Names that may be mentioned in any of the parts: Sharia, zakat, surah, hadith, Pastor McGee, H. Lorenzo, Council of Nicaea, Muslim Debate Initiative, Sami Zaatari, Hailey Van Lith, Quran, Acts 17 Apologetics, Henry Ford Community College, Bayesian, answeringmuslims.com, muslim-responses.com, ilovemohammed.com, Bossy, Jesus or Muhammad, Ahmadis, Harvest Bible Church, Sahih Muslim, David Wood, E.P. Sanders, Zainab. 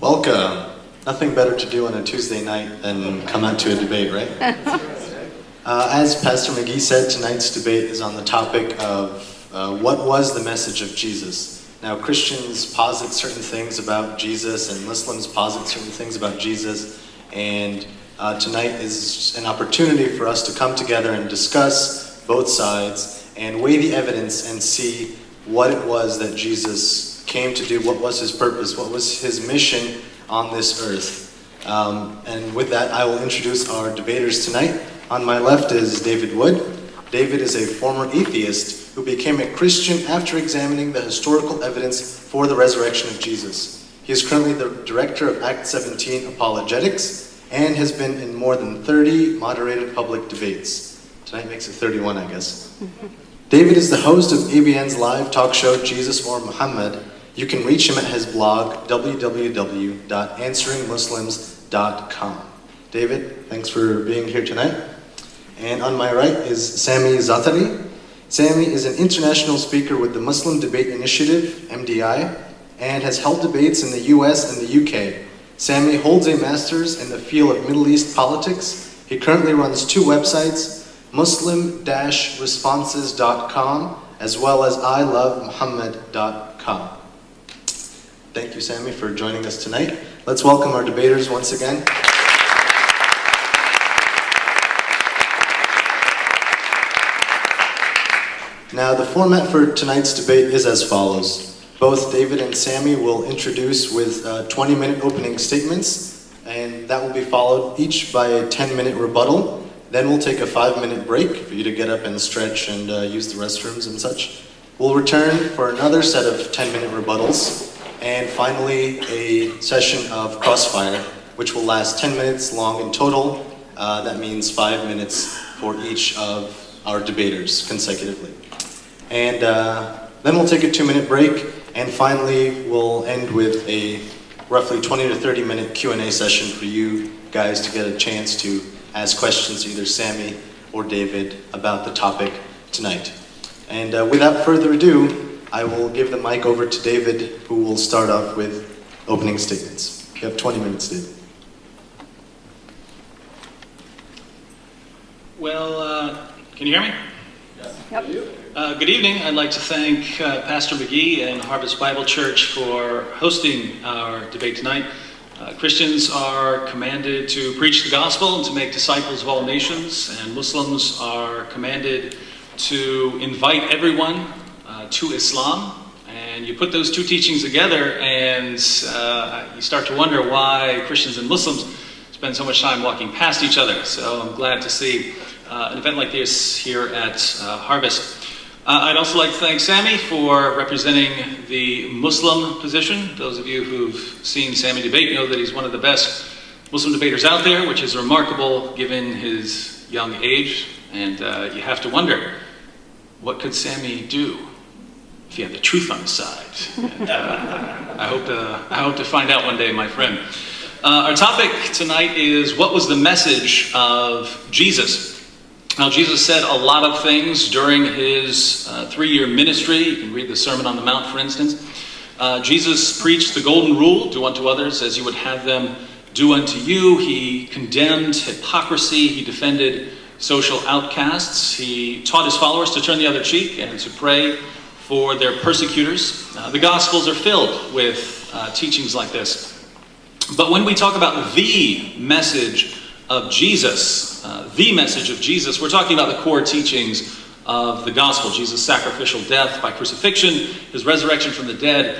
Welcome. Nothing better to do on a Tuesday night than come out to a debate, right? As Pastor McGee said, tonight's debate is on the topic of what was the message of Jesus? Now, Christians posit certain things about Jesus, and Muslims posit certain things about Jesus, and tonight is an opportunity for us to come together and discuss both sides and weigh the evidence and see what it was that Jesus came to do, what was his purpose, what was his mission on this earth. And with that, I will introduce our debaters tonight. On my left is David Wood. David is a former atheist who became a Christian after examining the historical evidence for the resurrection of Jesus. He is currently the director of Acts 17 Apologetics, and has been in more than 30 moderated public debates. Tonight makes it 31, I guess. David is the host of ABN's live talk show, Jesus or Muhammad. You can reach him at his blog, www.answeringmuslims.com. David, thanks for being here tonight. And on my right is Sami Zaatari. Sami is an international speaker with the Muslim Debate Initiative, MDI, and has held debates in the US and the UK. Sami holds a master's in the field of Middle East politics. He currently runs two websites, muslim-responses.com, as well as ilovemohammed.com. Thank you, Sami, for joining us tonight. Let's welcome our debaters once again. Now, the format for tonight's debate is as follows. Both David and Sami will introduce with 20-minute opening statements, and that will be followed each by a 10-minute rebuttal. Then we'll take a 5-minute break for you to get up and stretch and use the restrooms and such. We'll return for another set of 10-minute rebuttals, and finally a session of crossfire, which will last 10 minutes long in total. That means 5 minutes for each of our debaters consecutively. And then we'll take a 2-minute break. And finally, we'll end with a roughly 20 to 30 minute Q&A session for you guys to get a chance to ask questions to either Sami or David about the topic tonight. And without further ado, I will give the mic over to David, who will start off with opening statements. You have 20 minutes, David. Well, can you hear me? Yes. Yep. Good evening. I'd like to thank Pastor McGee and Harvest Bible Church for hosting our debate tonight. Christians are commanded to preach the gospel and to make disciples of all nations, and Muslims are commanded to invite everyone to Islam. And you put those two teachings together and you start to wonder why Christians and Muslims spend so much time walking past each other. So I'm glad to see an event like this here at Harvest. I'd also like to thank Sami for representing the Muslim position. Those of you who've seen Sami debate know that he's one of the best Muslim debaters out there, which is remarkable given his young age. And you have to wonder, what could Sami do if he had the truth on his side? And, I hope to find out one day, my friend. Our topic tonight is, what was the message of Jesus? Now, Jesus said a lot of things during his three-year ministry. You can read the Sermon on the Mount, for instance. Jesus preached the golden rule, do unto others as you would have them do unto you. He condemned hypocrisy. He defended social outcasts. He taught his followers to turn the other cheek and to pray for their persecutors. The Gospels are filled with teachings like this. But when we talk about the message of Jesus, the message of Jesus, we're talking about the core teachings of the gospel: Jesus' sacrificial death by crucifixion, his resurrection from the dead,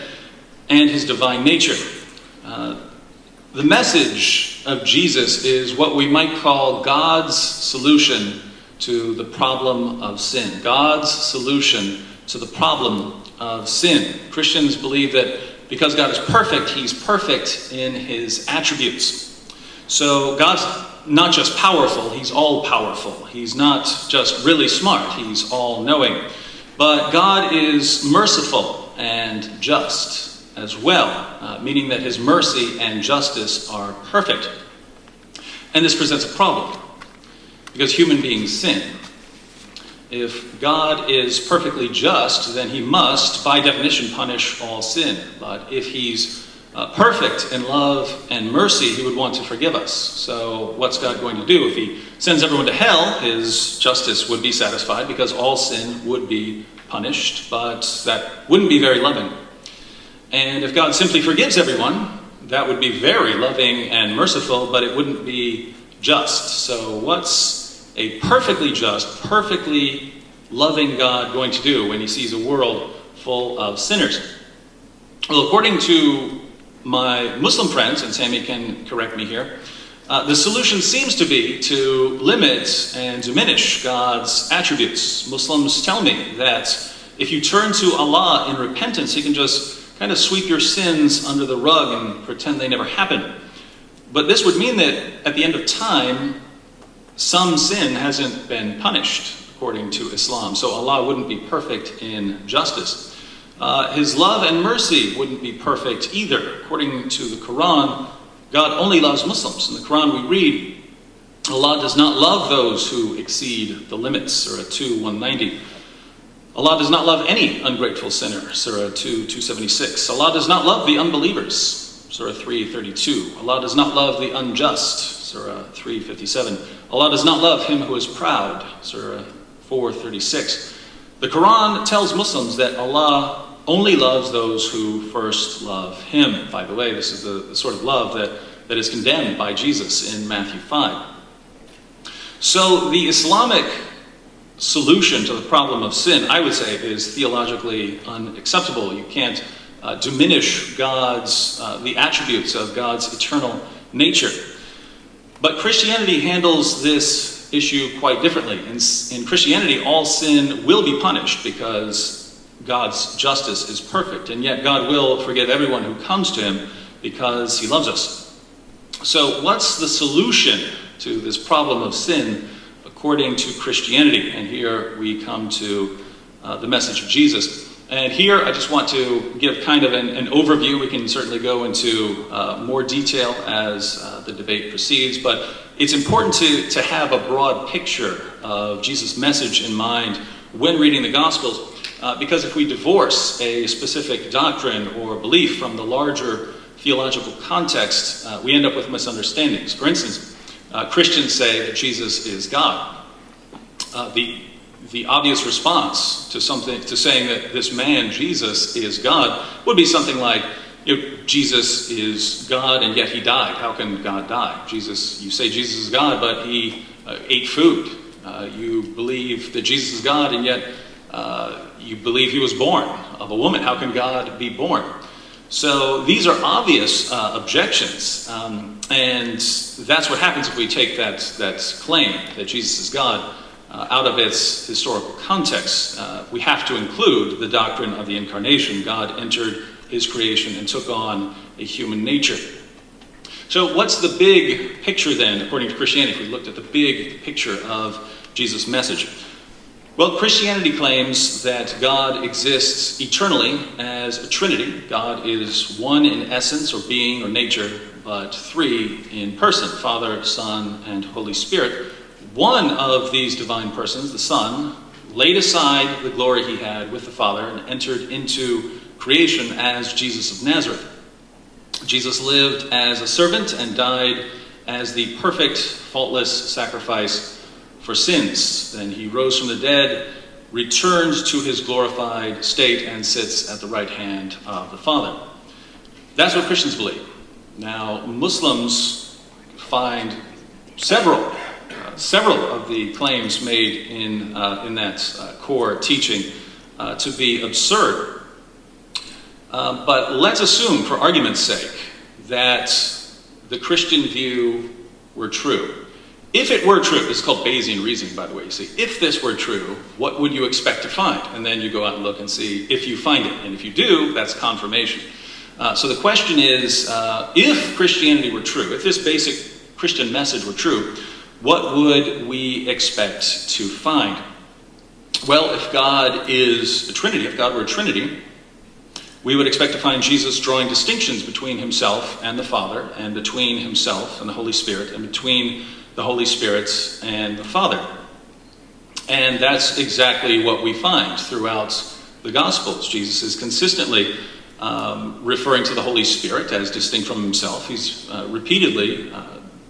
and his divine nature. The message of Jesus is what we might call God's solution to the problem of sin. God's solution to the problem of sin. Christians believe that because God is perfect, he's perfect in his attributes. So God's not just powerful, he's all-powerful. He's not just really smart, he's all-knowing. But God is merciful and just as well, meaning that his mercy and justice are perfect. And this presents a problem, because human beings sin. If God is perfectly just, then he must, by definition, punish all sin. But if he's perfect in love and mercy, he would want to forgive us. So what's God going to do? If he sends everyone to hell, his justice would be satisfied because all sin would be punished, but that wouldn't be very loving. And if God simply forgives everyone, that would be very loving and merciful, but it wouldn't be just. So what's a perfectly just, perfectly loving God going to do when he sees a world full of sinners? Well, according to my Muslim friends, and Sami can correct me here, the solution seems to be to limit and diminish God's attributes. Muslims tell me that if you turn to Allah in repentance, he can just kind of sweep your sins under the rug and pretend they never happened. But this would mean that at the end of time, some sin hasn't been punished, according to Islam. So Allah wouldn't be perfect in justice. His love and mercy wouldn't be perfect either. According to the Quran, God only loves Muslims. In the Quran we read, Allah does not love those who exceed the limits, Surah 2, 190. Allah does not love any ungrateful sinner, Surah 2, 276. Allah does not love the unbelievers, Surah 3, 32. Allah does not love the unjust, Surah 3, 57. Allah does not love him who is proud, Surah 4, 36. The Quran tells Muslims that Allah only loves those who first love him. By the way, this is the sort of love that is condemned by Jesus in Matthew 5. So the Islamic solution to the problem of sin, I would say, is theologically unacceptable. You can't diminish the attributes of God's eternal nature. But Christianity handles this issue quite differently. In Christianity, all sin will be punished because God's justice is perfect, and yet God will forgive everyone who comes to him because he loves us. So what's the solution to this problem of sin according to Christianity? And here we come to the message of Jesus. And here I just want to give kind of an overview. We can certainly go into more detail as the debate proceeds, but it's important to have a broad picture of Jesus' message in mind when reading the Gospels, because if we divorce a specific doctrine or belief from the larger theological context, we end up with misunderstandings. For instance, Christians say that Jesus is God. The obvious response to saying that this man, Jesus, is God, would be something like, Jesus is God and yet he died. How can God die? You say Jesus is God, but he ate food. You believe that Jesus is God and yet you believe he was born of a woman. How can God be born? So these are obvious objections. And that's what happens if we take that claim that Jesus is God out of its historical context. We have to include the doctrine of the Incarnation. God entered his creation and took on a human nature. So what's the big picture then, according to Christianity, if we looked at the big picture of Jesus' message? Well, Christianity claims that God exists eternally as a trinity. God is one in essence or being or nature, but three in person: Father, Son, and Holy Spirit. One of these divine persons, the Son, laid aside the glory he had with the Father and entered into creation as Jesus of Nazareth. Jesus lived as a servant and died as the perfect, faultless sacrifice for sins. Then he rose from the dead, returned to his glorified state, and sits at the right hand of the Father. That's what Christians believe. Now, Muslims find several of the claims made in that core teaching to be absurd. But let's assume, for argument's sake, that the Christian view were true. If it were true — this is called Bayesian reasoning, by the way, you see — if this were true, what would you expect to find? And then you go out and look and see if you find it. And if you do, that's confirmation. So the question is, if Christianity were true, if this basic Christian message were true, what would we expect to find? Well, if God is a trinity, if God were a trinity, we would expect to find Jesus drawing distinctions between himself and the Father, and between himself and the Holy Spirit, and between the Holy Spirit and the Father. And that's exactly what we find throughout the Gospels. Jesus is consistently referring to the Holy Spirit as distinct from himself. He's repeatedly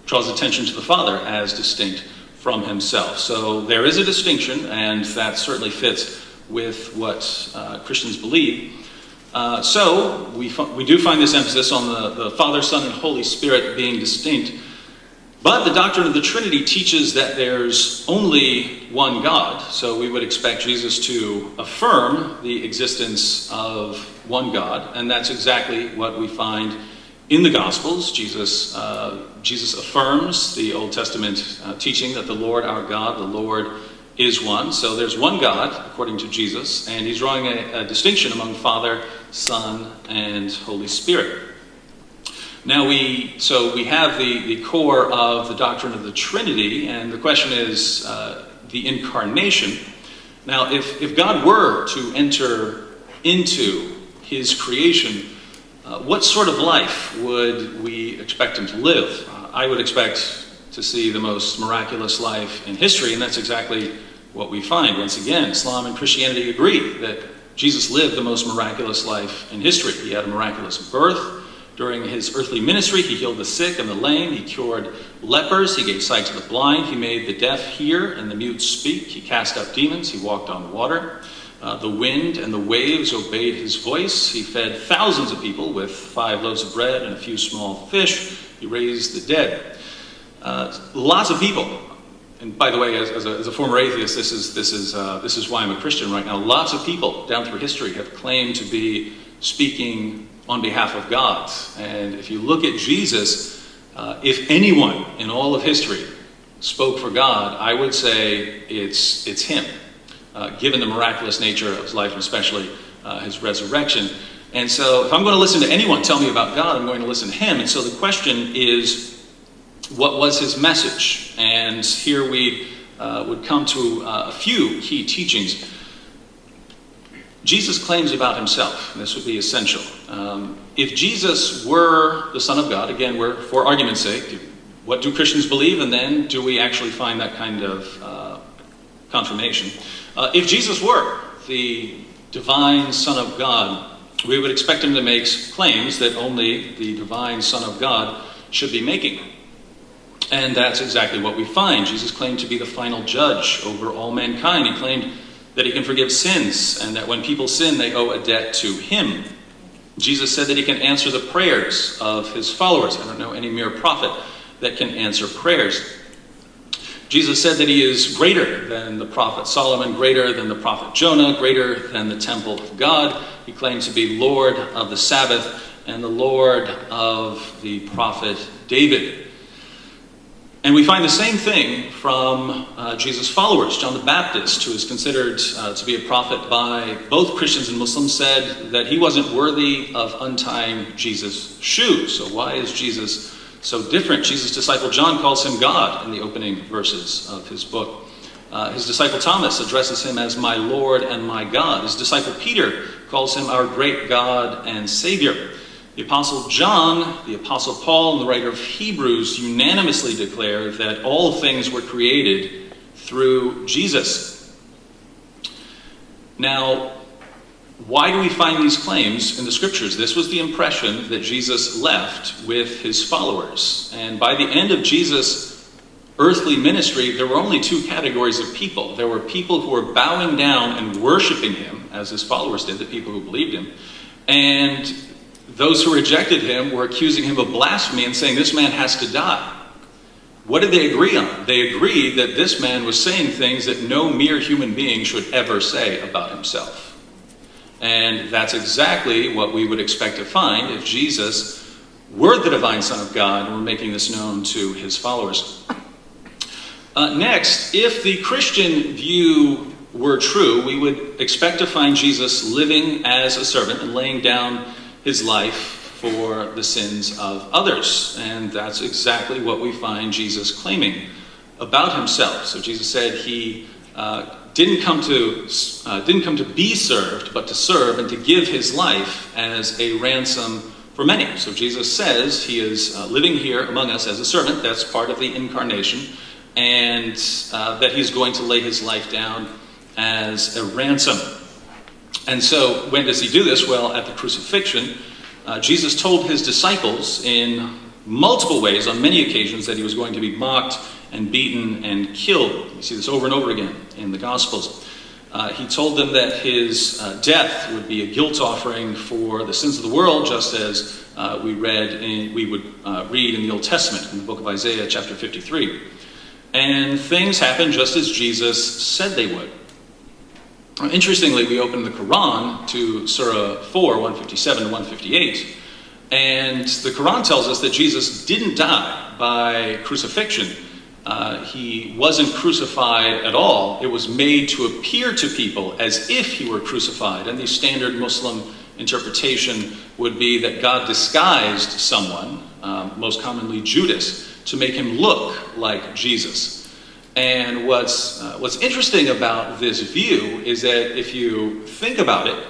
draws attention to the Father as distinct from himself. So there is a distinction, and that certainly fits with what Christians believe. So we do find this emphasis on the Father, Son, and Holy Spirit being distinct. But the doctrine of the Trinity teaches that there's only one God. So we would expect Jesus to affirm the existence of one God, and that's exactly what we find in the Gospels. Jesus affirms the Old Testament teaching that the Lord our God, the Lord is one. So there's one God, according to Jesus, and he's drawing a distinction among Father, Son, and Holy Spirit. Now so we have the core of the doctrine of the Trinity, and the question is the incarnation. Now, if God were to enter into his creation, what sort of life would we expect him to live? I would expect to see the most miraculous life in history, and that's exactly what we find. Once again, Islam and Christianity agree that Jesus lived the most miraculous life in history. He had a miraculous birth. During his earthly ministry, he healed the sick and the lame, he cured lepers, he gave sight to the blind, he made the deaf hear and the mute speak, he cast out demons, he walked on water, the wind and the waves obeyed his voice, he fed thousands of people with 5 loaves of bread and a few small fish, he raised the dead. Lots of people, and by the way, as a former atheist, this is why I'm a Christian right now, lots of people down through history have claimed to be speaking on behalf of God. And if you look at Jesus, if anyone in all of history spoke for God, I would say it's him, given the miraculous nature of his life and especially his resurrection. And so if I'm going to listen to anyone tell me about God, I'm going to listen to him. And so the question is, what was his message? And here we would come to a few key teachings. Jesus claims about himself, and this would be essential. If Jesus were the Son of God, again, we're, for argument's sake, what do Christians believe, and then do we actually find that kind of confirmation? If Jesus were the divine Son of God, we would expect him to make claims that only the divine Son of God should be making. And that's exactly what we find. Jesus claimed to be the final judge over all mankind. He claimed that he can forgive sins, and that when people sin, they owe a debt to him. Jesus said that he can answer the prayers of his followers. I don't know any mere prophet that can answer prayers. Jesus said that he is greater than the prophet Solomon, greater than the prophet Jonah, greater than the temple of God. He claims to be Lord of the Sabbath and the Lord of the prophet David. And we find the same thing from Jesus' followers. John the Baptist, who is considered to be a prophet by both Christians and Muslims, said that he wasn't worthy of untying Jesus' shoes. So why is Jesus so different? Jesus' disciple John calls him God in the opening verses of his book. His disciple Thomas addresses him as my Lord and my God. His disciple Peter calls him our great God and Savior. The Apostle John, the Apostle Paul, and the writer of Hebrews unanimously declare that all things were created through Jesus. Now, why do we find these claims in the Scriptures? This was the impression that Jesus left with his followers. And by the end of Jesus' earthly ministry, there were only two categories of people. There were people who were bowing down and worshiping him, as his followers did, the people who believed him, and those who rejected him were accusing him of blasphemy and saying, this man has to die. What did they agree on? They agreed that this man was saying things that no mere human being should ever say about himself. And that's exactly what we would expect to find if Jesus were the divine Son of God and were making this known to his followers. Next, if the Christian view were true, we would expect to find Jesus living as a servant and laying down his life for the sins of others. And that's exactly what we find Jesus claiming about himself. So Jesus said he didn't come to be served, but to serve and to give his life as a ransom for many. So Jesus says he is living here among us as a servant. That's part of the incarnation. And that he's going to lay his life down as a ransom. And so when does he do this? Well, at the crucifixion, Jesus told his disciples in multiple ways, on many occasions, that he was going to be mocked and beaten and killed. You see this over and over again in the Gospels. He told them that his death would be a guilt offering for the sins of the world, just as we would read in the Old Testament, in the book of Isaiah, chapter 53. And things happened just as Jesus said they would. Interestingly, we open the Quran to Surah 4, 157 to 158, and the Quran tells us that Jesus didn't die by crucifixion. He wasn't crucified at all. It was made to appear to people as if he were crucified. And the standard Muslim interpretation would be that God disguised someone, most commonly Judas, to make him look like Jesus. And what's interesting about this view is that if you think about it,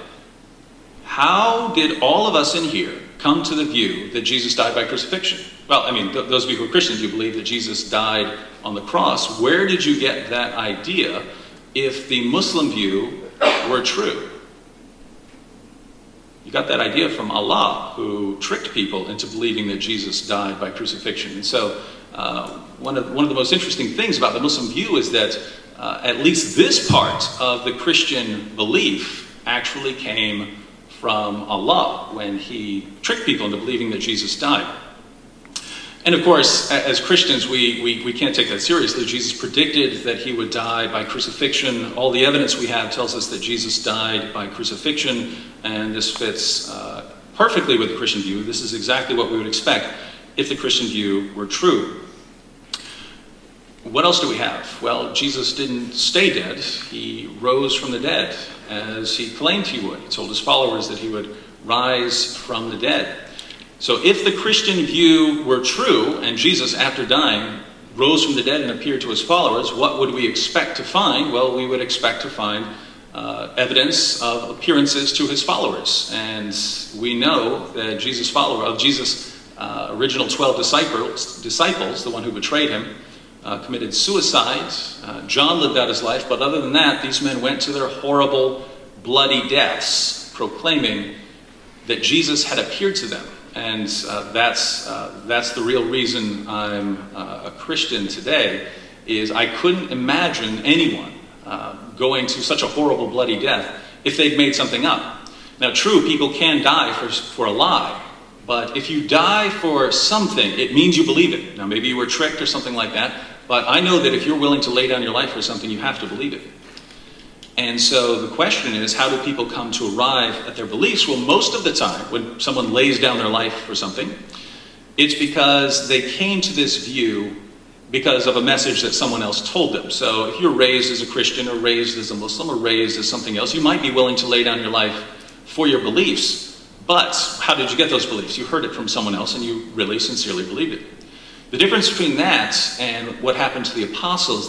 how did all of us in here come to the view that Jesus died by crucifixion? Well, I mean, those of you who are Christians, you believe that Jesus died on the cross. Where did you get that idea if the Muslim view were true? You got that idea from Allah, who tricked people into believing that Jesus died by crucifixion. And so one of the most interesting things about the Muslim view is that at least this part of the Christian belief actually came from Allah when he tricked people into believing that Jesus died. And of course, as Christians, we can't take that seriously. Jesus predicted that he would die by crucifixion. All the evidence we have tells us that Jesus died by crucifixion, and this fits perfectly with the Christian view. This is exactly what we would expect if the Christian view were true. What else do we have? Well, Jesus didn't stay dead. He rose from the dead, as he claimed he would. He told his followers that he would rise from the dead. So if the Christian view were true, and Jesus, after dying, rose from the dead and appeared to his followers, what would we expect to find? Well, we would expect to find evidence of appearances to his followers. And we know that Jesus' original 12 disciples, the one who betrayed him, committed suicide. John lived out his life, but other than that, these men went to their horrible, bloody deaths, proclaiming that Jesus had appeared to them. And that's the real reason I'm a Christian today, is I couldn't imagine anyone going to such a horrible, bloody death if they'd made something up. Now, true, people can die for a lie, but if you die for something, it means you believe it. Now, maybe you were tricked or something like that, but I know that if you're willing to lay down your life for something, you have to believe it. And so the question is, how do people come to arrive at their beliefs? Well, most of the time, when someone lays down their life for something, it's because they came to this view because of a message that someone else told them. So if you're raised as a Christian or raised as a Muslim or raised as something else, you might be willing to lay down your life for your beliefs. But how did you get those beliefs? You heard it from someone else and you really sincerely believed it. The difference between that and what happened to the apostles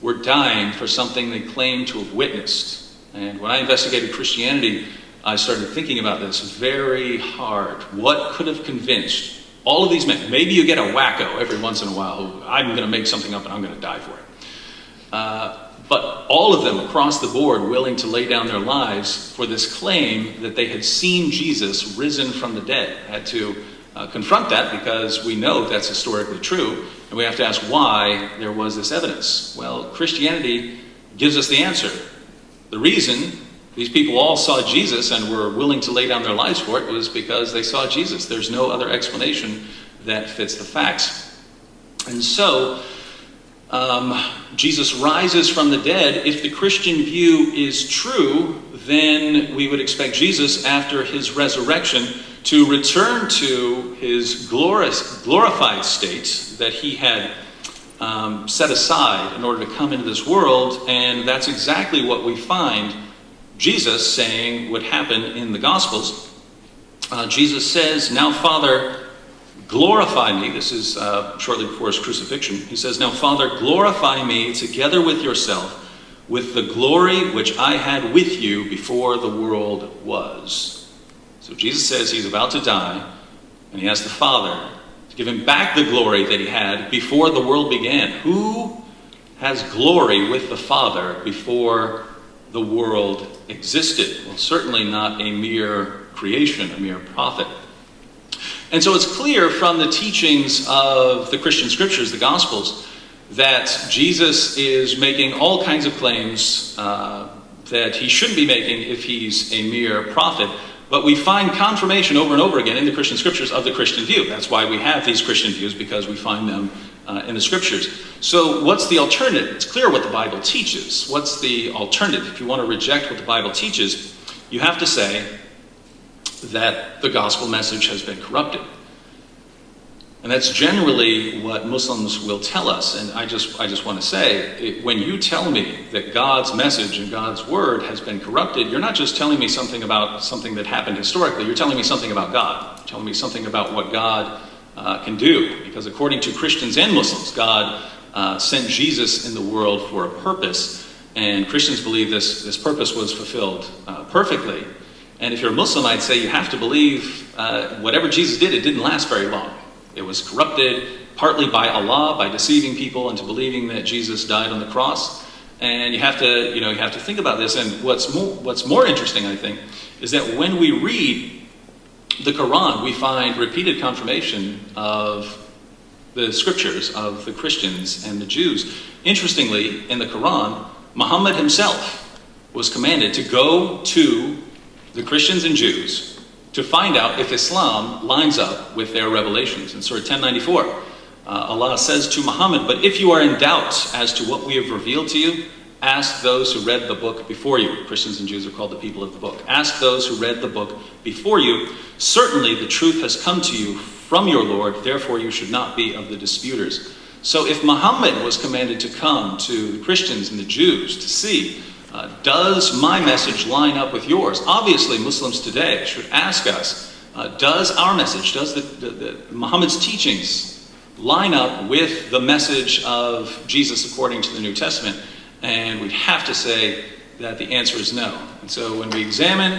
were dying for something they claimed to have witnessed. And when I investigated Christianity, I started thinking about this very hard. What could have convinced all of these men? Maybe you get a wacko every once in a while. I'm going to make something up and I'm going to die for it. But all of them across the board willing to lay down their lives for this claim that they had seen Jesus risen from the dead. I had to confront that because we know that's historically true. And we have to ask why there was this evidence. Well, Christianity gives us the answer. The reason these people all saw Jesus and were willing to lay down their lives for it was because they saw Jesus. There's no other explanation that fits the facts. And so, Jesus rises from the dead. If the Christian view is true, then we would expect Jesus, after his resurrection, to return to his glorified state that he had set aside in order to come into this world. And that's exactly what we find Jesus saying would happen in the Gospels. Jesus says, "Now, Father, glorify me." This is shortly before his crucifixion. He says, "Now, Father, glorify me together with yourself, with the glory which I had with you before the world was." So Jesus says he's about to die, and he asks the Father to give him back the glory that he had before the world began. Who has glory with the Father before the world existed. Well, certainly not a mere creation, a mere prophet. And so it's clear from the teachings of the Christian scriptures, the Gospels, that Jesus is making all kinds of claims that he shouldn't be making if he's a mere prophet. But we find confirmation over and over again in the Christian scriptures of the Christian view. That's why we have these Christian views, because we find them in the scriptures. So what's the alternative? It's clear what the Bible teaches. What's the alternative? If you want to reject what the Bible teaches, you have to say that the gospel message has been corrupted. And that's generally what Muslims will tell us. And I just want to say, when you tell me that God's message and God's word has been corrupted, you're not just telling me something about something that happened historically. You're telling me something about God. You're telling me something about what God can do. Because according to Christians and Muslims, God sent Jesus in the world for a purpose. And Christians believe this purpose was fulfilled perfectly. And if you're a Muslim, I'd say you have to believe whatever Jesus did, it didn't last very long. It was corrupted partly by Allah, by deceiving people into believing that Jesus died on the cross. And you have to think about this. And what's more interesting, I think, is that when we read the Quran, we find repeated confirmation of the scriptures of the Christians and the Jews. Interestingly, in the Quran, Muhammad himself was commanded to go to the Christians and Jews to find out if Islam lines up with their revelations. In Surah 1094, Allah says to Muhammad, "But if you are in doubt as to what we have revealed to you, ask those who read the book before you." Christians and Jews are called the people of the book. "Ask those who read the book before you. Certainly the truth has come to you from your Lord, therefore you should not be of the disputers." So if Muhammad was commanded to come to the Christians and the Jews to see, does my message line up with yours? Obviously, Muslims today should ask us, does our message, does Muhammad's teachings line up with the message of Jesus according to the New Testament? And we'd have to say that the answer is no. And so when we examine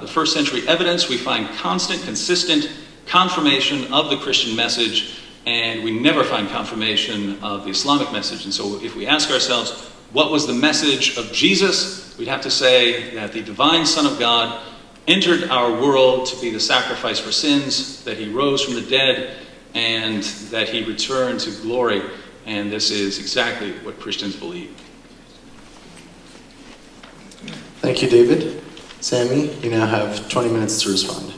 the first century evidence, we find constant, consistent confirmation of the Christian message, and we never find confirmation of the Islamic message. And so if we ask ourselves, what was the message of Jesus? We'd have to say that the divine Son of God entered our world to be the sacrifice for sins, that he rose from the dead, and that he returned to glory. And this is exactly what Christians believe. Thank you, David. Sami, you now have 20 minutes to respond.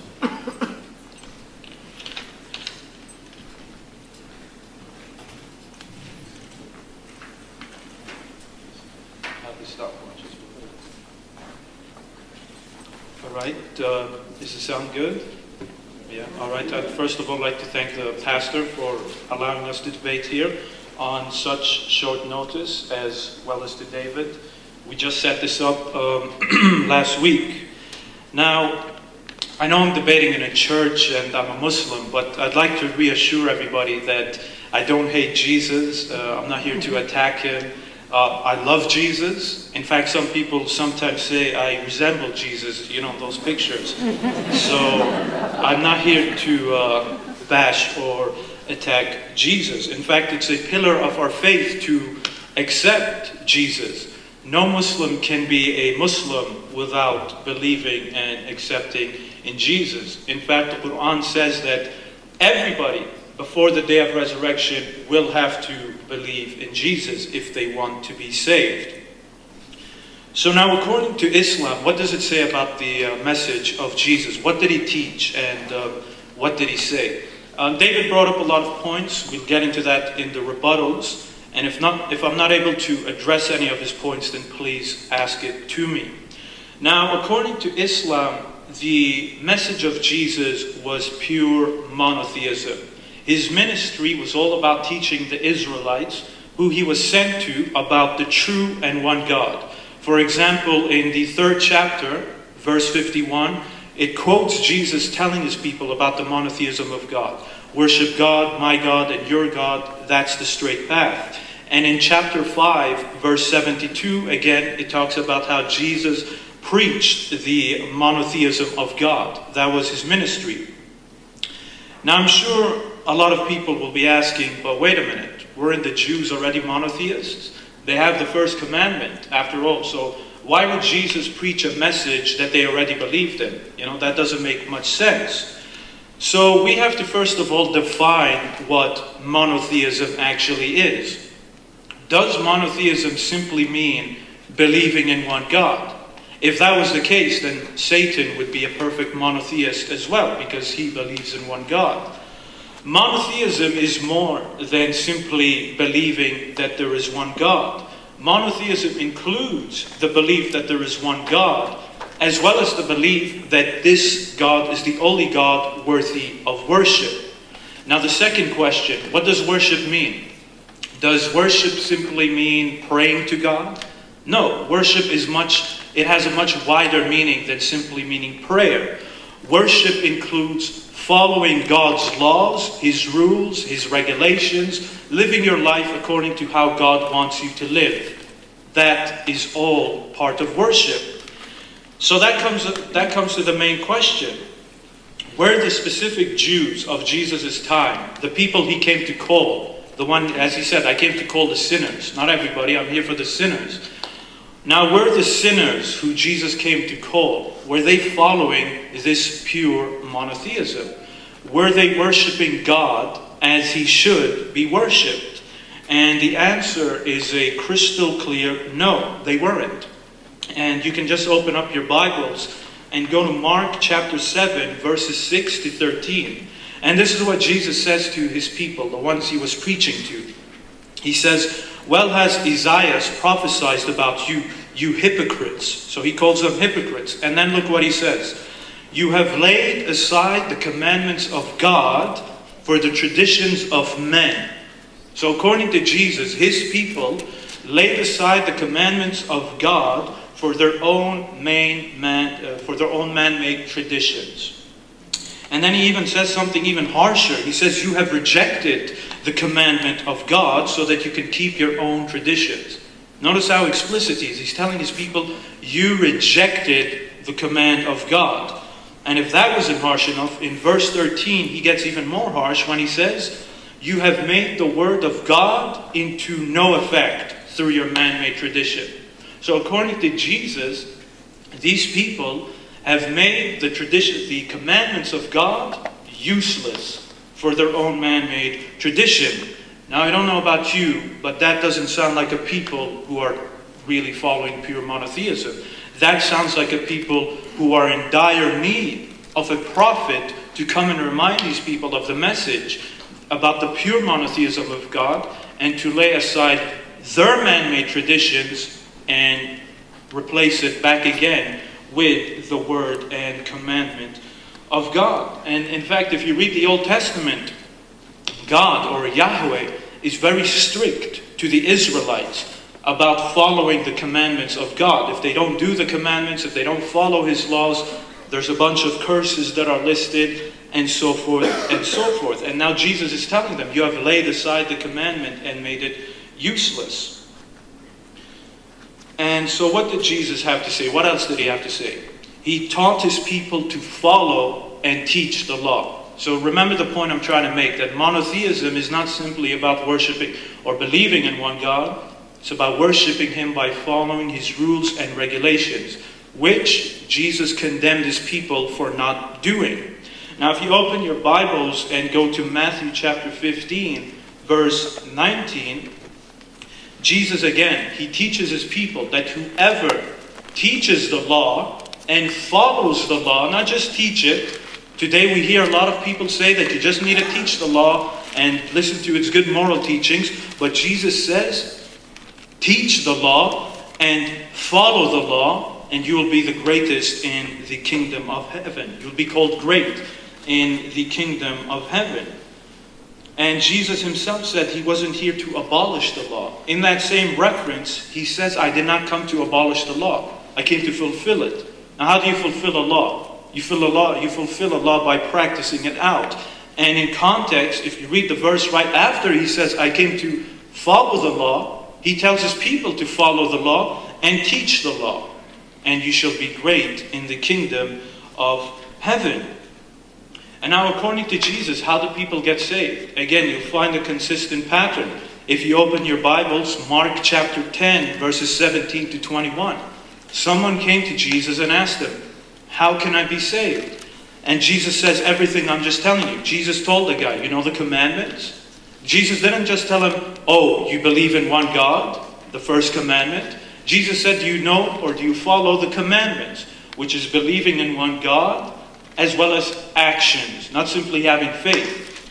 Does it sound good? Yeah, all right. I'd first of all like to thank the pastor for allowing us to debate here on such short notice, as well as to David. We just set this up last week. Now, I know I'm debating in a church and I'm a Muslim, but I'd like to reassure everybody that I don't hate Jesus. I'm not here to attack him. I love Jesus. In fact, some people sometimes say I resemble Jesus, you know, those pictures. So I'm not here to bash or attack Jesus. In fact, it's a pillar of our faith to accept Jesus. No Muslim can be a Muslim without believing and accepting in Jesus. In fact, the Quran says that everybody before the day of resurrection will have to believe in Jesus if they want to be saved. So now, according to Islam, what does it say about the message of Jesus? What did he teach and what did he say? David brought up a lot of points. We'll get into that in the rebuttals. And if I'm not able to address any of his points, then please ask it to me. Now, according to Islam, the message of Jesus was pure monotheism. His ministry was all about teaching the Israelites, who he was sent to, about the true and one God. For example, in the 3rd chapter, verse 51, it quotes Jesus telling his people about the monotheism of God. Worship God, my God, and your God, that's the straight path. And in chapter 5, verse 72, again, it talks about how Jesus preached the monotheism of God. That was his ministry. Now, I'm sure a lot of people will be asking, but wait a minute, weren't the Jews already monotheists? They have the first commandment, after all, so why would Jesus preach a message that they already believed in? You know, that doesn't make much sense. So we have to first of all define what monotheism actually is. Does monotheism simply mean believing in one God? If that was the case, then Satan would be a perfect monotheist as well, because he believes in one God. Monotheism is more than simply believing that there is one God. Monotheism includes the belief that there is one God, as well as the belief that this God is the only God worthy of worship. Now the second question, what does worship mean? Does worship simply mean praying to God? No, worship is it has a much wider meaning than simply meaning prayer. Worship includes following God's laws, His rules, His regulations, living your life according to how God wants you to live. That is all part of worship. So that comes to the main question. Were the specific Jews of Jesus' time, the people He came to call, the one, as He said, I came to call the sinners, not everybody, I'm here for the sinners. Now, were the sinners who Jesus came to call, were they following this pure monotheism? Were they worshiping God as He should be worshipped? And the answer is a crystal clear no, they weren't. And you can just open up your Bibles and go to Mark chapter 7, verses 6 to 13. And this is what Jesus says to His people, the ones He was preaching to. He says, well has Isaiah prophesied about you, you hypocrites. So He calls them hypocrites. And then look what He says. You have laid aside the commandments of God for the traditions of men. So according to Jesus, His people laid aside the commandments of God for their own man-made traditions. And then He even says something even harsher. He says, you have rejected the commandment of God so that you can keep your own traditions. Notice how explicit He is. He's telling His people, you rejected the command of God. And if that wasn't harsh enough, in verse 13, He gets even more harsh when He says, you have made the word of God into no effect through your man-made tradition. So according to Jesus, these people have made the commandments of God useless for their own man-made tradition. Now, I don't know about you, but that doesn't sound like a people who are really following pure monotheism. That sounds like a people who are in dire need of a prophet to come and remind these people of the message about the pure monotheism of God and to lay aside their man-made traditions and replace it back again with the word and commandment of God. And in fact, if you read the Old Testament, God or Yahweh is very strict to the Israelites about following the commandments of God. If they don't do the commandments, if they don't follow His laws, there's a bunch of curses that are listed and so forth and so forth. And now Jesus is telling them, you have laid aside the commandment and made it useless. And so what did Jesus have to say? What else did He have to say? He taught His people to follow and teach the law. So remember the point I'm trying to make, that monotheism is not simply about worshiping or believing in one God. It's about worshiping Him by following His rules and regulations, which Jesus condemned His people for not doing. Now if you open your Bibles and go to Matthew chapter 15, verse 19... Jesus, again, He teaches His people that whoever teaches the law and follows the law, not just teach it. Today we hear a lot of people say that you just need to teach the law and listen to its good moral teachings. But Jesus says, teach the law and follow the law, and you will be the greatest in the kingdom of heaven. You'll be called great in the kingdom of heaven. And Jesus Himself said He wasn't here to abolish the law. In that same reference, He says, I did not come to abolish the law. I came to fulfill it. Now, how do you fulfill a law? You fulfill a law by practicing it out. And in context, if you read the verse right after He says, I came to follow the law, He tells His people to follow the law and teach the law. And you shall be great in the kingdom of heaven. And now according to Jesus, how do people get saved? Again, you'll find a consistent pattern. If you open your Bibles, Mark chapter 10, verses 17 to 21. Someone came to Jesus and asked him, how can I be saved? And Jesus says everything I'm just telling you. Jesus told the guy, you know the commandments? Jesus didn't just tell him, oh, you believe in one God, the first commandment. Jesus said, do you know or do you follow the commandments, which is believing in one God, as well as actions, not simply having faith.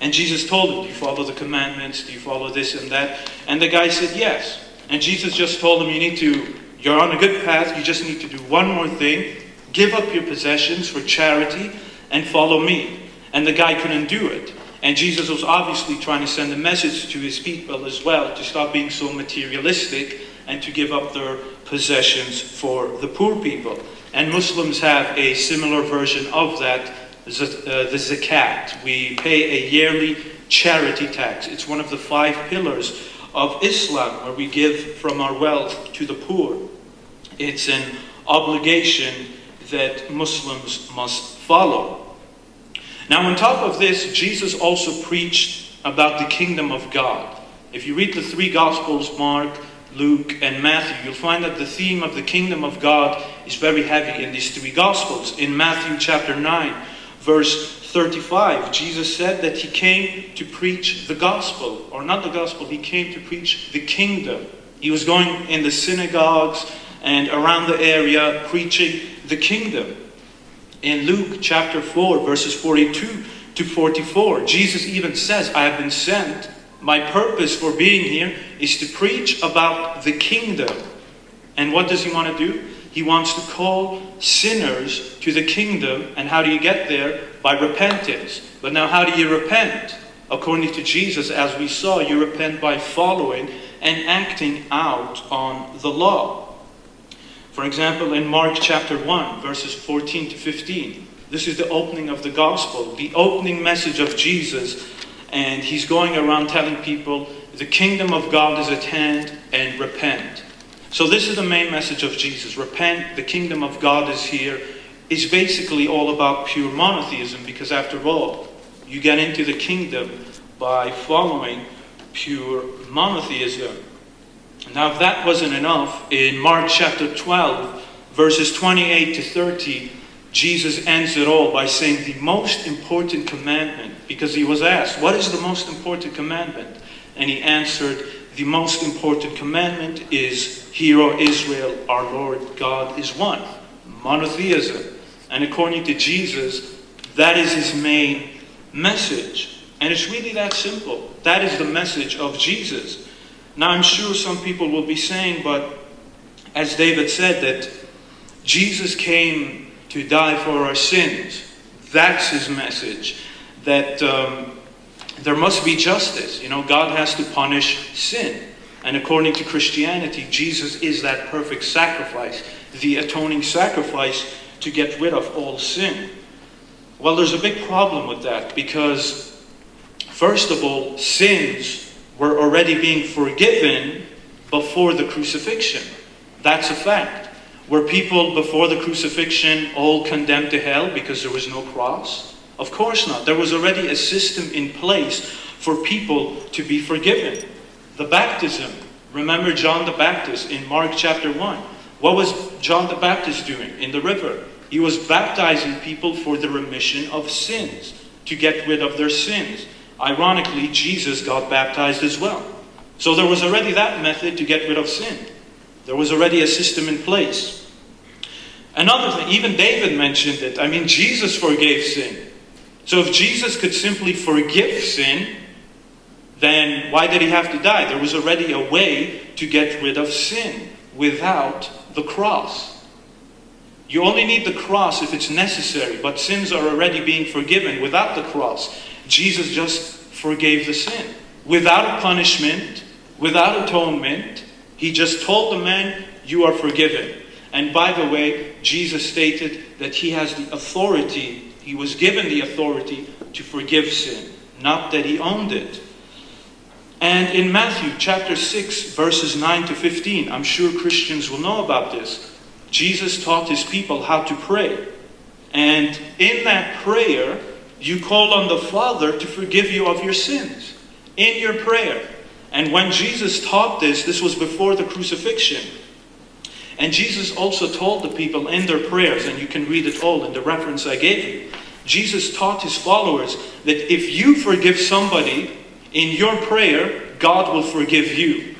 And Jesus told him, do you follow the commandments? Do you follow this and that? And the guy said, yes. And Jesus just told him, you're on a good path. You just need to do one more thing. Give up your possessions for charity and follow me. And the guy couldn't do it. And Jesus was obviously trying to send a message to his people as well, to stop being so materialistic and to give up their possessions for the poor people. And Muslims have a similar version of that, the zakat. We pay a yearly charity tax. It's one of the 5 pillars of Islam, where we give from our wealth to the poor. It's an obligation that Muslims must follow. Now, on top of this, Jesus also preached about the kingdom of God. If you read the 3 Gospels, Mark, Luke, and Matthew, you'll find that the theme of the kingdom of God is very heavy in these 3 Gospels. In Matthew chapter 9, verse 35, Jesus said that he came to preach the gospel, or not the gospel, he came to preach the kingdom. He was going in the synagogues and around the area preaching the kingdom. In Luke chapter 4, verses 42 to 44, Jesus even says, I have been sent. My purpose for being here is to preach about the kingdom. And what does he want to do? He wants to call sinners to the kingdom. And how do you get there? By repentance. But now how do you repent? According to Jesus, as we saw, you repent by following and acting out on the law. For example, in Mark chapter 1, verses 14 to 15. This is the opening of the gospel, the opening message of Jesus. And he's going around telling people, the kingdom of God is at hand, and repent. So this is the main message of Jesus. Repent, the kingdom of God is here. It's basically all about pure monotheism, because after all, you get into the kingdom by following pure monotheism. Now, if that wasn't enough, in Mark chapter 12, verses 28 to 30, Jesus ends it all by saying the most important commandment, because he was asked, what is the most important commandment? And he answered, the most important commandment is, hear, O Israel, our Lord God is one. Monotheism. And according to Jesus, that is his main message. And it's really that simple. That is the message of Jesus. Now, I'm sure some people will be saying, but as David said, that Jesus came to die for our sins. That's his message. That there must be justice. You know, God has to punish sin. And according to Christianity, Jesus is that perfect sacrifice, the atoning sacrifice to get rid of all sin. Well, there's a big problem with that, because first of all, sins were already being forgiven before the crucifixion. That's a fact. Were people before the crucifixion all condemned to hell because there was no cross? Of course not. There was already a system in place for people to be forgiven. The baptism. Remember John the Baptist in Mark chapter 1. What was John the Baptist doing in the river? He was baptizing people for the remission of sins, to get rid of their sins. Ironically, Jesus got baptized as well. So there was already that method to get rid of sin. There was already a system in place. Another thing, even David mentioned it. I mean, Jesus forgave sin. So if Jesus could simply forgive sin, then why did he have to die? There was already a way to get rid of sin without the cross. You only need the cross if it's necessary, but sins are already being forgiven without the cross. Jesus just forgave the sin. Without punishment, without atonement, he just told the man, you are forgiven. And by the way, Jesus stated that he has the authority, he was given the authority to forgive sin, not that he owned it. And in Matthew chapter 6, verses 9 to 15, I'm sure Christians will know about this. Jesus taught his people how to pray. And in that prayer, you call on the Father to forgive you of your sins. In your prayer. And when Jesus taught this, this was before the crucifixion. And Jesus also taught the people in their prayers, and you can read it all in the reference I gave you. Jesus taught his followers that if you forgive somebody in your prayer, God will forgive you.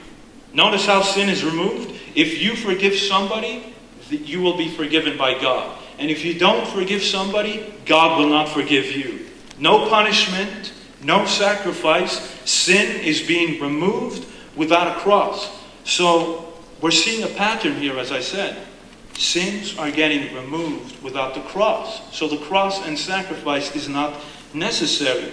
Notice how sin is removed. If you forgive somebody, you will be forgiven by God. And if you don't forgive somebody, God will not forgive you. No punishment, no sacrifice. Sin is being removed without a cross. So we're seeing a pattern here, as I said. Sins are getting removed without the cross. So the cross and sacrifice is not necessary.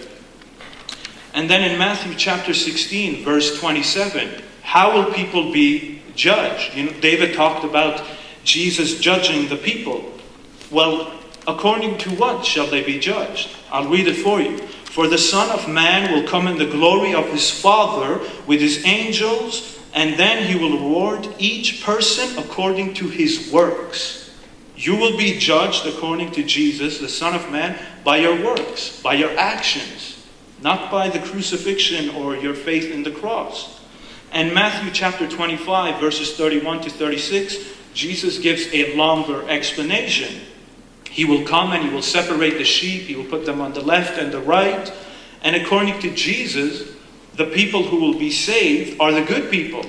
And then in Matthew chapter 16, verse 27, how will people be judged? You know, David talked about Jesus judging the people. Well, according to what shall they be judged? I'll read it for you. For the Son of Man will come in the glory of his Father with his angels, and then he will reward each person according to his works. You will be judged according to Jesus, the Son of Man, by your works, by your actions, not by the crucifixion or your faith in the cross. And Matthew chapter 25, verses 31 to 36, Jesus gives a longer explanation. He will come and he will separate the sheep. He will put them on the left and the right. And according to Jesus, the people who will be saved are the good people.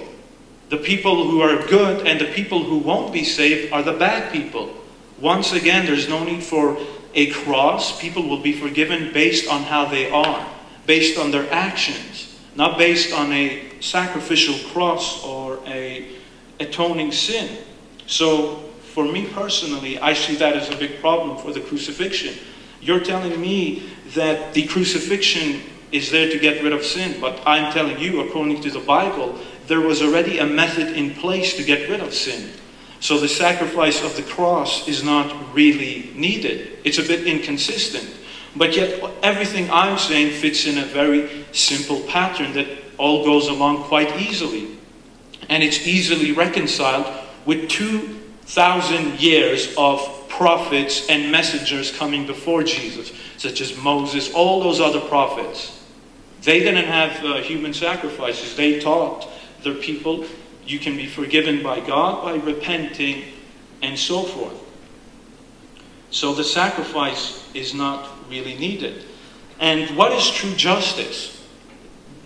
The people who are good and the people who won't be saved are the bad people. Once again, there's no need for a cross. People will be forgiven based on how they are, based on their actions, not based on a sacrificial cross or a atoning sin. So, for me personally, I see that as a big problem for the crucifixion. You're telling me that the crucifixion is there to get rid of sin, but I'm telling you, according to the Bible, there was already a method in place to get rid of sin. So the sacrifice of the cross is not really needed. It's a bit inconsistent. But yet, everything I'm saying fits in a very simple pattern that all goes along quite easily. And it's easily reconciled with 2,000 years of prophets and messengers coming before Jesus, such as Moses, all those other prophets. They didn't have human sacrifices. They taught their people, you can be forgiven by God by repenting and so forth. So the sacrifice is not really needed. And what is true justice?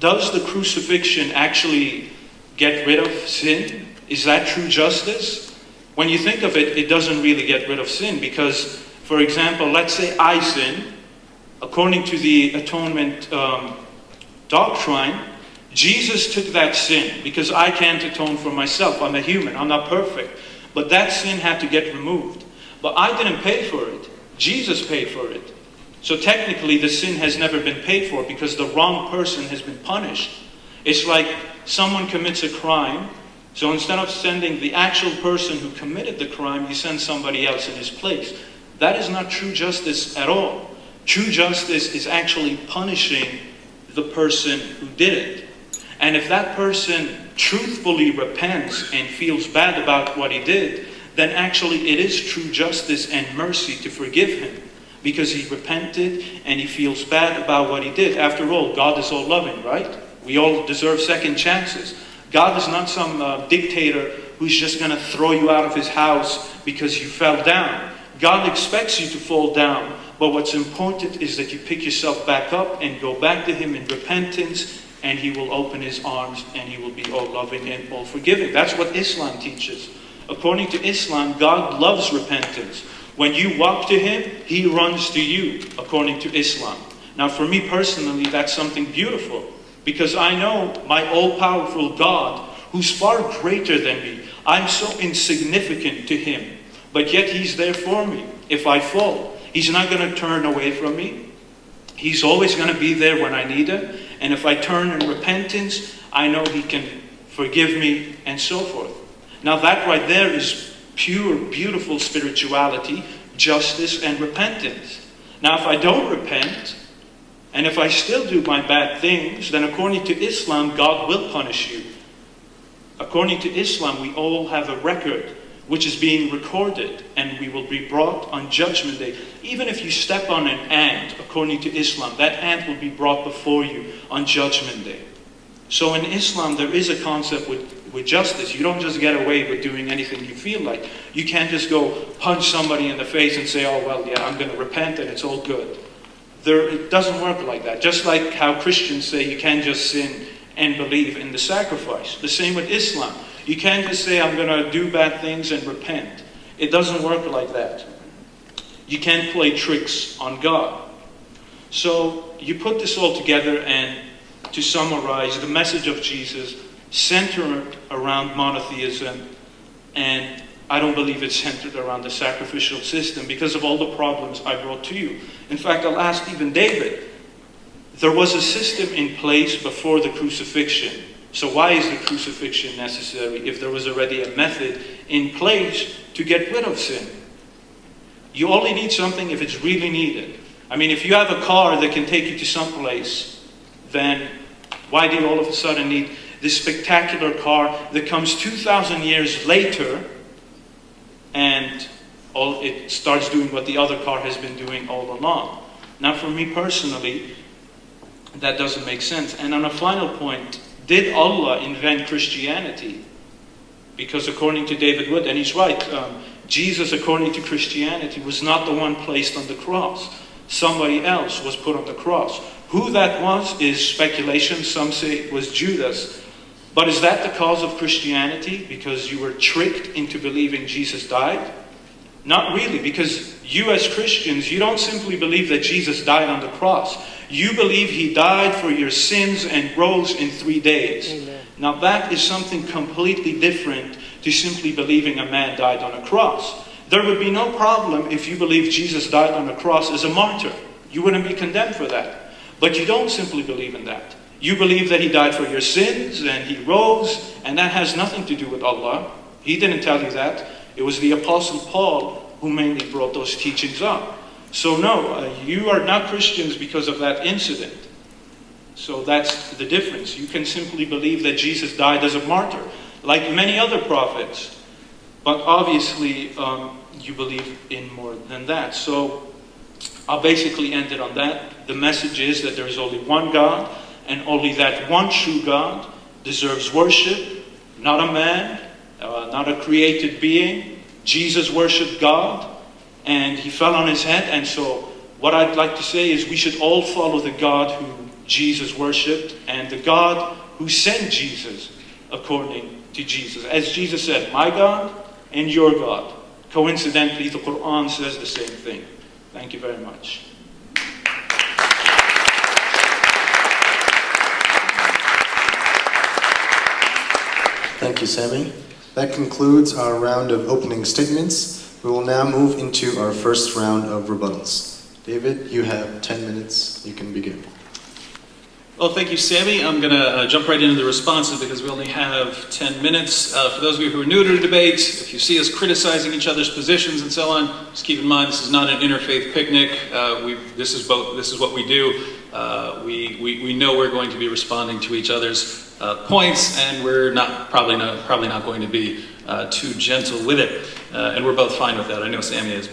Does the crucifixion actually get rid of sin? Is that true justice? When you think of it, it doesn't really get rid of sin because, for example, let's say I sin. According to the atonement doctrine, Jesus took that sin because I can't atone for myself. I'm a human. I'm not perfect. But that sin had to get removed. But I didn't pay for it. Jesus paid for it. So technically, the sin has never been paid for because the wrong person has been punished. It's like someone commits a crime. So instead of sending the actual person who committed the crime, you send somebody else in his place. That is not true justice at all. True justice is actually punishing the person who did it. And if that person truthfully repents and feels bad about what he did, then actually it is true justice and mercy to forgive him. Because he repented and he feels bad about what he did. After all, God is all loving, right? We all deserve second chances. God is not some dictator who's just going to throw you out of his house because you fell down. God expects you to fall down, but what's important is that you pick yourself back up and go back to him in repentance, and he will open his arms and he will be all loving and all forgiving. That's what Islam teaches. According to Islam, God loves repentance. When you walk to him, he runs to you, according to Islam. Now, for me personally, that's something beautiful. Because I know my all-powerful God, who's far greater than me. I'm so insignificant to him. But yet he's there for me. If I fall, he's not going to turn away from me. He's always going to be there when I need him. And if I turn in repentance, I know he can forgive me and so forth. Now that right there is pure, beautiful spirituality, justice, and repentance. Now if I don't repent, and if I still do my bad things, then according to Islam, God will punish you. According to Islam, we all have a record which is being recorded, and we will be brought on Judgment Day. Even if you step on an ant, according to Islam, that ant will be brought before you on Judgment Day. So in Islam, there is a concept with justice. You don't just get away with doing anything you feel like. You can't just go punch somebody in the face and say, oh, well, yeah, I'm going to repent and it's all good. It doesn't work like that. Just like how Christians say you can't just sin and believe in the sacrifice. The same with Islam. You can't just say, I'm going to do bad things and repent. It doesn't work like that. You can't play tricks on God. So you put this all together, and to summarize, the message of Jesus centered around monotheism, and I don't believe it's centered around the sacrificial system because of all the problems I brought to you. In fact, I'll ask even David, there was a system in place before the crucifixion. So why is the crucifixion necessary if there was already a method in place to get rid of sin? You only need something if it's really needed. I mean, if you have a car that can take you to someplace, then why do you all of a sudden need this spectacular car that comes 2,000 years later and it starts doing what the other car has been doing all along? Now, for me personally, that doesn't make sense. And on a final point, did Allah invent Christianity? Because according to David Wood, and he's right, Jesus, according to Christianity, was not the one placed on the cross. Somebody else was put on the cross. Who that was is speculation. Some say it was Judas. But is that the cause of Christianity? Because you were tricked into believing Jesus died? Not really, because you as Christians, you don't simply believe that Jesus died on the cross. You believe he died for your sins and rose in 3 days. Amen. Now that is something completely different to simply believing a man died on a cross. There would be no problem if you believed Jesus died on a cross as a martyr. You wouldn't be condemned for that. But you don't simply believe in that. You believe that he died for your sins and he rose, and that has nothing to do with Allah. He didn't tell you that. It was the Apostle Paul who mainly brought those teachings up. So no, you are not Christians because of that incident. So that's the difference. You can simply believe that Jesus died as a martyr, like many other prophets. But obviously, you believe in more than that. So I'll basically end it on that. The message is that there is only one God, and only that one true God deserves worship, not a man, not a created being. Jesus worshipped God, and he fell on his head. And so what I'd like to say is we should all follow the God who Jesus worshipped and the God who sent Jesus according to Jesus. As Jesus said, my God and your God. Coincidentally, the Quran says the same thing. Thank you very much. Thank you, Sami. That concludes our round of opening statements. We will now move into our first round of rebuttals. David, you have 10 minutes. You can begin. Well, thank you, Sami. I'm going to jump right into the responses because we only have 10 minutes. For those of you who are new to the debate, if you see us criticizing each other's positions and so on, just keep in mind this is not an interfaith picnic. This is what we do. We know we're going to be responding to each other's points, and we're probably not going to be too gentle with it. And we're both fine with that. I know Sami is.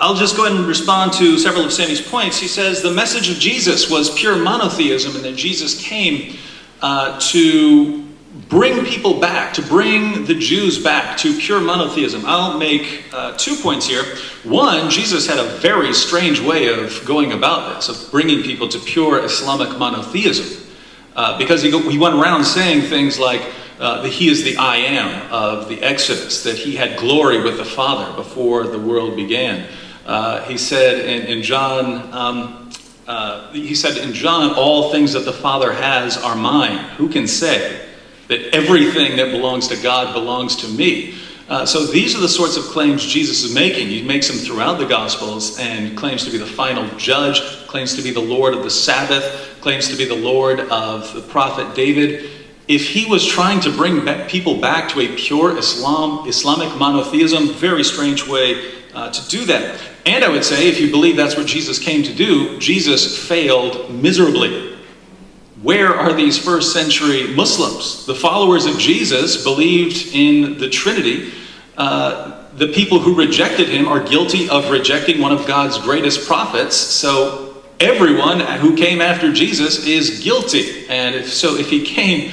I'll just go ahead and respond to several of Sami's points. He says the message of Jesus was pure monotheism, and that Jesus came to bring people back, to bring the Jews back to pure monotheism. I'll make 2 points here. One, Jesus had a very strange way of going about this, of bringing people to pure Islamic monotheism. Because he went around saying things like that he is the I am of the Exodus, that he had glory with the Father before the world began. He said in John, all things that the Father has are mine. Who can say that everything that belongs to God belongs to me? So these are the sorts of claims Jesus is making. He makes them throughout the Gospels and claims to be the final judge, claims to be the Lord of the Sabbath, claims to be the Lord of the prophet David. If he was trying to bring people back to a pure Islamic monotheism, very strange way to do that. And I would say, if you believe that's what Jesus came to do, Jesus failed miserably. Where are these first century Muslims? The followers of Jesus believed in the Trinity. The people who rejected him are guilty of rejecting one of God's greatest prophets. So everyone who came after Jesus is guilty. And if he came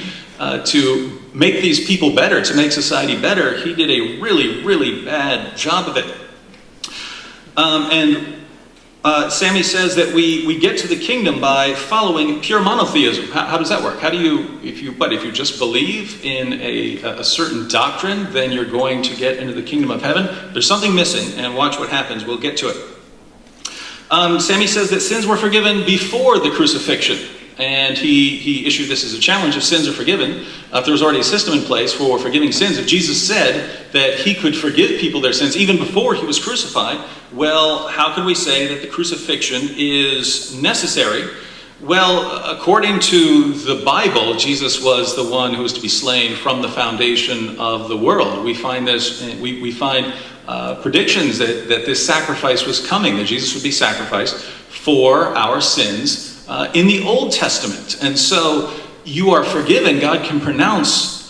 to make these people better, to make society better, he did a really, really bad job of it. Sami says that we get to the kingdom by following pure monotheism. How does that work? How do you, if you just believe in a certain doctrine, then you're going to get into the kingdom of heaven? There's something missing, and watch what happens. We'll get to it. Sami says that sins were forgiven before the crucifixion, and he issued this as a challenge. If sins are forgiven, if there was already a system in place for forgiving sins, if Jesus said that he could forgive people their sins even before he was crucified, well, how can we say that the crucifixion is necessary? Well, according to the Bible, Jesus was the one who was to be slain from the foundation of the world. We find this, we find predictions that this sacrifice was coming, that Jesus would be sacrificed for our sins in the Old Testament. And so you are forgiven. God can pronounce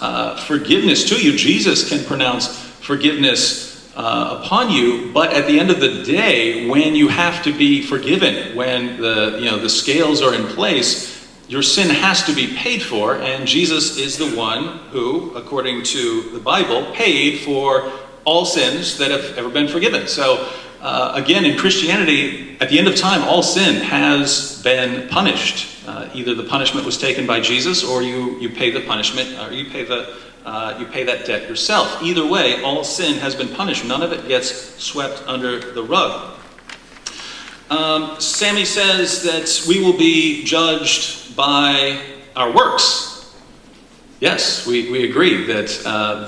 forgiveness to you. Jesus can pronounce forgiveness upon you. But at the end of the day, when you have to be forgiven, when the scales are in place, your sin has to be paid for. And Jesus is the one who, according to the Bible, paid for all sins that have ever been forgiven. So again, in Christianity, at the end of time, all sin has been punished. Either the punishment was taken by Jesus, or you pay the punishment, or you pay that debt yourself. Either way, all sin has been punished. None of it gets swept under the rug. Sami says that we will be judged by our works. Yes, we agree that,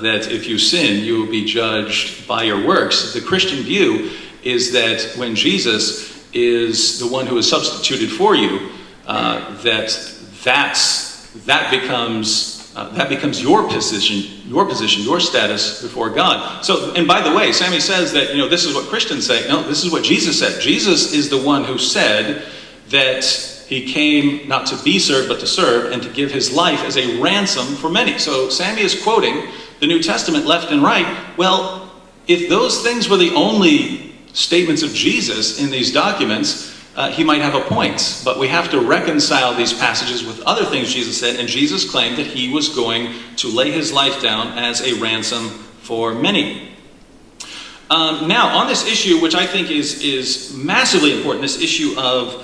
that if you sin, you will be judged by your works. The Christian view is that when Jesus is the one who is substituted for you, that becomes your position, your status before God. So, and by the way, Sami says that, this is what Christians say. No, this is what Jesus said. Jesus is the one who said that he came not to be served, but to serve, and to give his life as a ransom for many. So Sami is quoting the New Testament left and right. Well, if those things were the only statements of Jesus in these documents, he might have a point. But we have to reconcile these passages with other things Jesus said, and Jesus claimed that he was going to lay his life down as a ransom for many. Now, on this issue, which I think is massively important, this issue of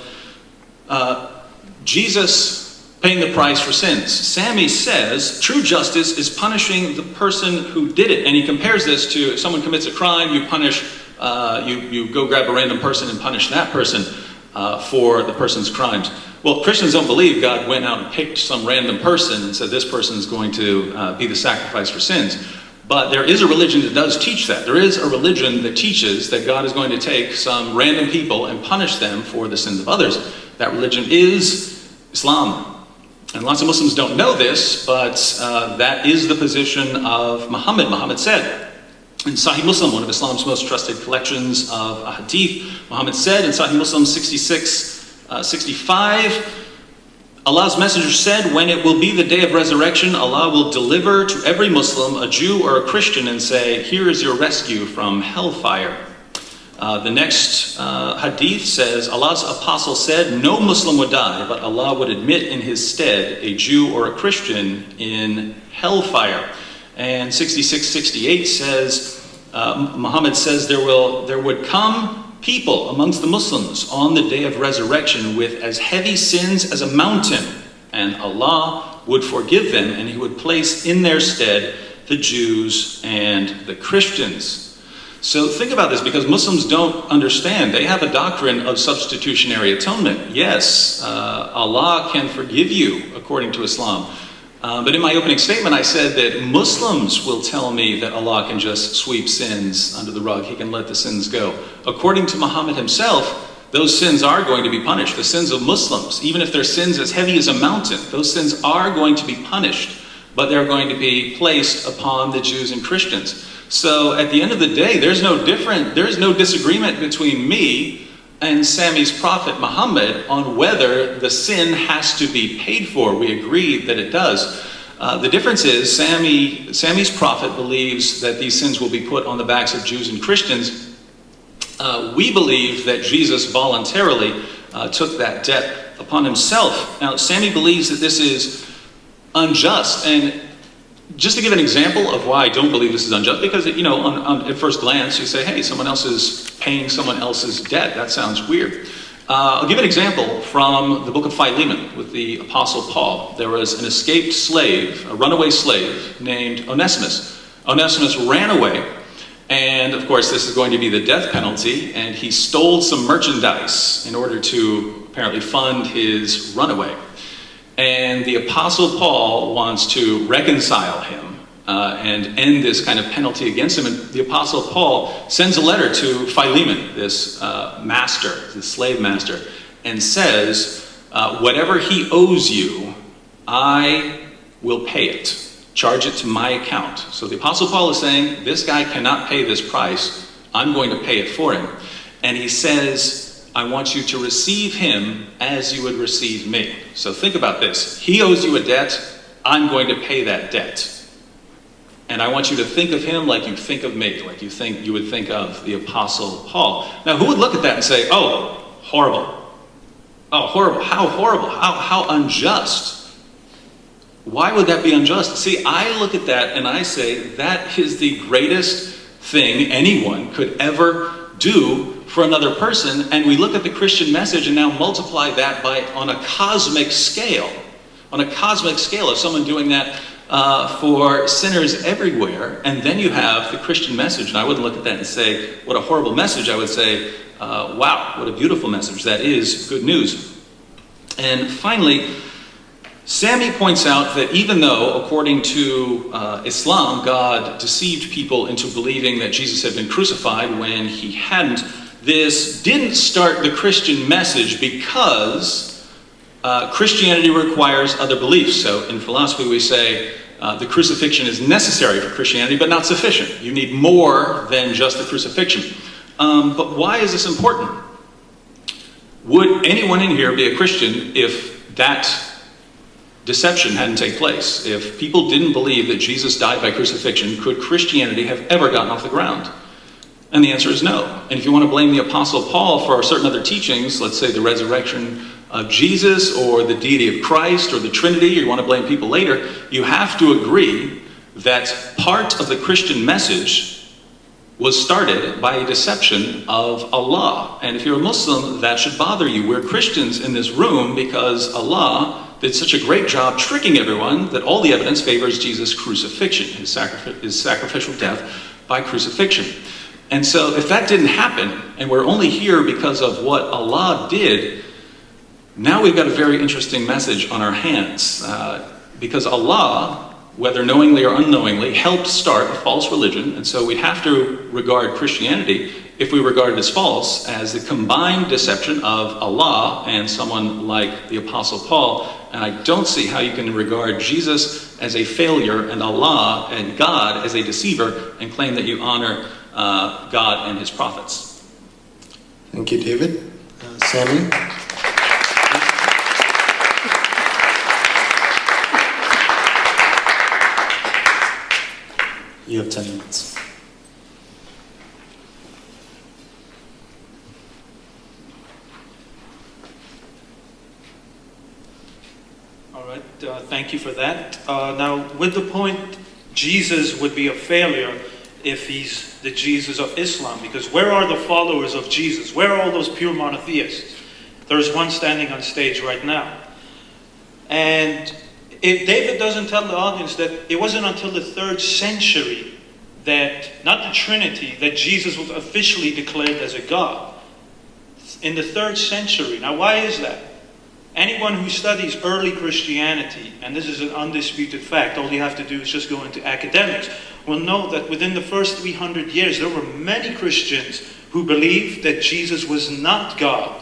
Jesus paying the price for sins. Sami says true justice is punishing the person who did it. And he compares this to if someone commits a crime, you punish, you go grab a random person and punish that person for the person's crimes. Well, Christians don't believe God went out and picked some random person and said this person is going to be the sacrifice for sins. But there is a religion that does teach that. There is a religion that teaches that God is going to take some random people and punish them for the sins of others. That religion is Islam. And lots of Muslims don't know this, but that is the position of Muhammad. Muhammad said in Sahih Muslim, one of Islam's most trusted collections of hadith, Muhammad said in Sahih Muslim 66:65, Allah's messenger said, when it will be the day of resurrection, Allah will deliver to every Muslim, a Jew or a Christian, and say, here is your rescue from hellfire. The next hadith says, Allah's apostle said, no Muslim would die, but Allah would admit in his stead a Jew or a Christian in hellfire. And 66:68 says, Muhammad says, there would come people amongst the Muslims on the day of resurrection with as heavy sins as a mountain, and Allah would forgive them, and he would place in their stead the Jews and the Christians. So think about this, because Muslims don't understand. They have a doctrine of substitutionary atonement. Yes, Allah can forgive you according to Islam. But in my opening statement, I said that Muslims will tell me that Allah can just sweep sins under the rug. He can let the sins go. According to Muhammad himself, those sins are going to be punished. The sins of Muslims, even if they're sins as heavy as a mountain, those sins are going to be punished, but they're going to be placed upon the Jews and Christians. So at the end of the day, there's no disagreement between me and Sami's prophet Muhammad on whether the sin has to be paid for. We agree that it does. The difference is Sami's prophet believes that these sins will be put on the backs of Jews and Christians. We believe that Jesus voluntarily took that debt upon himself. Now, Sami believes that this is unjust, and Just to give an example of why I don't believe this is unjust, because you know, at first glance, you say, hey, someone else is paying someone else's debt. That sounds weird. I'll give an example from the book of Philemon with the Apostle Paul. There was an escaped slave, a runaway slave named Onesimus. Onesimus ran away, and of course, this is going to be the death penalty, and he stole some merchandise in order to apparently fund his runaway. And the Apostle Paul wants to reconcile him and end this kind of penalty against him. And the Apostle Paul sends a letter to Philemon, this master, this slave master, and says, whatever he owes you, I will pay it. Charge it to my account. So the Apostle Paul is saying, this guy cannot pay this price. I'm going to pay it for him. And he says, I want you to receive him as you would receive me. So think about this. He owes you a debt. I'm going to pay that debt. And I want you to think of him like you think of me, like you would think of the Apostle Paul. Now, who would look at that and say, oh, horrible. Oh, horrible. How unjust. Why would that be unjust? See, I look at that and I say, that is the greatest thing anyone could ever do for another person, and we look at the Christian message and now multiply that by on a cosmic scale of someone doing that for sinners everywhere, and then you have the Christian message. And I wouldn't look at that and say, what a horrible message. I would say, wow, what a beautiful message. That is good news. And finally, Sami points out that even though, according to Islam, God deceived people into believing that Jesus had been crucified when he hadn't, this didn't start the Christian message because Christianity requires other beliefs. So in philosophy we say the crucifixion is necessary for Christianity but not sufficient. You need more than just the crucifixion. But why is this important? Would anyone in here be a Christian if that deception hadn't taken place? If people didn't believe that Jesus died by crucifixion, could Christianity have ever gotten off the ground? And the answer is no. And if you want to blame the Apostle Paul for certain other teachings, let's say the resurrection of Jesus or the deity of Christ or the Trinity, or you want to blame people later, you have to agree that part of the Christian message was started by a deception of Allah. And if you're a Muslim, that should bother you. We're Christians in this room because Allah did such a great job tricking everyone that all the evidence favors Jesus' crucifixion, his sacrificial death by crucifixion. And so if that didn't happen, and we're only here because of what Allah did, now we've got a very interesting message on our hands. Because Allah, whether knowingly or unknowingly, helped start a false religion, and so we have to regard Christianity, if we regard it as false, as the combined deception of Allah and someone like the Apostle Paul. And I don't see how you can regard Jesus as a failure and Allah and God as a deceiver and claim that you honor God and his prophets. Thank you, David. Sami? You have 10 minutes. All right, thank you for that. Now, with the point, Jesus would be a failure if he's the Jesus of Islam, because where are the followers of Jesus? Where are all those pure monotheists? There's one standing on stage right now. And if David doesn't tell the audience that it wasn't until the 3rd century that, not the Trinity, that Jesus was officially declared as a God. In the 3rd century. Now why is that? Anyone who studies early Christianity, and this is an undisputed fact, all you have to do is just go into academics, will know that within the first 300 years, there were many Christians who believed that Jesus was not God.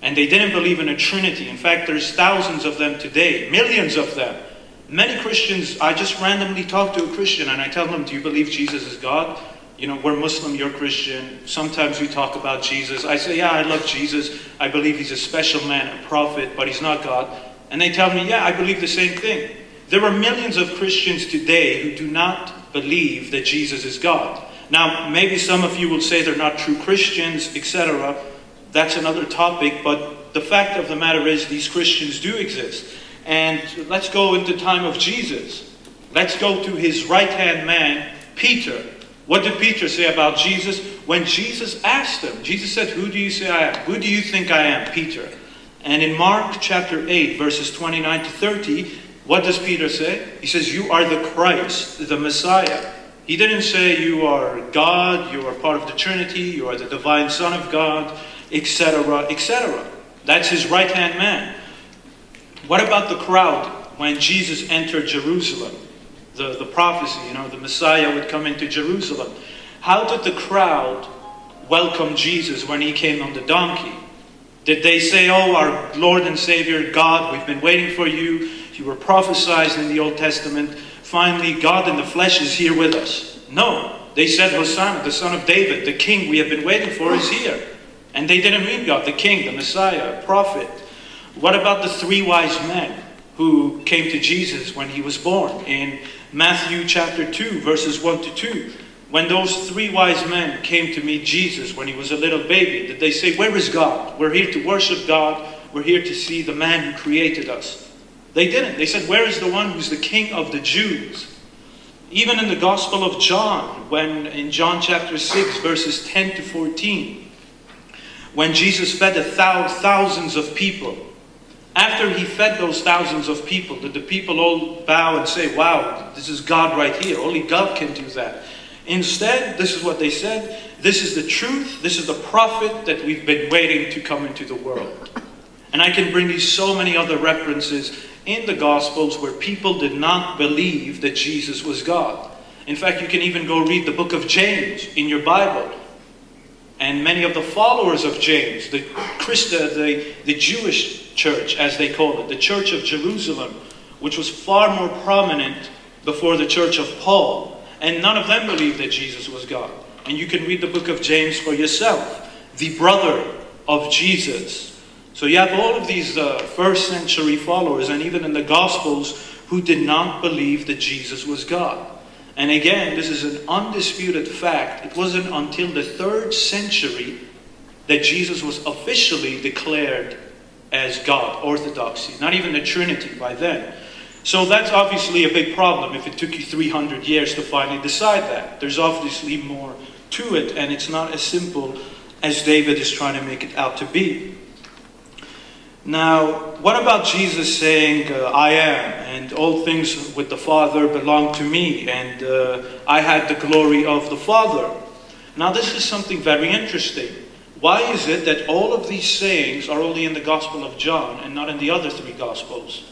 And they didn't believe in a Trinity. In fact, there's thousands of them today, millions of them. Many Christians, I just randomly talk to a Christian and I tell them, do you believe Jesus is God? You know, we're Muslim, you're Christian. Sometimes we talk about Jesus. I say, yeah, I love Jesus. I believe he's a special man, a prophet, but he's not God. And they tell me, yeah, I believe the same thing. There are millions of Christians today who do not believe that Jesus is God. Now, maybe some of you will say they're not true Christians, etc. That's another topic, but the fact of the matter is these Christians do exist. And let's go into the time of Jesus. Let's go to his right-hand man, Peter. What did Peter say about Jesus? When Jesus asked him, Jesus said, who do you say I am? Who do you think I am, Peter? And in Mark chapter 8, verses 29 to 30, what does Peter say? He says, you are the Christ, the Messiah. He didn't say you are God, you are part of the Trinity, you are the divine Son of God, etc., etc. That's his right-hand man. What about the crowd when Jesus entered Jerusalem? The prophecy, you know, the Messiah would come into Jerusalem. How did the crowd welcome Jesus when he came on the donkey? Did they say, oh, our Lord and Savior, God, we've been waiting for you. You were prophesied in the Old Testament. Finally, God in the flesh is here with us. No, they said, Hosanna, the son of David, the king we have been waiting for is here. And they didn't mean God, the king, the Messiah, prophet. What about the three wise men who came to Jesus when he was born? In Matthew chapter 2, verses 1 to 2. When those three wise men came to meet Jesus when he was a little baby, did they say, where is God? We're here to worship God. We're here to see the man who created us. They didn't. They said, where is the one who's the king of the Jews? Even in the Gospel of John, when in John chapter 6, verses 10 to 14, when Jesus fed thousands of people, after he fed those thousands of people, did the people all bow and say, wow, this is God right here. Only God can do that. Instead, this is what they said. This is the truth. This is the prophet that we've been waiting to come into the world. And I can bring you so many other references in the Gospels where people did not believe that Jesus was God. In fact, you can even go read the book of James in your Bible. And many of the followers of James, the Jewish church, as they call it, the Church of Jerusalem, which was far more prominent before the Church of Paul. And none of them believed that Jesus was God. And you can read the book of James for yourself. The brother of Jesus. So you have all of these first century followers, and even in the Gospels, who did not believe that Jesus was God. And again, this is an undisputed fact. It wasn't until the 3rd century that Jesus was officially declared as God, orthodoxy. Not even the Trinity by then. So that's obviously a big problem if it took you 300 years to finally decide that. There's obviously more to it, and it's not as simple as David is trying to make it out to be. Now, what about Jesus saying, I am, and all things with the Father belong to me, and I had the glory of the Father? Now, this is something very interesting. Why is it that all of these sayings are only in the Gospel of John and not in the other three Gospels?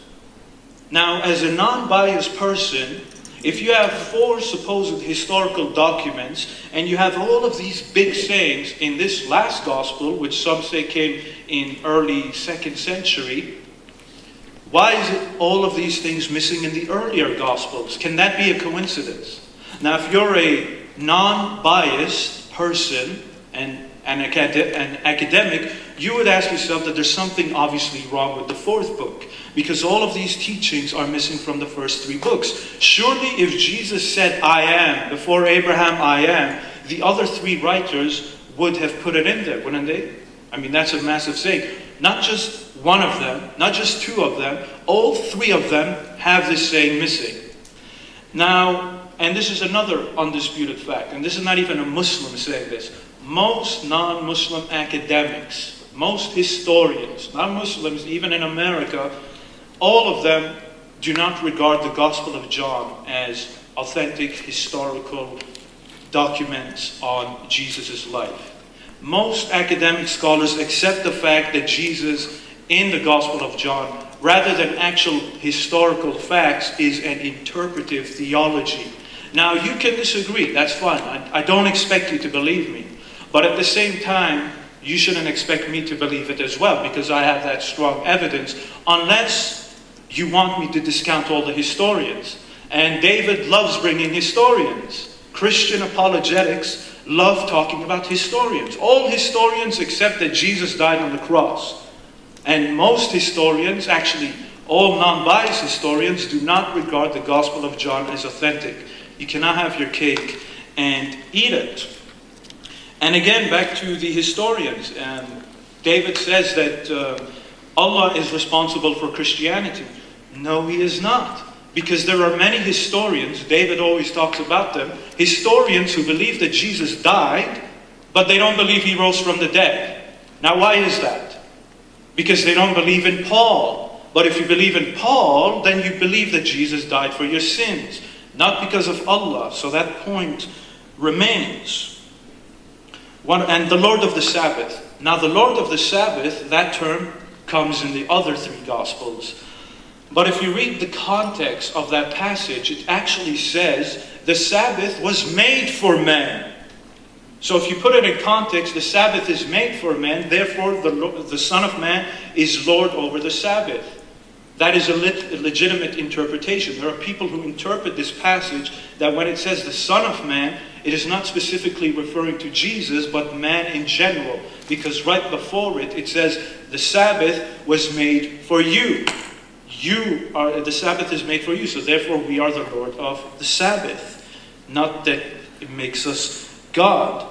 Now, as a non-biased person, if you have 4 supposed historical documents, and you have all of these big sayings in this last Gospel, which some say came in early 2nd century, why is it all of these things missing in the earlier Gospels? Can that be a coincidence? Now, if you're a non-biased person and an academic, you would ask yourself that there's something obviously wrong with the 4th book, because all of these teachings are missing from the first 3 books. Surely if Jesus said, I am, before Abraham, I am, the other 3 writers would have put it in there, wouldn't they? I mean, that's a massive saying. Not just one of them, not just 2 of them, all 3 of them have this saying missing. Now, and this is another undisputed fact, and this is not even a Muslim saying this. Most non-Muslim academics, most historians, non-Muslims, even in America, all of them do not regard the Gospel of John as authentic historical documents on Jesus' life. Most academic scholars accept the fact that Jesus in the Gospel of John, rather than actual historical facts, is an interpretive theology. Now, you can disagree, that's fine. I don't expect you to believe me. But at the same time, you shouldn't expect me to believe it as well, because I have that strong evidence, unless you want me to discount all the historians. And David loves bringing historians. Christian apologetics love talking about historians. All historians accept that Jesus died on the cross. And most historians, actually all non-biased historians, do not regard the Gospel of John as authentic. You cannot have your cake and eat it. And again, back to the historians. David says that Allah is responsible for Christianity. No, he is not. because there are many historians, David always talks about them, historians who believe that Jesus died, but they don't believe he rose from the dead. Now, why is that? Because they don't believe in Paul. But if you believe in Paul, then you believe that Jesus died for your sins, not because of Allah. So that point remains. And the Lord of the Sabbath. Now, the Lord of the Sabbath, that term comes in the other three Gospels. But if you read the context of that passage, it actually says the Sabbath was made for man. So if you put it in context, the Sabbath is made for man, therefore the Son of Man is Lord over the Sabbath. That is a legitimate interpretation. There are people who interpret this passage that when it says the Son of Man, it is not specifically referring to Jesus, but man in general. Because right before it, it says the Sabbath was made for you. The Sabbath is made for you, so therefore we are the Lord of the Sabbath. Not that it makes us God.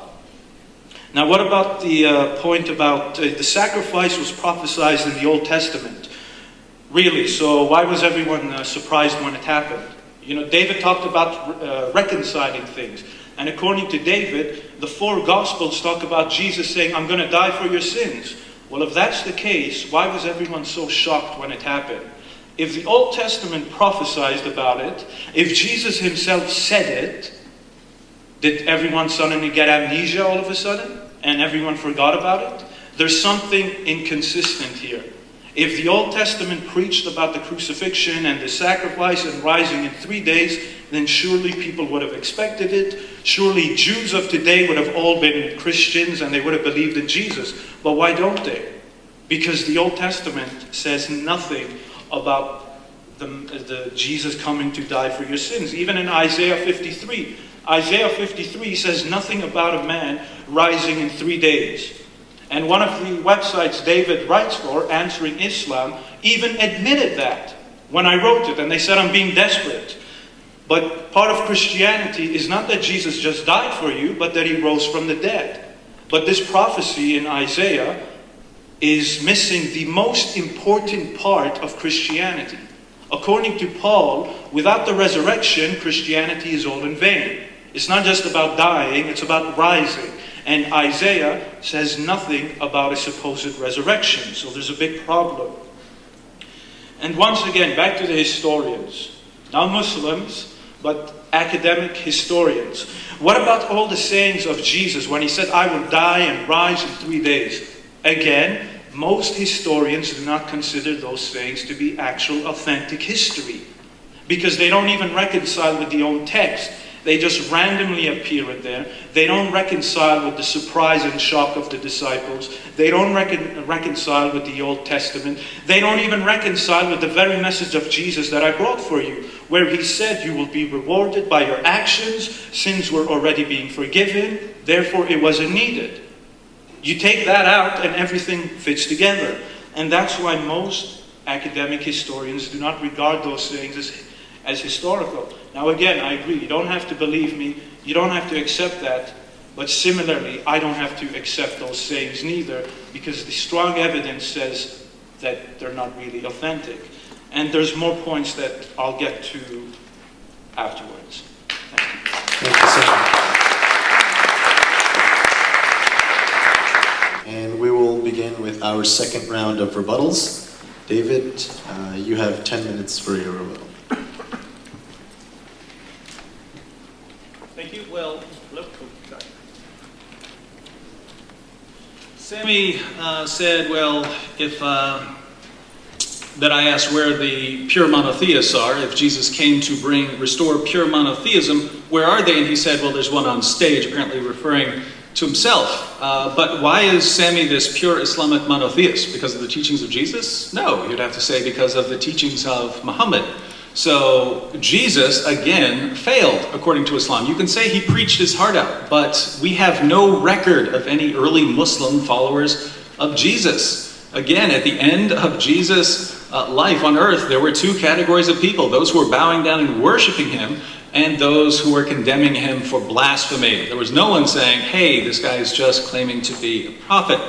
Now, what about the point about the sacrifice was prophesied in the Old Testament? Really, so why was everyone surprised when it happened? You know, David talked about reconciling things. And according to David, the four Gospels talk about Jesus saying, I'm going to die for your sins. Well, if that's the case, why was everyone so shocked when it happened? If the Old Testament prophesied about it, if Jesus himself said it, did everyone suddenly get amnesia all of a sudden? And everyone forgot about it? There's something inconsistent here. If the Old Testament preached about the crucifixion and the sacrifice and rising in 3 days, then surely people would have expected it. Surely Jews of today would have all been Christians and they would have believed in Jesus. But why don't they? Because the Old Testament says nothing about the Jesus coming to die for your sins. Even in Isaiah 53. Isaiah 53 says nothing about a man rising in 3 days. And one of the websites David writes for, Answering Islam, even admitted that when I wrote it. And they said, I'm being desperate. But part of Christianity is not that Jesus just died for you, but that he rose from the dead. But this prophecy in Isaiah is missing the most important part of Christianity. According to Paul, without the resurrection, Christianity is all in vain. It's not just about dying, it's about rising. And Isaiah says nothing about a supposed resurrection. So there's a big problem. And once again, back to the historians. Not Muslims, but academic historians. What about all the sayings of Jesus when he said, I will die and rise in 3 days? Again, most historians do not consider those sayings to be actual authentic history, because they don't even reconcile with the old text. They just randomly appear in there. They don't reconcile with the surprise and shock of the disciples. They don't reconcile with the Old Testament. They don't even reconcile with the very message of Jesus that I brought for you, where he said you will be rewarded by your actions. Sins were already being forgiven. Therefore, it wasn't needed. You take that out and everything fits together. And that's why most academic historians do not regard those things as historical. Now again, I agree, you don't have to believe me, you don't have to accept that, but similarly, I don't have to accept those sayings neither, because the strong evidence says that they're not really authentic. And there's more points that I'll get to afterwards. Thank you. And we will begin with our second round of rebuttals. David, you have 10 minutes for your rebuttal. Thank you. Well, look, Sami said, well, if that I asked where the pure monotheists are, if Jesus came to restore pure monotheism, where are they? And he said, well, there's one on stage, apparently referring to himself. But why is Sami this pure Islamic monotheist? Because of the teachings of Jesus? No, you'd have to say because of the teachings of Muhammad. So Jesus, again, failed according to Islam. You can say he preached his heart out, but we have no record of any early Muslim followers of Jesus. Again, at the end of Jesus' life on earth, there were two categories of people. Those who were bowing down and worshiping him, and those who were condemning him for blasphemy. There was no one saying, hey, this guy is just claiming to be a prophet.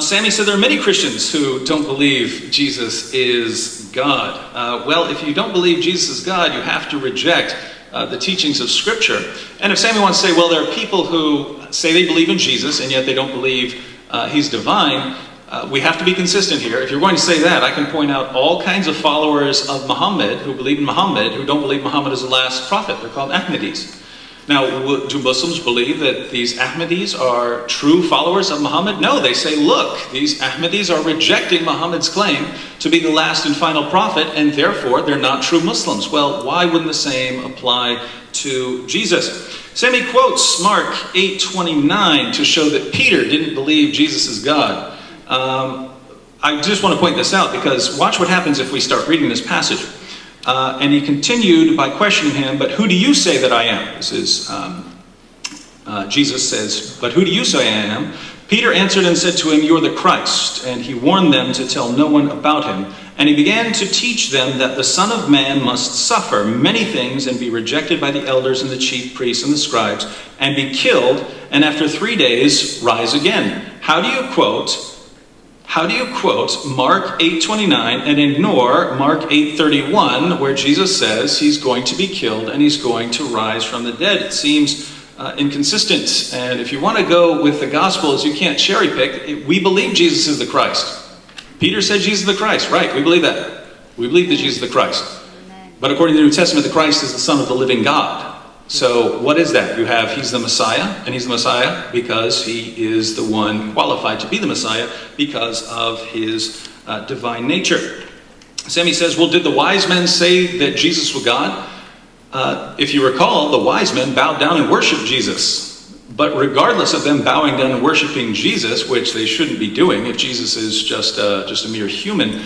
Sami said there are many Christians who don't believe Jesus is God. Well, if you don't believe Jesus is God, you have to reject the teachings of Scripture. And if Sami wants to say, well, there are people who say they believe in Jesus and yet they don't believe he's divine, we have to be consistent here. If you're going to say that, I can point out all kinds of followers of Muhammad who believe in Muhammad who don't believe Muhammad is the last prophet. They're called Ahmadis. Now, do Muslims believe that these Ahmadis are true followers of Muhammad? No, they say, look, these Ahmadis are rejecting Muhammad's claim to be the last and final prophet, and therefore they're not true Muslims. Well, why wouldn't the same apply to Jesus? Sami quotes Mark 8:29 to show that Peter didn't believe Jesus is God. I just want to point this out because watch what happens if we start reading this passage. And he continued by questioning him, but who do you say that I am? This is, Jesus says, but who do you say I am? Peter answered and said to him, you're the Christ. And he warned them to tell no one about him. And he began to teach them that the Son of Man must suffer many things and be rejected by the elders and the chief priests and the scribes and be killed and after 3 days rise again. How do you quote Mark 8:29 and ignore Mark 8:31, where Jesus says he's going to be killed and he's going to rise from the dead? It seems inconsistent. And if you want to go with the Gospels, you can't cherry pick. We believe Jesus is the Christ. Peter said Jesus is the Christ. Right, we believe that. We believe that Jesus is the Christ. But according to the New Testament, the Christ is the Son of the living God. So what is that? You have he's the Messiah, and he's the Messiah because he is the one qualified to be the Messiah because of his divine nature. Sami says, well, did the wise men say that Jesus was God? If you recall, the wise men bowed down and worshiped Jesus. But regardless of them bowing down and worshiping Jesus, which they shouldn't be doing if Jesus is just a mere human,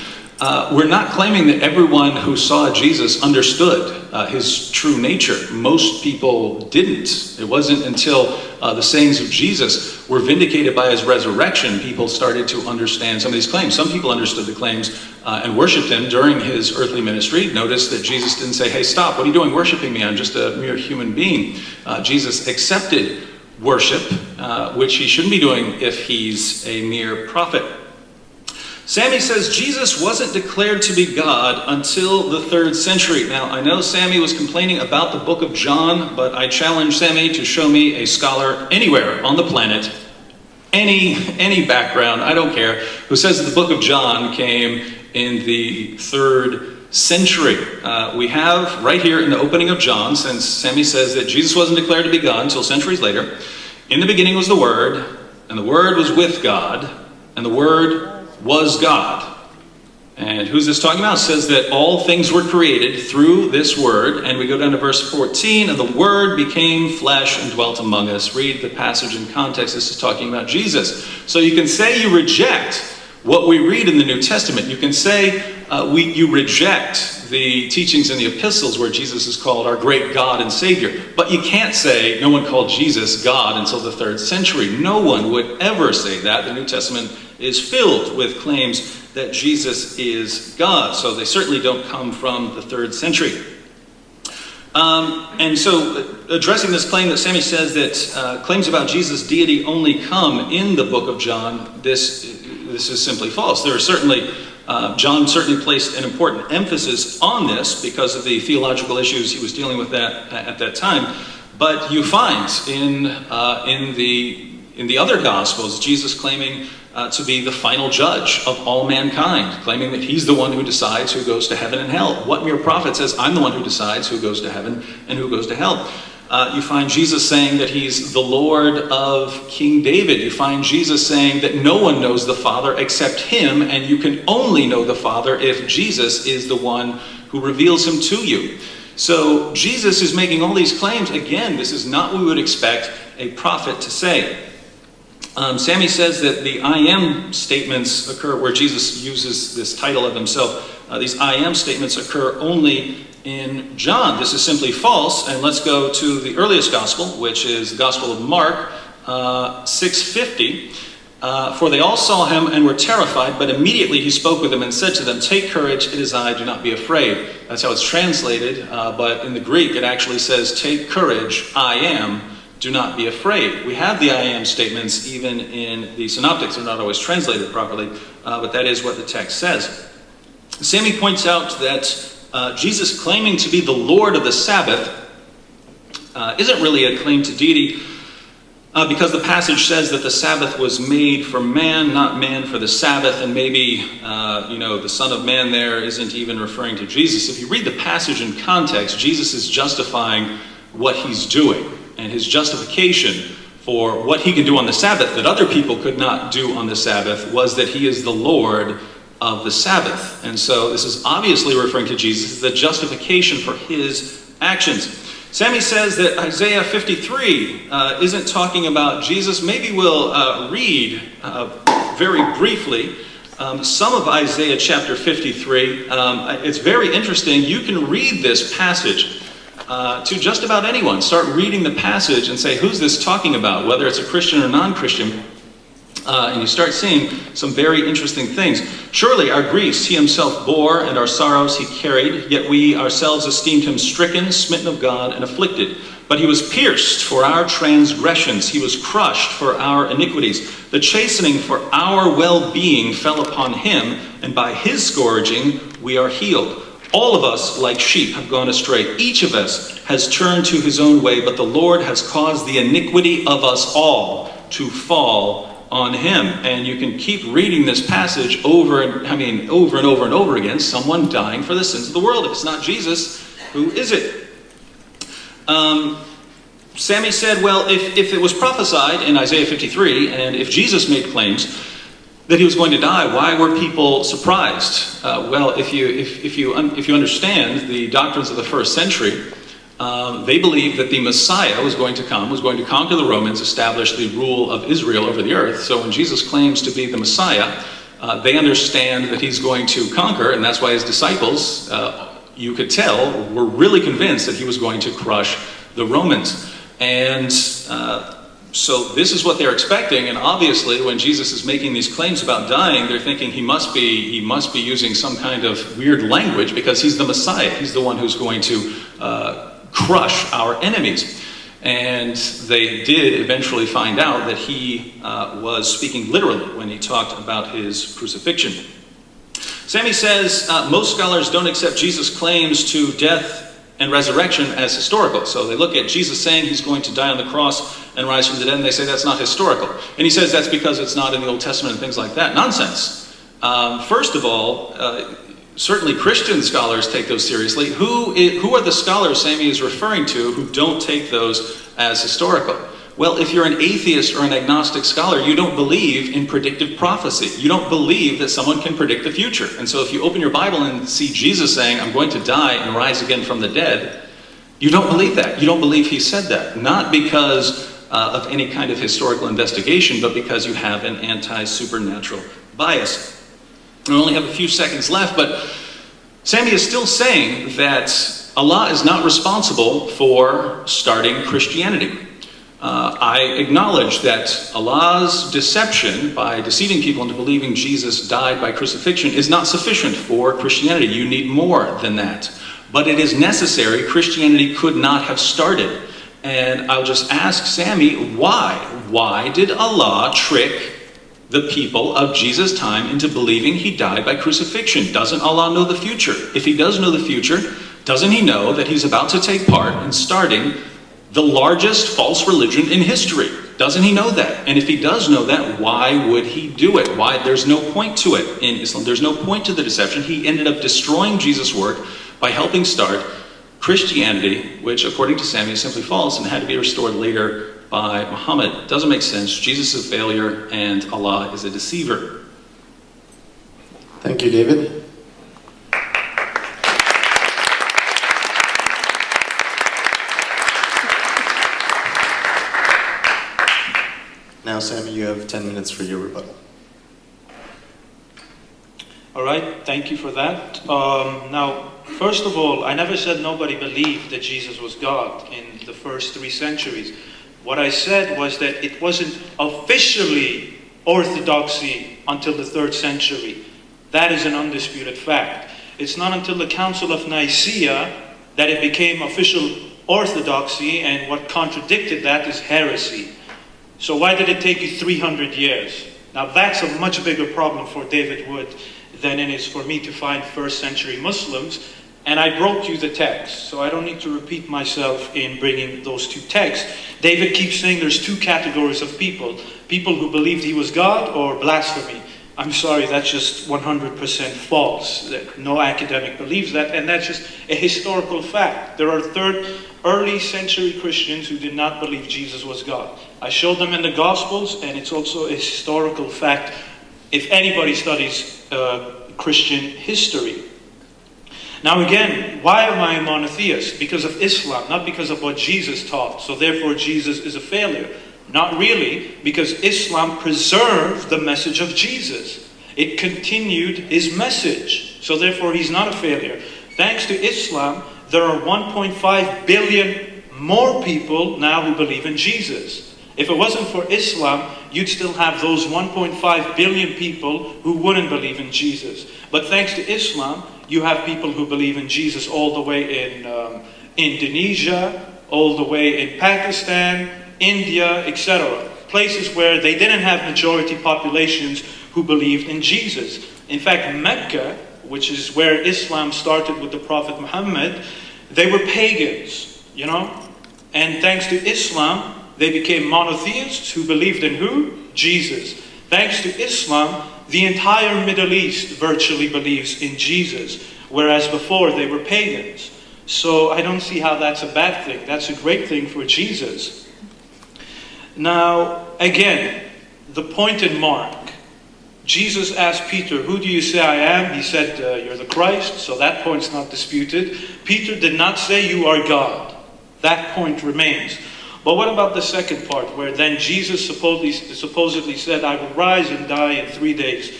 we're not claiming that everyone who saw Jesus understood his true nature. Most people didn't. It wasn't until the sayings of Jesus were vindicated by his resurrection, people started to understand some of these claims. Some people understood the claims and worshiped him during his earthly ministry. Notice that Jesus didn't say, hey, stop, what are you doing worshiping me? I'm just a mere human being. Jesus accepted worship, which he shouldn't be doing if he's a mere prophet. Sami says Jesus wasn't declared to be God until the 3rd century. Now, I know Sami was complaining about the book of John, but I challenge Sami to show me a scholar anywhere on the planet, any background, I don't care, who says that the book of John came in the 3rd century. We have right here in the opening of John, since Sami says that Jesus wasn't declared to be God until centuries later, in the beginning was the Word, and the Word was with God, and the Word was God. And who's this talking about? It says that all things were created through this Word. And we go down to verse 14, and the Word became flesh and dwelt among us. Read the passage in context. This is talking about Jesus. So you can say you reject what we read in the New Testament. You can say you reject the teachings in the epistles where Jesus is called our great God and Savior. But you can't say no one called Jesus God until the 3rd century. No one would ever say that. The New Testament is filled with claims that Jesus is God. So they certainly don't come from the 3rd century. And so addressing this claim that Sami says that claims about Jesus' deity only come in the book of John, this is simply false. There are certainly, John certainly placed an important emphasis on this because of the theological issues he was dealing with at that time. But you find in the other Gospels, Jesus claiming to be the final judge of all mankind, claiming that he's the one who decides who goes to heaven and hell. What mere prophet says, I'm the one who decides who goes to heaven and who goes to hell? You find Jesus saying that he's the Lord of King David. You find Jesus saying that no one knows the Father except him, and you can only know the Father if Jesus is the one who reveals him to you. So Jesus is making all these claims. Again, this is not what we would expect a prophet to say. Sami says that the I am statements occur where Jesus uses this title of himself. These I am statements occur only in John. This is simply false. And let's go to the earliest gospel, which is the Gospel of Mark 6:50. For they all saw him and were terrified, but immediately he spoke with them and said to them, take courage, it is I, do not be afraid. That's how it's translated, but in the Greek it actually says, take courage, I am. do not be afraid. We have the I am statements even in the synoptics. They're not always translated properly, but that is what the text says. Sami points out that Jesus claiming to be the Lord of the Sabbath isn't really a claim to deity because the passage says that the Sabbath was made for man, not man for the Sabbath, and maybe, the Son of Man there isn't even referring to Jesus. If you read the passage in context, Jesus is justifying what he's doing, and his justification for what he can do on the Sabbath that other people could not do on the Sabbath was that he is the Lord of the Sabbath. And so this is obviously referring to Jesus, the justification for his actions. Sami says that Isaiah 53 isn't talking about Jesus. Maybe we'll read very briefly some of Isaiah chapter 53. It's very interesting. You can read this passage to just about anyone. Start reading the passage and say, who's this talking about? Whether it's a Christian or non-Christian. And you start seeing some very interesting things. Surely our griefs he himself bore, and our sorrows he carried, yet we ourselves esteemed him stricken, smitten of God, and afflicted. But he was pierced for our transgressions, he was crushed for our iniquities. The chastening for our well-being fell upon him, and by his scourging we are healed. All of us, like sheep, have gone astray. Each of us has turned to his own way, but the Lord has caused the iniquity of us all to fall on him. And you can keep reading this passage over and over again. Someone dying for the sins of the world. If it's not Jesus, who is it? Sami said, well, if it was prophesied in Isaiah 53, and if Jesus made claims that he was going to die, why were people surprised? Well, if you understand the doctrines of the first century, they believed that the Messiah was going to come, was going to conquer the Romans, establish the rule of Israel over the earth. So when Jesus claims to be the Messiah, they understand that he's going to conquer, and that's why his disciples, you could tell, were really convinced that he was going to crush the Romans. And so this is what they're expecting, and obviously when Jesus is making these claims about dying, they're thinking he must be using some kind of weird language because he's the Messiah. He's the one who's going to crush our enemies. And they did eventually find out that he was speaking literally when he talked about his crucifixion. Sami says most scholars don't accept Jesus' claims to death and resurrection as historical. So they look at Jesus saying he's going to die on the cross and rise from the dead, and they say that's not historical. And he says that's because it's not in the Old Testament and things like that. Nonsense. First of all, certainly Christian scholars take those seriously. Who are the scholars Sami is referring to who don't take those as historical? Well, if you're an atheist or an agnostic scholar, you don't believe in predictive prophecy. You don't believe that someone can predict the future. And so if you open your Bible and see Jesus saying, I'm going to die and rise again from the dead, you don't believe that. You don't believe he said that. Not because of any kind of historical investigation, but because you have an anti-supernatural bias. I only have a few seconds left, but Sami is still saying that Allah is not responsible for starting Christianity. I acknowledge that Allah's deception by deceiving people into believing Jesus died by crucifixion is not sufficient for Christianity. You need more than that. But it is necessary. Christianity could not have started. And I'll just ask Sami, why? Why did Allah trick the people of Jesus' time into believing he died by crucifixion? Doesn't Allah know the future? If he does know the future, doesn't he know that he's about to take part in starting the largest false religion in history? Doesn't he know that? And if he does know that, why would he do it? Why? There's no point to it in Islam. There's no point to the deception. He ended up destroying Jesus' work by helping start Christianity, which according to Sami is simply false and had to be restored later by Muhammad. Doesn't make sense. Jesus is a failure and Allah is a deceiver. Thank you, David. Now, Sami, you have 10 minutes for your rebuttal. All right, thank you for that. Now, first of all, I never said nobody believed that Jesus was God in the first 3 centuries. What I said was that it wasn't officially orthodoxy until the 3rd century. That is an undisputed fact. It's not until the Council of Nicaea that it became official orthodoxy, and what contradicted that is heresy. So why did it take you 300 years? Now that's a much bigger problem for David Wood than it is for me to find first century Muslims. And I brought you the text, so I don't need to repeat myself in bringing those two texts. David keeps saying there's two categories of people. People who believed he was God or blasphemy. I'm sorry, that's just 100% false. No academic believes that, and that's just a historical fact. There are early century Christians who did not believe Jesus was God. I showed them in the Gospels, and it's also a historical fact if anybody studies Christian history. Now again, why am I a monotheist? Because of Islam, not because of what Jesus taught. So therefore Jesus is a failure. Not really, because Islam preserved the message of Jesus. It continued his message. So therefore he's not a failure. Thanks to Islam, there are 1.5 billion more people now who believe in Jesus. If it wasn't for Islam, you'd still have those 1.5 billion people who wouldn't believe in Jesus. But thanks to Islam, you have people who believe in Jesus all the way in Indonesia, all the way in Pakistan, India, etc. Places where they didn't have majority populations who believed in Jesus. In fact, Mecca, which is where Islam started with the Prophet Muhammad, they were pagans, you know? And thanks to Islam, they became monotheists who believed in who? Jesus. Thanks to Islam, the entire Middle East virtually believes in Jesus, whereas before they were pagans. So I don't see how that's a bad thing. That's a great thing for Jesus. Now, again, the point in Mark. Jesus asked Peter, who do you say I am? He said, you're the Christ, so that point's not disputed. Peter did not say you are God. That point remains. But what about the second part, where then Jesus supposedly said, I will rise and die in 3 days.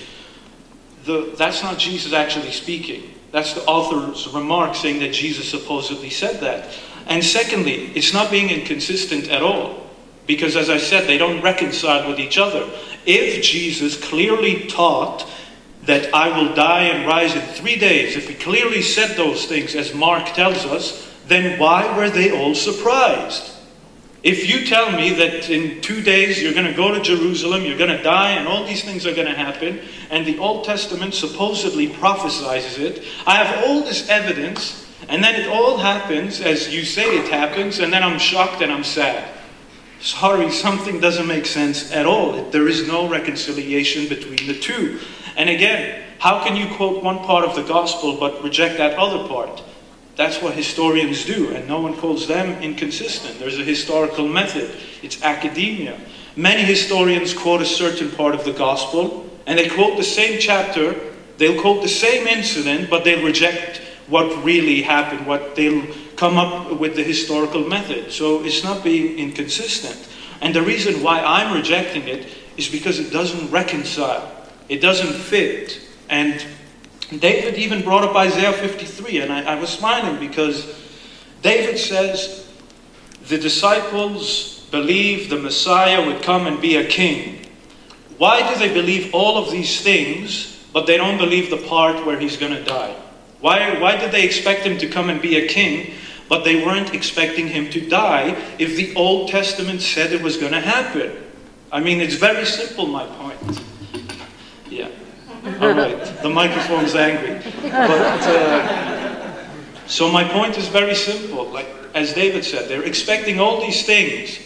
That's not Jesus actually speaking. That's the author's remark saying that Jesus supposedly said that. And secondly, it's not being inconsistent at all. Because as I said, they don't reconcile with each other. If Jesus clearly taught that I will die and rise in 3 days, if he clearly said those things as Mark tells us, then why were they all surprised? If you tell me that in 2 days you're going to go to Jerusalem, you're going to die, and all these things are going to happen, and the Old Testament supposedly prophesizes it, I have all this evidence, and then it all happens as you say it happens, and then I'm shocked and I'm sad. Sorry, something doesn't make sense at all. There is no reconciliation between the two. And again, how can you quote one part of the gospel but reject that other part? That's what historians do, and no one calls them inconsistent. There's a historical method. It's academia. Many historians quote a certain part of the gospel, and they quote the same chapter, they'll quote the same incident, but they'll reject what really happened, what they'll come up with the historical method. So it's not being inconsistent. And the reason why I'm rejecting it is because it doesn't reconcile. It doesn't fit. And David even brought up Isaiah 53, and I was smiling because David says the disciples believed the Messiah would come and be a king. Why do they believe all of these things, but they don't believe the part where he's going to die? Why did they expect him to come and be a king, but they weren't expecting him to die if the Old Testament said it was going to happen? I mean, it's very simple, my point. Yeah. All right. The microphone's angry. But, so my point is very simple. Like, as David said, they're expecting all these things.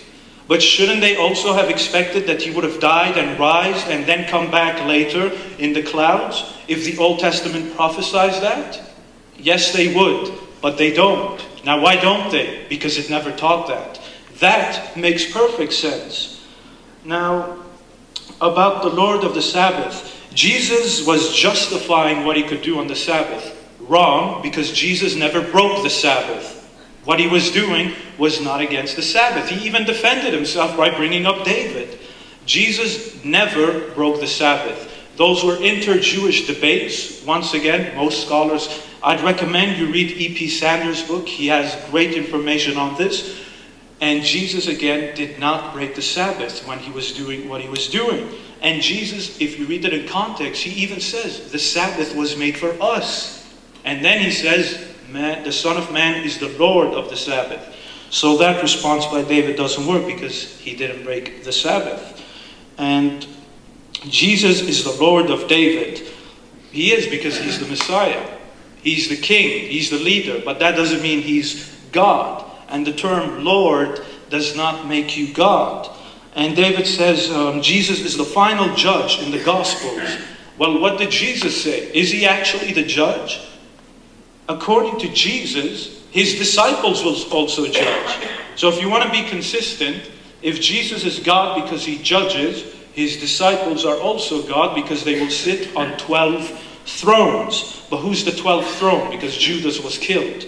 But shouldn't they also have expected that he would have died and rise and then come back later in the clouds if the Old Testament prophesies that? Yes, they would, but they don't. Now, why don't they? Because it never taught that. That makes perfect sense. Now, about the Lord of the Sabbath. Jesus was justifying what he could do on the Sabbath. Wrong, because Jesus never broke the Sabbath. What he was doing was not against the Sabbath. He even defended himself by bringing up David. Jesus never broke the Sabbath. Those were inter-Jewish debates. Once again, most scholars, I'd recommend you read E.P. Sanders' book. He has great information on this. And Jesus, again, did not break the Sabbath when he was doing what he was doing. And Jesus, if you read it in context, he even says, the Sabbath was made for us. And then he says, the Son of Man is the Lord of the Sabbath. So that response by David doesn't work because he didn't break the Sabbath. And Jesus is the Lord of David. He is, because he's the Messiah. He's the king, he's the leader, but that doesn't mean he's God. And the term Lord does not make you God. And David says Jesus is the final judge in the Gospels. Well, what did Jesus say? Is he actually the judge? According to Jesus, his disciples will also judge. So if you want to be consistent, if Jesus is God because he judges, his disciples are also God because they will sit on 12 thrones. But who's the 12th throne? Because Judas was killed.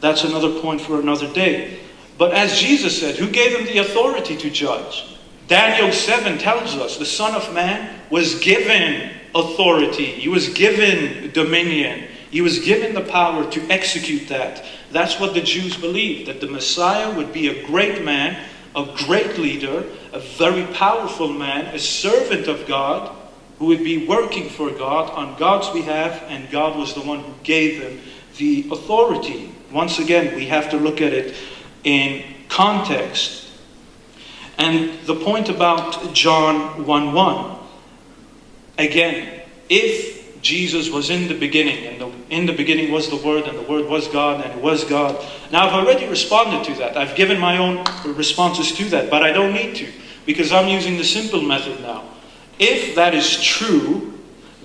That's another point for another day. But as Jesus said, who gave him the authority to judge? Daniel 7 tells us the Son of Man was given authority. He was given dominion. He was given the power to execute that. That's what the Jews believed, that the Messiah would be a great man, a great leader, a very powerful man, a servant of God, who would be working for God on God's behalf, and God was the one who gave him the authority. Once again, we have to look at it in context. And the point about John 1:1, again, if Jesus was in the beginning, and in the beginning was the Word, and the Word was God, and it was God. Now, I've already responded to that. I've given my own responses to that, but I don't need to, because I'm using the simple method now. If that is true,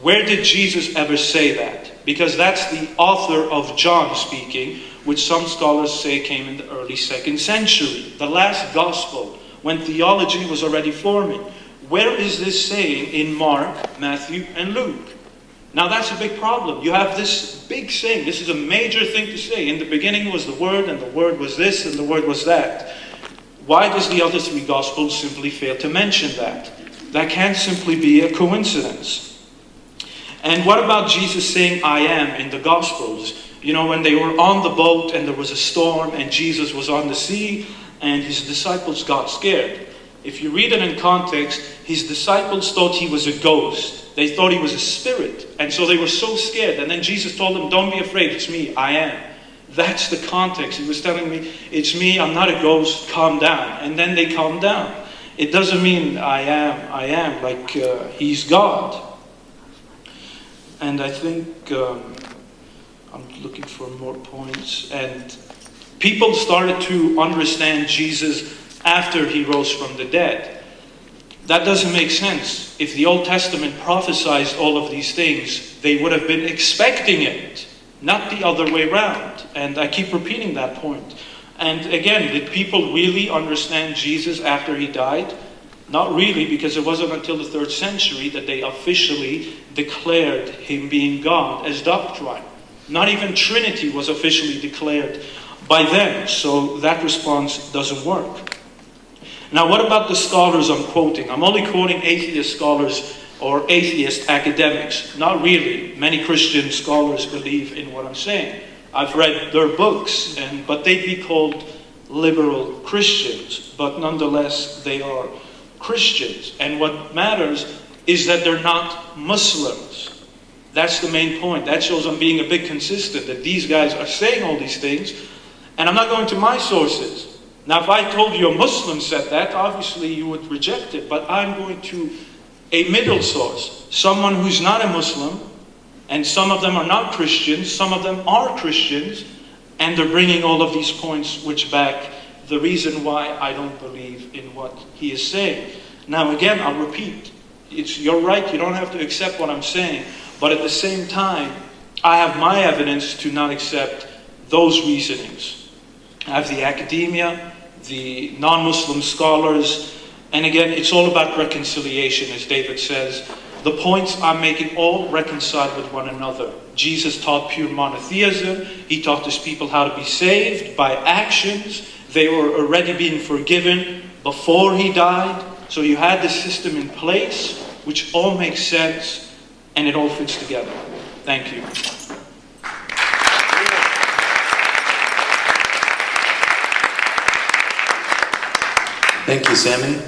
where did Jesus ever say that? Because that's the author of John speaking, which some scholars say came in the early 2nd century, the last gospel, when theology was already forming. Where is this saying in Mark, Matthew, and Luke? Now that's a big problem. You have this big saying. This is a major thing to say. In the beginning was the Word, and the Word was this, and the Word was that. Why does the other three gospels simply fail to mention that? That can't simply be a coincidence. And what about Jesus saying, I am, in the Gospels? You know, when they were on the boat and there was a storm and Jesus was on the sea and his disciples got scared. If you read it in context, his disciples thought he was a ghost. They thought he was a spirit. And so they were so scared. And then Jesus told them, don't be afraid, it's me, I am. That's the context. He was telling me, it's me, I'm not a ghost, calm down. And then they calmed down. It doesn't mean I am, like he's God. And I think, I'm looking for more points. And people started to understand Jesus after he rose from the dead. That doesn't make sense. If the Old Testament prophesied all of these things, they would have been expecting it, not the other way around. And I keep repeating that point. And again, did people really understand Jesus after he died? Not really, because it wasn't until the 3rd century that they officially declared him being God as doctrine. Not even Trinity was officially declared by then, so that response doesn't work. Now, what about the scholars I'm quoting? I'm only quoting atheist scholars or atheist academics. Not really. Many Christian scholars believe in what I'm saying. I've read their books, but they'd be called liberal Christians, but nonetheless they are Christians, and what matters is that they're not Muslims. That's the main point. That shows I'm being a bit consistent, that these guys are saying all these things, and I'm not going to my sources. Now, if I told you a Muslim said that, obviously you would reject it, but I'm going to a middle source, someone who's not a Muslim, and some of them are not Christians, some of them are Christians, and they're bringing all of these points which back the reason why I don't believe in what he is saying. Now again, I'll repeat. You're right, you don't have to accept what I'm saying. But at the same time, I have my evidence to not accept those reasonings. I have the academia, the non-Muslim scholars. And again, it's all about reconciliation, as David says. The points I'm making all reconcile with one another. Jesus taught pure monotheism. He taught his people how to be saved by actions. They were already being forgiven before he died. So you had this system in place, which all makes sense, and it all fits together. Thank you. Thank you, Sami.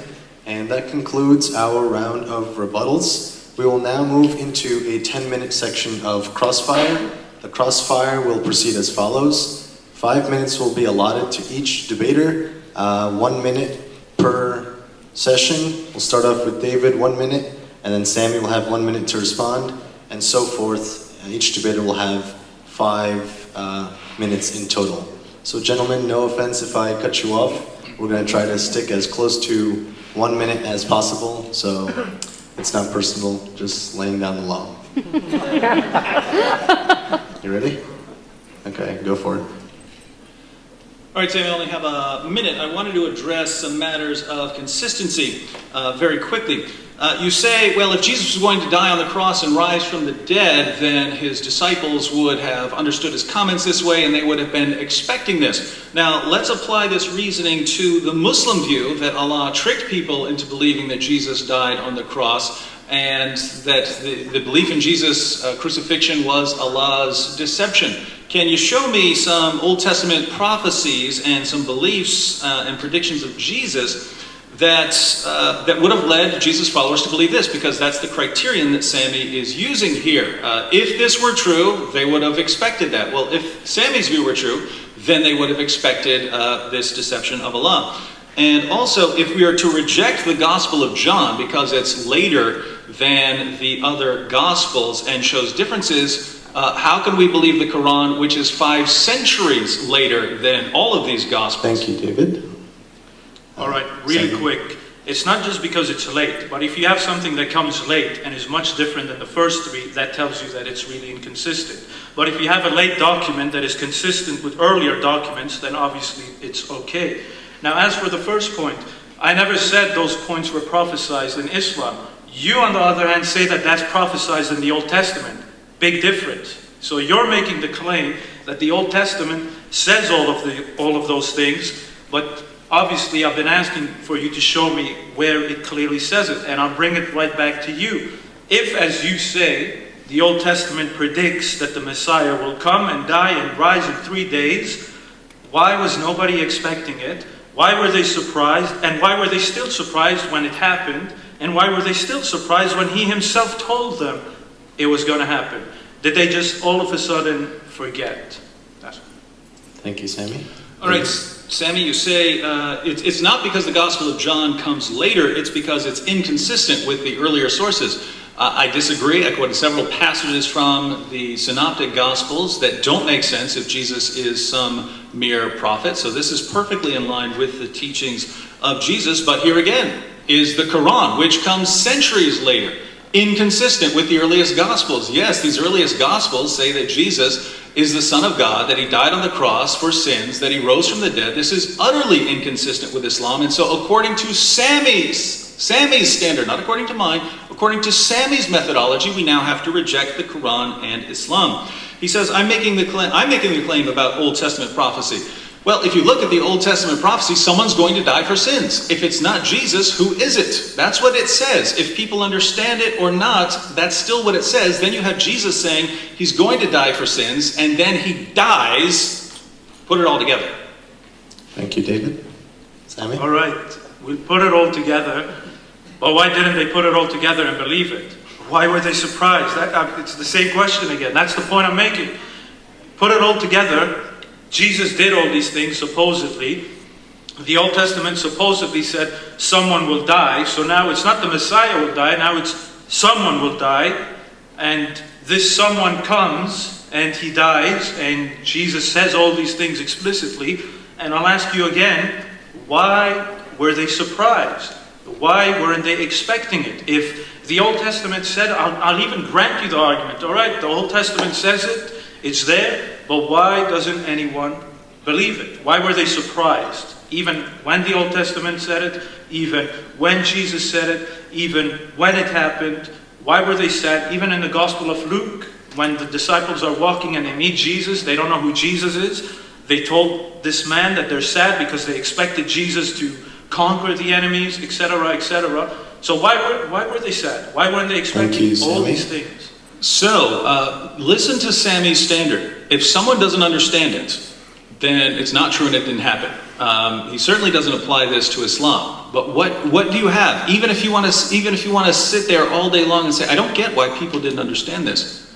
And that concludes our round of rebuttals. We will now move into a 10-minute section of Crossfire. The Crossfire will proceed as follows. 5 minutes will be allotted to each debater, 1 minute per session. We'll start off with David, 1 minute, and then Sami will have 1 minute to respond, and so forth. Each debater will have 5 minutes in total. So gentlemen, no offense if I cut you off. We're going to try to stick as close to 1 minute as possible, so it's not personal, just laying down the law. You ready? Okay, go for it. All right, so I only have a minute. I wanted to address some matters of consistency very quickly. You say, well, if Jesus was going to die on the cross and rise from the dead, then his disciples would have understood his comments this way and they would have been expecting this. Now, let's apply this reasoning to the Muslim view that Allah tricked people into believing that Jesus died on the cross and that the belief in Jesus' crucifixion was Allah's deception. Can you show me some Old Testament prophecies and some beliefs and predictions of Jesus that would have led Jesus' followers to believe this, because that's the criterion that Sami is using here. If this were true, they would have expected that. Well, if Sami's view were true, then they would have expected this deception of Allah. And also, if we are to reject the Gospel of John because it's later than the other Gospels and shows differences, how can we believe the Quran, which is 5 centuries later than all of these Gospels? Thank you, David. All right, really quick. It's not just because it's late, but if you have something that comes late and is much different than the first three, that tells you that it's really inconsistent. But if you have a late document that is consistent with earlier documents, then obviously it's okay. Now, as for the first point, I never said those points were prophesized in Islam. You, on the other hand, say that that's prophesized in the Old Testament. Big difference. So you're making the claim that the Old Testament says all of those things, but obviously, I've been asking for you to show me where it clearly says it, and I'll bring it right back to you. If, as you say, the Old Testament predicts that the Messiah will come and die and rise in 3 days, why was nobody expecting it? Why were they surprised? And why were they still surprised when it happened? And why were they still surprised when he himself told them it was going to happen? Did they just all of a sudden forget? That's it. Thank you, Sami. All right, Sami, you say it's not because the Gospel of John comes later, it's because it's inconsistent with the earlier sources. I disagree. I quoted several passages from the Synoptic Gospels that don't make sense if Jesus is some mere prophet. So this is perfectly in line with the teachings of Jesus. But here again is the Quran, which comes centuries later, inconsistent with the earliest Gospels. Yes, these earliest Gospels say that Jesus is the Son of God, that he died on the cross for sins, that he rose from the dead. This is utterly inconsistent with Islam. And so according to Sami's standard, not according to mine, according to Sami's methodology, we now have to reject the Quran and Islam. He says, I'm making the claim about Old Testament prophecy. Well, if you look at the Old Testament prophecy, someone's going to die for sins. If it's not Jesus, who is it? That's what it says. If people understand it or not, that's still what it says. Then you have Jesus saying he's going to die for sins, and then he dies. Put it all together. Thank you, David. Sami? All right. We'll put it all together. But why didn't they put it all together and believe it? Why were they surprised? It's the same question again. That's the point I'm making. Put it all together. Jesus did all these things, supposedly. The Old Testament supposedly said someone will die. So now it's not the Messiah will die. Now it's someone will die. And this someone comes and he dies. And Jesus says all these things explicitly. And I'll ask you again, why were they surprised? Why weren't they expecting it? If the Old Testament said, I'll even grant you the argument. All right, the Old Testament says it. It's there. But why doesn't anyone believe it? Why were they surprised? Even when the Old Testament said it, even when Jesus said it, even when it happened, why were they sad? Even in the Gospel of Luke, when the disciples are walking and they meet Jesus, they don't know who Jesus is. They told this man that they're sad because they expected Jesus to conquer the enemies, etc., etc. So why were they sad? Why weren't they expecting all these things? So, listen to Sami's standard. If someone doesn't understand it, then it's not true and it didn't happen. He certainly doesn't apply this to Islam. But what do you have? Even if you want to sit there all day long and say, I don't get why people didn't understand this.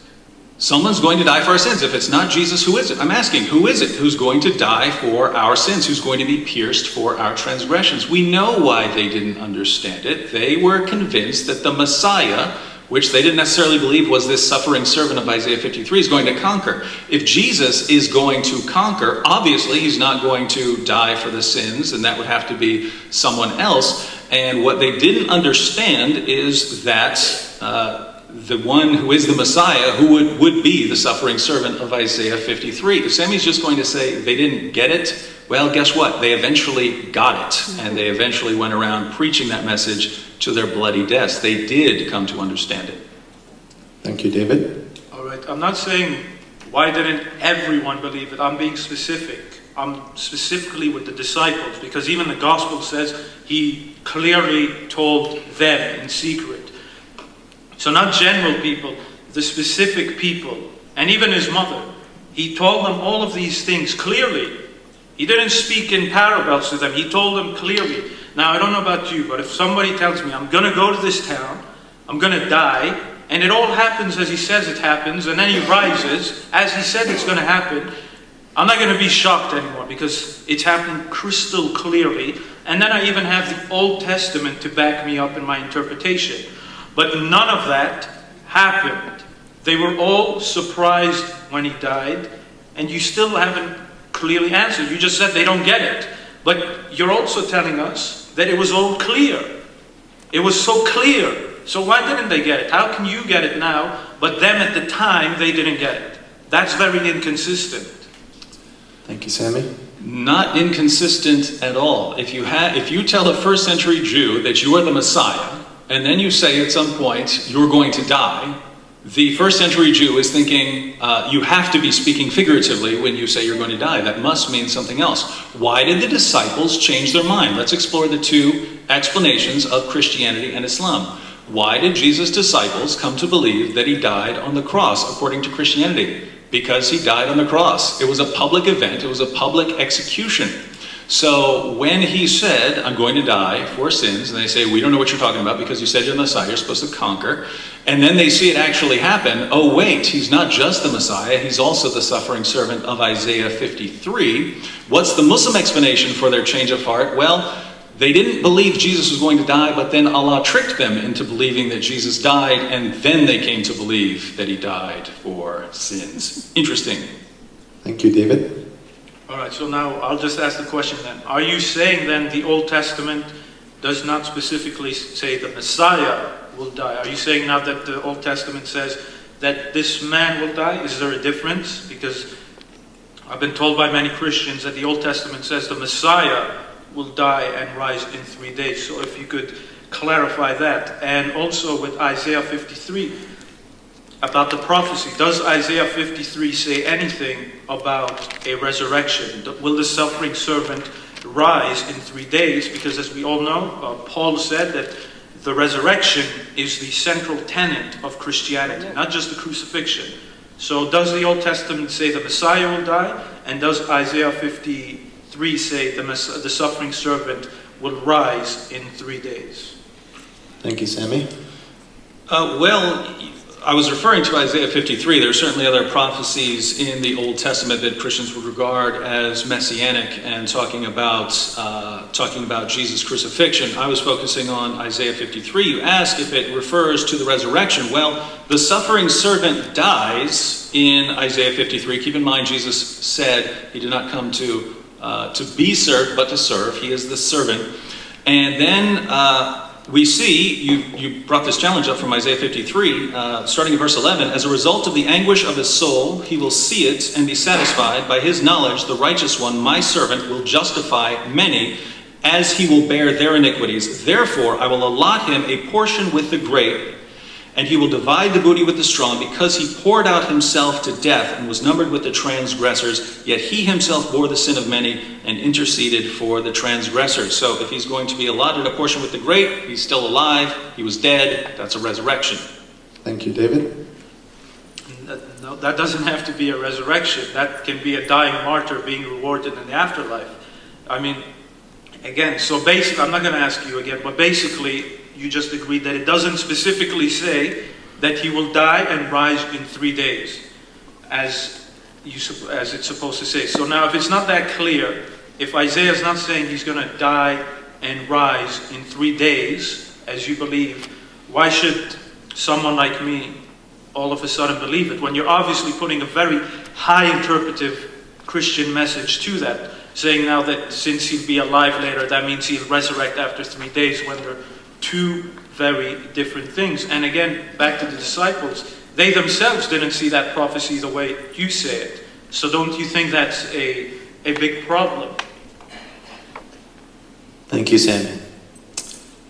Someone's going to die for our sins. If it's not Jesus, who is it? I'm asking, who is it? Who's going to die for our sins? Who's going to be pierced for our transgressions? We know why they didn't understand it. They were convinced that the Messiah, which they didn't necessarily believe was this suffering servant of Isaiah 53, is going to conquer. If Jesus is going to conquer, obviously he's not going to die for the sins, and that would have to be someone else. And what they didn't understand is that the one who is the Messiah, who would be the suffering servant of Isaiah 53. If Sami's just going to say they didn't get it, well, guess what? They eventually got it, and they eventually went around preaching that message to their bloody deaths. They did come to understand it. Thank you, David. All right, I'm not saying why didn't everyone believe it. I'm being specific. I'm specifically with the disciples, because even the gospel says he clearly told them in secret. So not general people, the specific people, and even his mother. He told them all of these things clearly. He didn't speak in parables to them. He told them clearly. Now, I don't know about you, but if somebody tells me, I'm going to go to this town, I'm going to die, and it all happens as he says it happens, and then he rises, as he said it's going to happen, I'm not going to be shocked anymore, because it's happened crystal clearly. And then I even have the Old Testament to back me up in my interpretation. But none of that happened. They were all surprised when he died, and you still haven't clearly answered. You just said they don't get it. But you're also telling us that it was all clear. It was so clear. So why didn't they get it? How can you get it now, but them at the time, they didn't get it? That's very inconsistent. Thank you, Sami. Not inconsistent at all. If you tell a first century Jew that you are the Messiah, and then you say at some point, you're going to die, the first century Jew is thinking, you have to be speaking figuratively when you say you're going to die. That must mean something else. Why did the disciples change their mind? Let's explore the two explanations of Christianity and Islam. Why did Jesus' disciples come to believe that he died on the cross according to Christianity? Because he died on the cross. It was a public event. It was a public execution. So when he said, I'm going to die for sins, and they say, we don't know what you're talking about because you said you're the Messiah, you're supposed to conquer. And then they see it actually happen. Oh, wait, he's not just the Messiah. He's also the suffering servant of Isaiah 53. What's the Muslim explanation for their change of heart? Well, they didn't believe Jesus was going to die, but then Allah tricked them into believing that Jesus died, and then they came to believe that he died for sins. Interesting. Thank you, David. All right, so now I'll just ask the question then. Are you saying then the Old Testament does not specifically say the Messiah will die? Are you saying now that the Old Testament says that this man will die? Is there a difference? Because I've been told by many Christians that the Old Testament says the Messiah will die and rise in 3 days. So if you could clarify that. And also with Isaiah 53 about the prophecy, does Isaiah 53 say anything about a resurrection? Will the suffering servant rise in 3 days? Because as we all know, Paul said that the resurrection is the central tenet of Christianity, not just the crucifixion. So does the Old Testament say the Messiah will die? And does Isaiah 53 say the suffering servant will rise in 3 days? Thank you, Sami. Well, I was referring to Isaiah 53. There are certainly other prophecies in the Old Testament that Christians would regard as messianic and talking about Jesus' crucifixion. I was focusing on Isaiah 53. You ask if it refers to the resurrection. Well, the suffering servant dies in Isaiah 53. Keep in mind, Jesus said he did not come to be served, but to serve. He is the servant. And then we see, you brought this challenge up from Isaiah 53, starting in verse 11, as a result of the anguish of his soul, he will see it and be satisfied. By his knowledge, the righteous one, my servant, will justify many, as he will bear their iniquities. Therefore, I will allot him a portion with the great, and he will divide the booty with the strong, because he poured out himself to death and was numbered with the transgressors, yet he himself bore the sin of many and interceded for the transgressors. So if he's going to be allotted a portion with the great, he's still alive, he was dead, that's a resurrection. Thank you, David. No, that doesn't have to be a resurrection. That can be a dying martyr being rewarded in the afterlife. I mean, again, so basically, I'm not going to ask you again, but basically, you just agreed that it doesn't specifically say that he will die and rise in 3 days. as it's supposed to say. So now if it's not that clear, if Isaiah's not saying he's going to die and rise in 3 days, as you believe, why should someone like me all of a sudden believe it, when you're obviously putting a very high interpretive Christian message to that, saying now that since he'll be alive later, that means he'll resurrect after 3 days, when they're two very different things. And again, back to the disciples, they themselves didn't see that prophecy the way you say it. So don't you think that's a big problem? Thank you, Sami.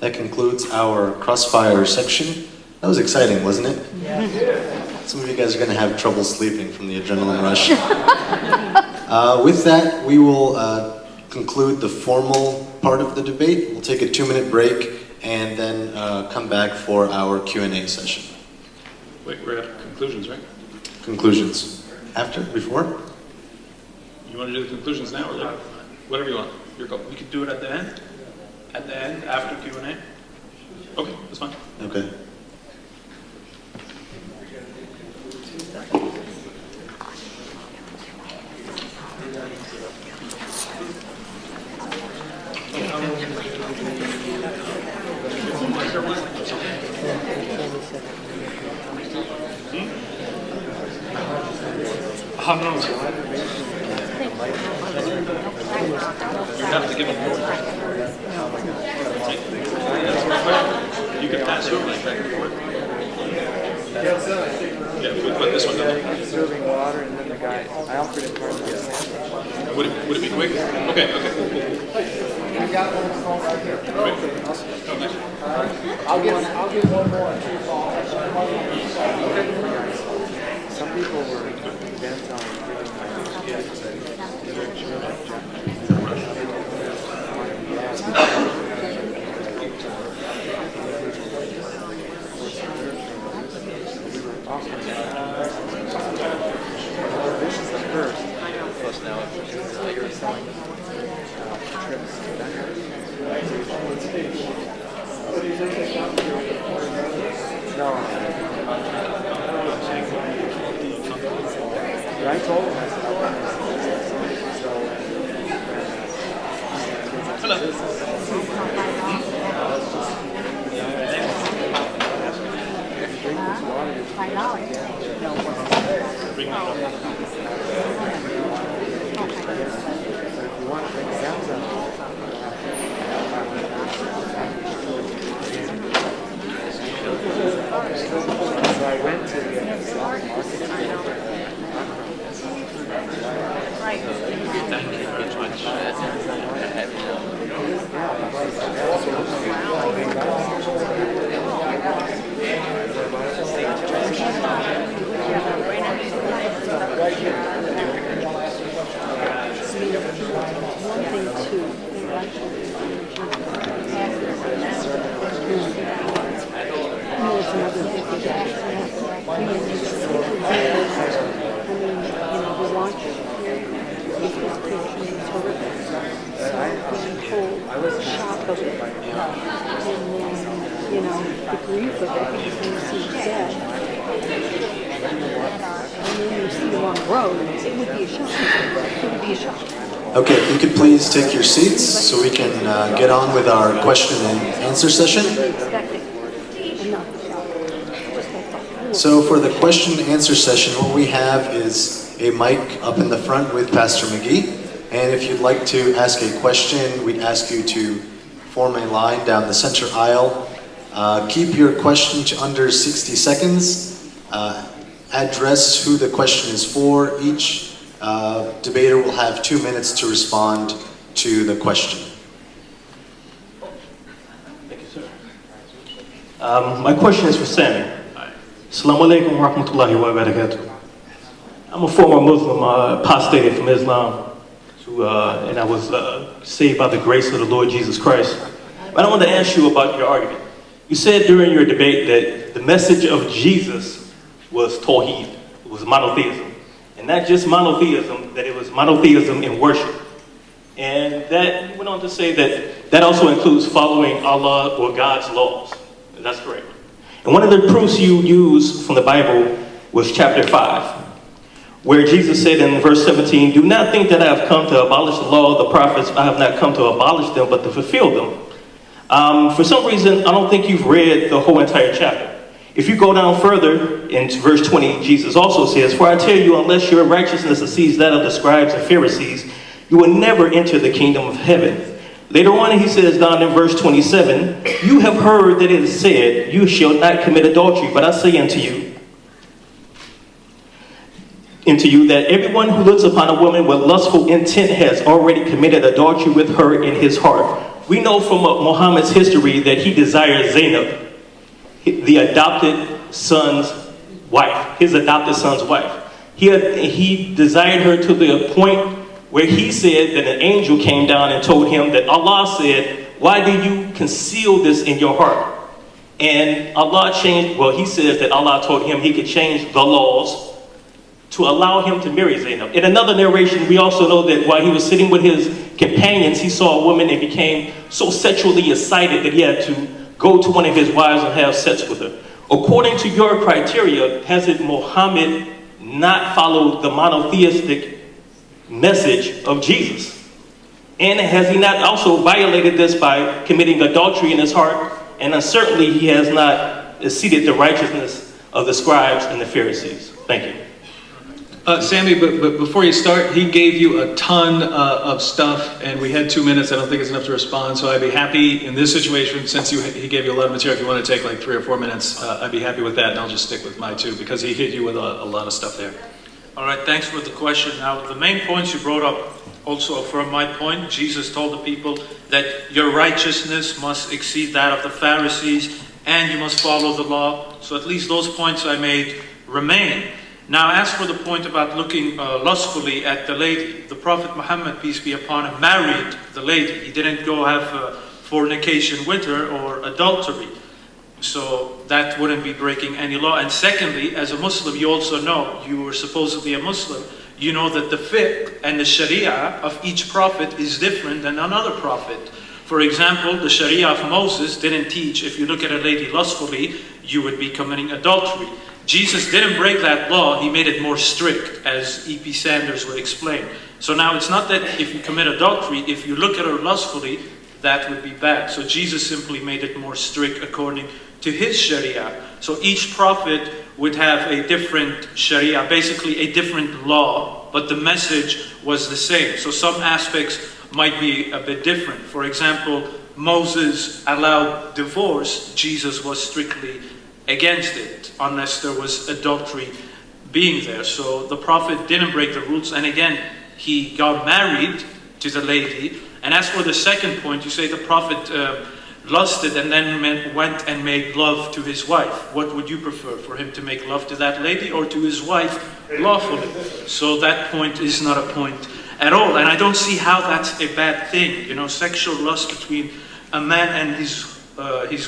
That concludes our crossfire section. That was exciting, wasn't it? Yeah. Some of you guys are going to have trouble sleeping from the adrenaline rush. With that, we will conclude the formal part of the debate. We'll take a 2-minute break and then come back for our Q&A session. Wait, we're at conclusions, right? Conclusions. After? Before? You want to do the conclusions now or later? Whatever you want. Your call. We could do it at the end? At the end, after Q&A? Okay, that's fine. Okay. Okay, you could please take your seats so we can get on with our question and answer session. So for the question and answer session, what we have is a mic up in the front with Pastor McGee. And if you'd like to ask a question, we'd ask you to form a line down the center aisle. Keep your question to under 60 seconds. Address who the question is for. Each debater will have 2 minutes to respond to the question. Thank you, sir. My question is for Sami. Assalamu alaikum wa rahmatullahi wa barakatuh. I'm a former Muslim, apostated from Islam, and I was saved by the grace of the Lord Jesus Christ. But I want to ask you about your argument. You said during your debate that the message of Jesus was Tawheed, it was monotheism. And not just monotheism, that it was monotheism in worship. And that went on to say that that also includes following Allah or God's laws. That's correct. And one of the proofs you used from the Bible was chapter 5, where Jesus said in verse 17, "Do not think that I have come to abolish the law, the prophets. I have not come to abolish them, but to fulfill them." For some reason, I don't think you've read the whole entire chapter. If you go down further, in verse 20, Jesus also says, "For I tell you, unless your righteousness exceeds that of the scribes and Pharisees, you will never enter the kingdom of heaven." Later on, he says down in verse 27, "You have heard that it is said, you shall not commit adultery, but I say unto you that everyone who looks upon a woman with lustful intent has already committed adultery with her in his heart." We know from Muhammad's history that he desires Zainab, the adopted son's wife, his adopted son's wife. He desired her to the point where he said that an angel came down and told him that Allah said, "Why do you conceal this in your heart?" And Allah changed, well, he says that Allah told him he could change the laws to allow him to marry Zainab. In another narration, we also know that while he was sitting with his companions, he saw a woman and became so sexually excited that he had to go to one of his wives and have sex with her. According to your criteria, hasn't Muhammad not followed the monotheistic message of Jesus? And has he not also violated this by committing adultery in his heart? And certainly he has not exceeded the righteousness of the scribes and the Pharisees. Thank you. Sami, but before you start, he gave you a ton of stuff, and we had 2 minutes. I don't think it's enough to respond, so I'd be happy in this situation, since he gave you a lot of material, if you want to take like 3 or 4 minutes, I'd be happy with that, and I'll just stick with my two, because he hit you with a lot of stuff there. All right, thanks for the question. Now, the main points you brought up also affirm my point. Jesus told the people that your righteousness must exceed that of the Pharisees, and you must follow the law. So at least those points I made remain. Now, as for the point about looking lustfully at the lady, the Prophet Muhammad, peace be upon him, married the lady. He didn't go have fornication with her or adultery. So that wouldn't be breaking any law. And secondly, as a Muslim, you also know, you were supposedly a Muslim, you know that the fiqh and the sharia of each prophet is different than another prophet. For example, the sharia of Moses didn't teach if you look at a lady lustfully, you would be committing adultery. Jesus didn't break that law, he made it more strict, as E.P. Sanders would explain. So now it's not that if you commit adultery, if you look at her lustfully, that would be bad. So Jesus simply made it more strict according to his sharia. So each prophet would have a different sharia, basically a different law, but the message was the same. So some aspects might be a bit different. For example, Moses allowed divorce, Jesus was strictly against it, unless there was adultery being there. So the Prophet didn't break the rules, and again, he got married to the lady. And as for the second point, you say the Prophet lusted and then went and made love to his wife. What would you prefer, for him to make love to that lady or to his wife lawfully? So that point is not a point at all, and I don't see how that's a bad thing. You know, sexual lust between a man and his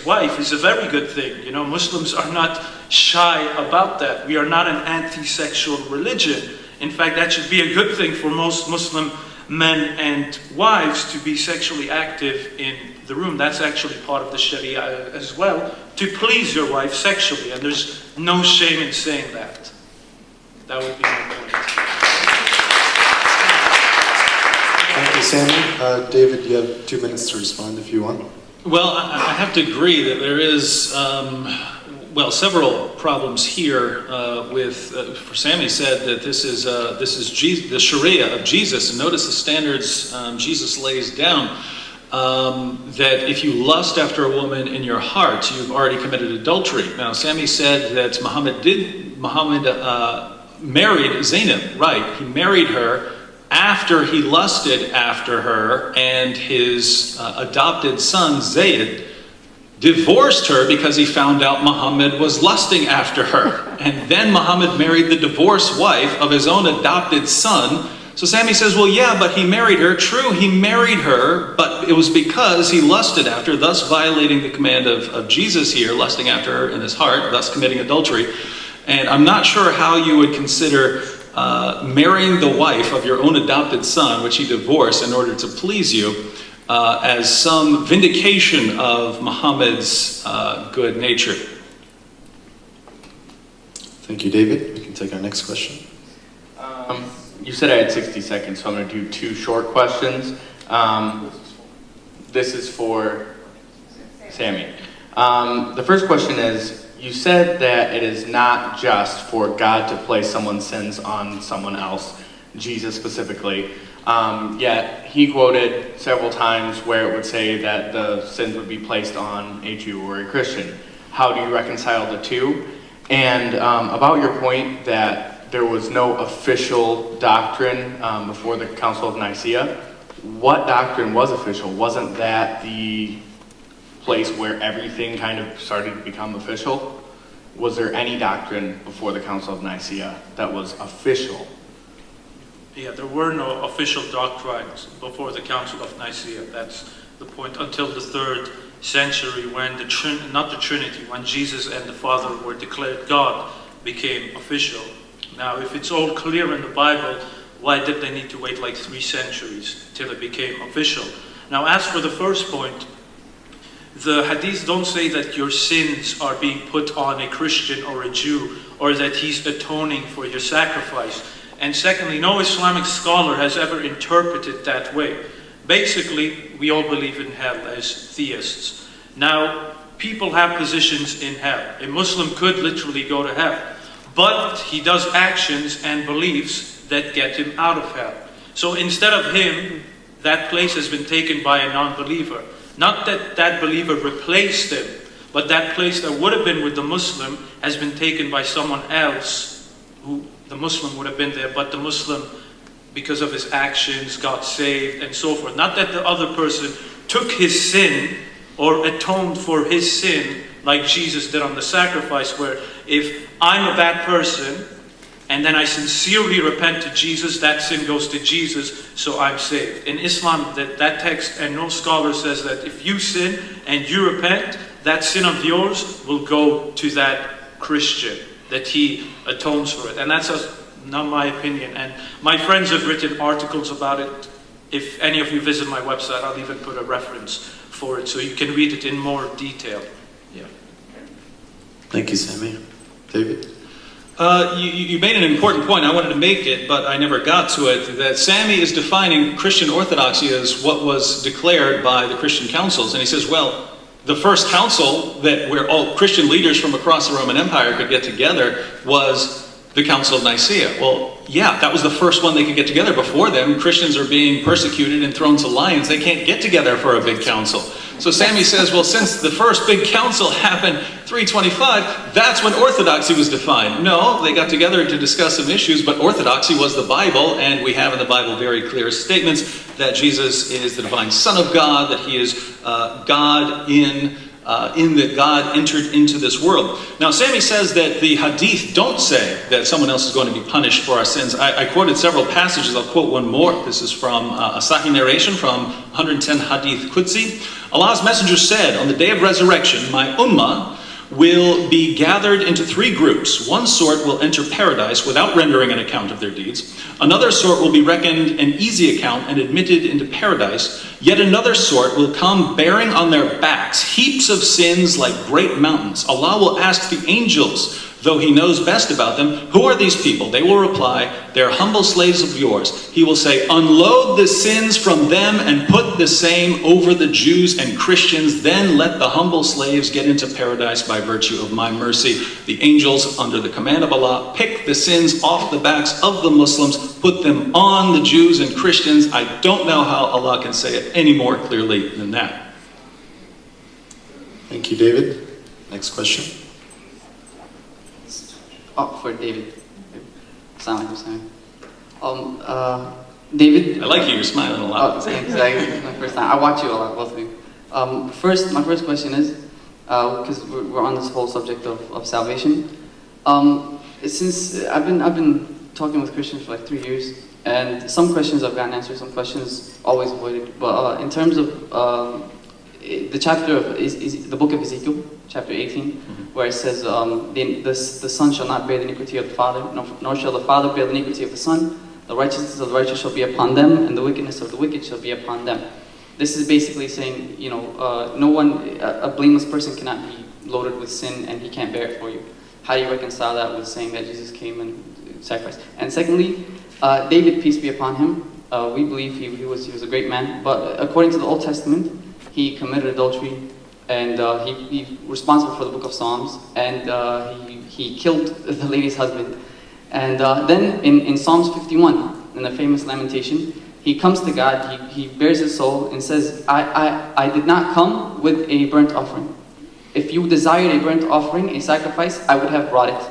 wife is a very good thing. You know, Muslims are not shy about that. We are not an anti-sexual religion. In fact, that should be a good thing for most Muslim men and wives to be sexually active in the room. That's actually part of the Sharia as well, to please your wife sexually, and there's no shame in saying that. That would be my point. Thank you, Sami. David, you have 2 minutes to respond if you want. Well, I have to agree that there is, well, several problems here with, for Sami said that this is Jesus, the Sharia of Jesus, and notice the standards Jesus lays down, that if you lust after a woman in your heart, you've already committed adultery. Now, Sami said that Muhammad married Zainab, right? He married her after he lusted after her, and his adopted son, Zayd, divorced her because he found out Muhammad was lusting after her. And then Muhammad married the divorced wife of his own adopted son. So Sami says, well, yeah, but he married her. True, he married her, but it was because he lusted after her, thus violating the command of Jesus here, lusting after her in his heart, thus committing adultery. And I'm not sure how you would consider marrying the wife of your own adopted son, which he divorced in order to please you, as some vindication of Muhammad's good nature. Thank you, David. We can take our next question. You said I had 60 seconds, so I'm going to do two short questions. This is for Sami. The first question is, you said that it is not just for God to place someone's sins on someone else, Jesus specifically, yet he quoted several times where it would say that the sins would be placed on a Jew or a Christian. How do you reconcile the two? And about your point that there was no official doctrine before the Council of Nicaea, what doctrine was official? Wasn't that the place where everything kind of started to become official? Was there any doctrine before the Council of Nicaea that was official? Yeah, there were no official doctrines before the Council of Nicaea. That's the point, until the 3rd century when not the Trinity, when Jesus and the Father were declared God, became official. Now, if it's all clear in the Bible, why did they need to wait like 3 centuries till it became official? Now, as for the first point, the hadiths don't say that your sins are being put on a Christian or a Jew, or that he's atoning for your sacrifice. And secondly, no Islamic scholar has ever interpreted that way. Basically, we all believe in hell as theists. Now, people have positions in hell. A Muslim could literally go to hell, but he does actions and beliefs that get him out of hell. So instead of him, that place has been taken by a non-believer. Not that that believer replaced him, but that place that would have been with the Muslim has been taken by someone else who the Muslim would have been there, but the Muslim, because of his actions, got saved and so forth. Not that the other person took his sin or atoned for his sin like Jesus did on the sacrifice, where if I'm a bad person and then I sincerely repent to Jesus, that sin goes to Jesus, so I'm saved. In Islam, that text, and no scholar says that if you sin and you repent, that sin of yours will go to that Christian, that he atones for it. And that's not my opinion, and my friends have written articles about it. If any of you visit my website, I'll even put a reference for it so you can read it in more detail. Yeah. Thank you, Sami. David? You made an important point. I wanted to make it, but I never got to it, that Sami is defining Christian orthodoxy as what was declared by the Christian councils. And he says, well, the first council where all Christian leaders from across the Roman Empire could get together was the Council of Nicaea. Well, yeah, that was the first one they could get together. Before them, Christians are being persecuted and thrown to lions. They can't get together for a big council. So Sami says, well, since the first big council happened 325, that's when orthodoxy was defined. No, they got together to discuss some issues, but orthodoxy was the Bible, and we have in the Bible very clear statements that Jesus is the divine Son of God, that he is God in that God entered into this world. Now, Sami says that the hadith don't say that someone else is going to be punished for our sins. I quoted several passages. I'll quote one more. This is from a Sahih narration from 110 Hadith Qudsi. Allah's messenger said, on the day of resurrection, my ummah will be gathered into 3 groups. One sort will enter paradise without rendering an account of their deeds. Another sort will be reckoned an easy account and admitted into paradise. Yet another sort will come bearing on their backs heaps of sins like great mountains. Allah will ask the angels, though he knows best about them, who are these people? They will reply, they are humble slaves of yours. He will say, unload the sins from them and put the same over the Jews and Christians. Then let the humble slaves get into paradise by virtue of my mercy. The angels, under the command of Allah, pick the sins off the backs of the Muslims, put them on the Jews and Christians. I don't know how Allah can say it any more clearly than that. Thank you, David. Next question. Oh, for David. David. I like you. You're smiling a lot. Oh, thanks. It's my first time. I watch you a lot, both of you. My first question is, because we're on this whole subject of salvation. Since I've been talking with Christians for like 3 years, and some questions I've gotten answered, some questions always avoided. But in terms of the chapter of the book of Ezekiel, chapter 18, where it says, the son shall not bear the iniquity of the father, nor shall the father bear the iniquity of the son. The righteousness of the righteous shall be upon them, and the wickedness of the wicked shall be upon them. This is basically saying, you know, a blameless person cannot be loaded with sin, and he can't bear it for you. How do you reconcile that with saying that Jesus came and sacrificed? And secondly, David, peace be upon him, we believe he was a great man, but according to the Old Testament, he committed adultery, and he responsible for the book of Psalms, and he killed the lady's husband. And then in Psalms 51, in the famous lamentation, he comes to God, he bears his soul, and says, I did not come with a burnt offering. If you desired a burnt offering, a sacrifice, I would have brought it.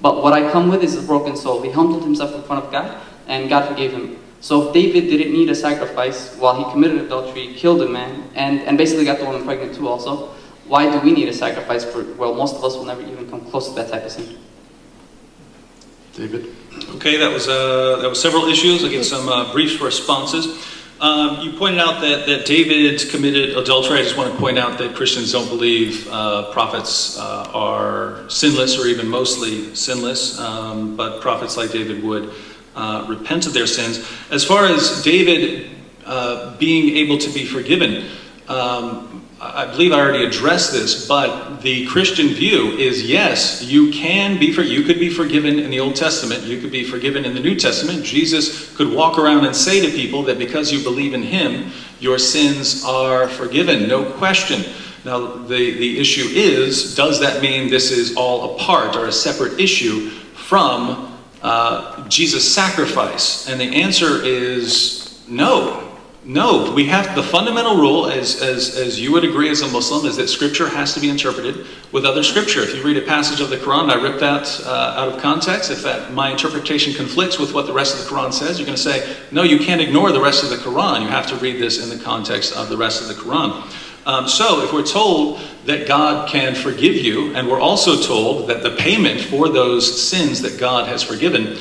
But what I come with is a broken soul. He humbled himself in front of God, and God forgave him. So David didn't need a sacrifice while he committed adultery, killed a man, and basically got the woman pregnant too also. Why do we need a sacrifice for, well, most of us will never even come close to that type of sin. David? Okay, that was several issues. I'll give some brief responses. You pointed out that David committed adultery. I just want to point out that Christians don't believe prophets are sinless or even mostly sinless, but prophets like David Wood repent of their sins. As far as David being able to be forgiven, I believe I already addressed this, but the Christian view is yes, you could be forgiven in the Old Testament, you could be forgiven in the New Testament. Jesus could walk around and say to people that because you believe in him, your sins are forgiven, no question. Now, the issue is, does that mean this is all apart or a separate issue from Jesus' sacrifice? And the answer is no. No, we have the fundamental rule, as you would agree as a Muslim, is that scripture has to be interpreted with other scripture. If you read a passage of the Quran, I ripped that out of context. If my interpretation conflicts with what the rest of the Quran says, you're going to say, no, you can't ignore the rest of the Quran. You have to read this in the context of the rest of the Quran. So if we're told that God can forgive you, and we're also told that the payment for those sins that God has forgiven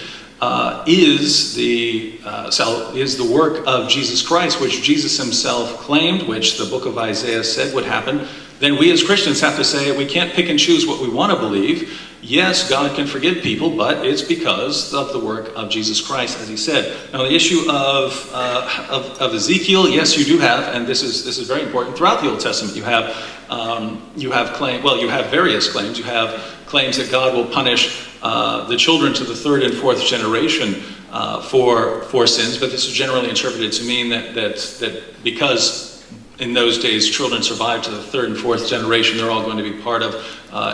is the work of Jesus Christ, which Jesus himself claimed, which the book of Isaiah said would happen, then we as Christians have to say we can't pick and choose what we want to believe. Yes, God can forgive people, but it's because of the work of Jesus Christ, as he said. Now, the issue of Ezekiel, yes, you do have, and this is very important. Throughout the Old Testament, you have various claims. You have claims that God will punish the children to the third and fourth generation for sins, but this is generally interpreted to mean that because in those days children survived to the third and fourth generation, they're all going to be part of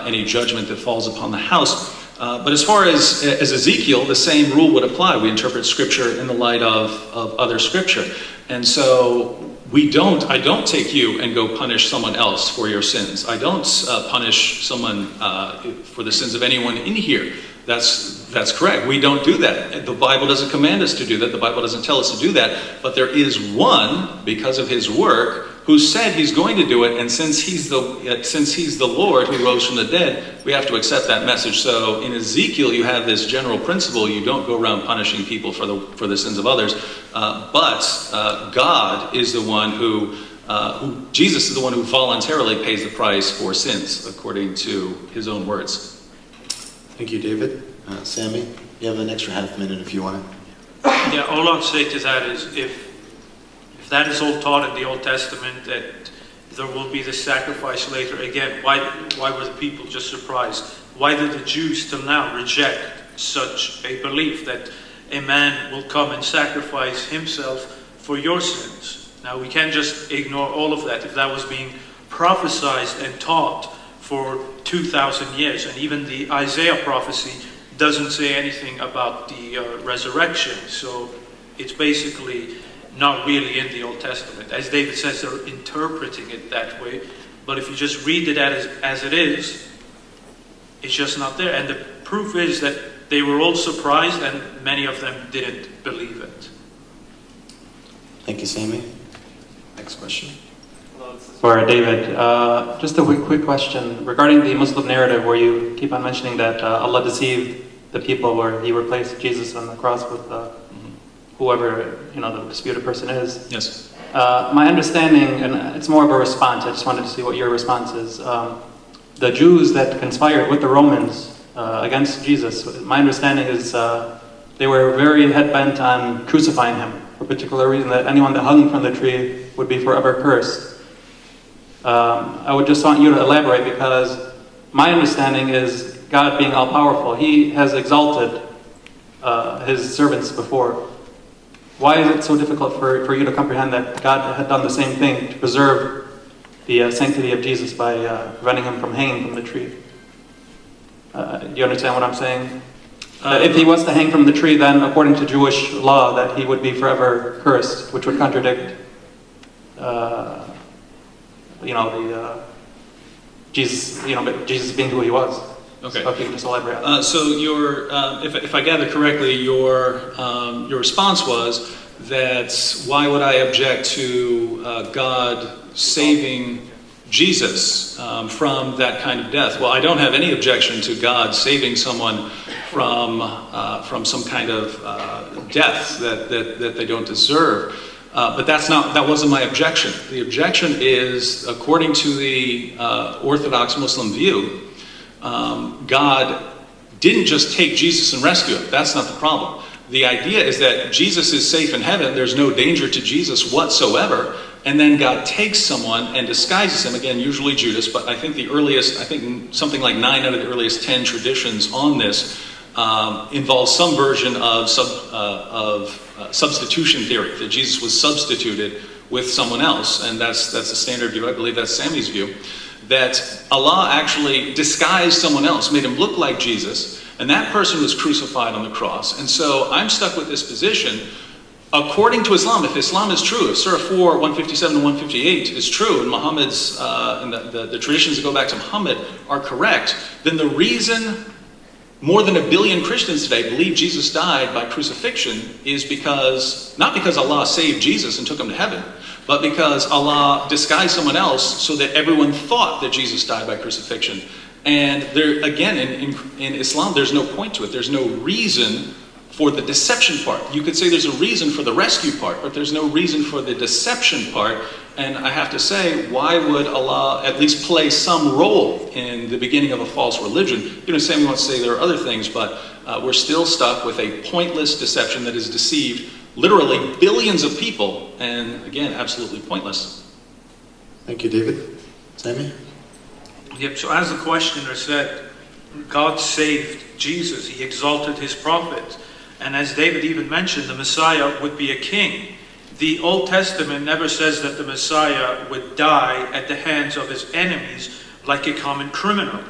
any judgment that falls upon the house. But as far as Ezekiel, the same rule would apply. We interpret scripture in the light of other scripture. And so I don't take you and go punish someone else for your sins. I don't punish someone for the sins of anyone in here. That's correct. We don't do that. The Bible doesn't command us to do that. The Bible doesn't tell us to do that. But there is one, because of his work, who said he's going to do it, and since he's the Lord who rose from the dead, we have to accept that message. So in Ezekiel, you have this general principle: you don't go around punishing people for the sins of others, but God is the one who Jesus is the one who voluntarily pays the price for sins according to his own words. Thank you, David. Sami, you have an extra half minute if you want it. Yeah, all I'll say to that is if that is all taught in the Old Testament, that there will be this sacrifice later. Again, why were the people just surprised? Why did the Jews till now reject such a belief that a man will come and sacrifice himself for your sins? Now, we can't just ignore all of that. If that was being prophesied and taught for 2,000 years, and even the Isaiah prophecy doesn't say anything about the resurrection, so it's basically not really in the Old Testament. As David says, they're interpreting it that way, but if you just read it as it is, it's just not there. And the proof is that they were all surprised and many of them didn't believe it. Thank you, Sami. Next question. Hello, for David, just a quick question regarding the Muslim narrative where you keep on mentioning that Allah deceived the people, where he replaced Jesus on the cross with whoever, the disputed person is. Yes. My understanding, and it's more of a response, I just wanted to see what your response is. The Jews that conspired with the Romans against Jesus, my understanding is they were very head-bent on crucifying him for a particular reason, that anyone that hung from the tree would be forever cursed. I would just want you to elaborate, because my understanding is God being all-powerful, he has exalted his servants before. Why is it so difficult for you to comprehend that God had done the same thing to preserve the sanctity of Jesus by preventing him from hanging from the tree? Do you understand what I'm saying? If he was to hang from the tree, then according to Jewish law, that he would be forever cursed, which would contradict, Jesus, but Jesus being who he was. Okay. So if you can just elaborate on that. So your, if I gather correctly, your response was that why would I object to God saving Jesus from that kind of death? Well, I don't have any objection to God saving someone from some kind of death that they don't deserve. But that wasn't my objection. The objection is, according to the Orthodox Muslim view, God didn't just take Jesus and rescue him. That's not the problem. The idea is that Jesus is safe in heaven. There's no danger to Jesus whatsoever. And then God takes someone and disguises him, again, usually Judas, but I think the earliest, I think something like 9 out of the earliest 10 traditions on this involves some version of substitution theory, that Jesus was substituted with someone else. And that's the standard view. I believe that's Sami's view, that Allah actually disguised someone else, made him look like Jesus, and that person was crucified on the cross. And so I'm stuck with this position. According to Islam, if Islam is true, if Surah 4, 157 and 158 is true, and Muhammad's and the traditions that go back to Muhammad are correct, then the reason more than 1 billion Christians today believe Jesus died by crucifixion is because, not because Allah saved Jesus and took him to heaven, but because Allah disguised someone else so that everyone thought that Jesus died by crucifixion. And there, again, in Islam, there's no point to it. There's no reason for the deception part. You could say there's a reason for the rescue part, but there's no reason for the deception part. And I have to say, why would Allah at least play some role in the beginning of a false religion? You know, Sami wants to say there are other things, but we're still stuck with a pointless deception that has deceived literally billions of people, and again, absolutely pointless. Thank you, David. Sami? Yep, so as the questioner said, God saved Jesus, he exalted his prophets. And as David even mentioned, the Messiah would be a king. The Old Testament never says that the Messiah would die at the hands of his enemies like a common criminal.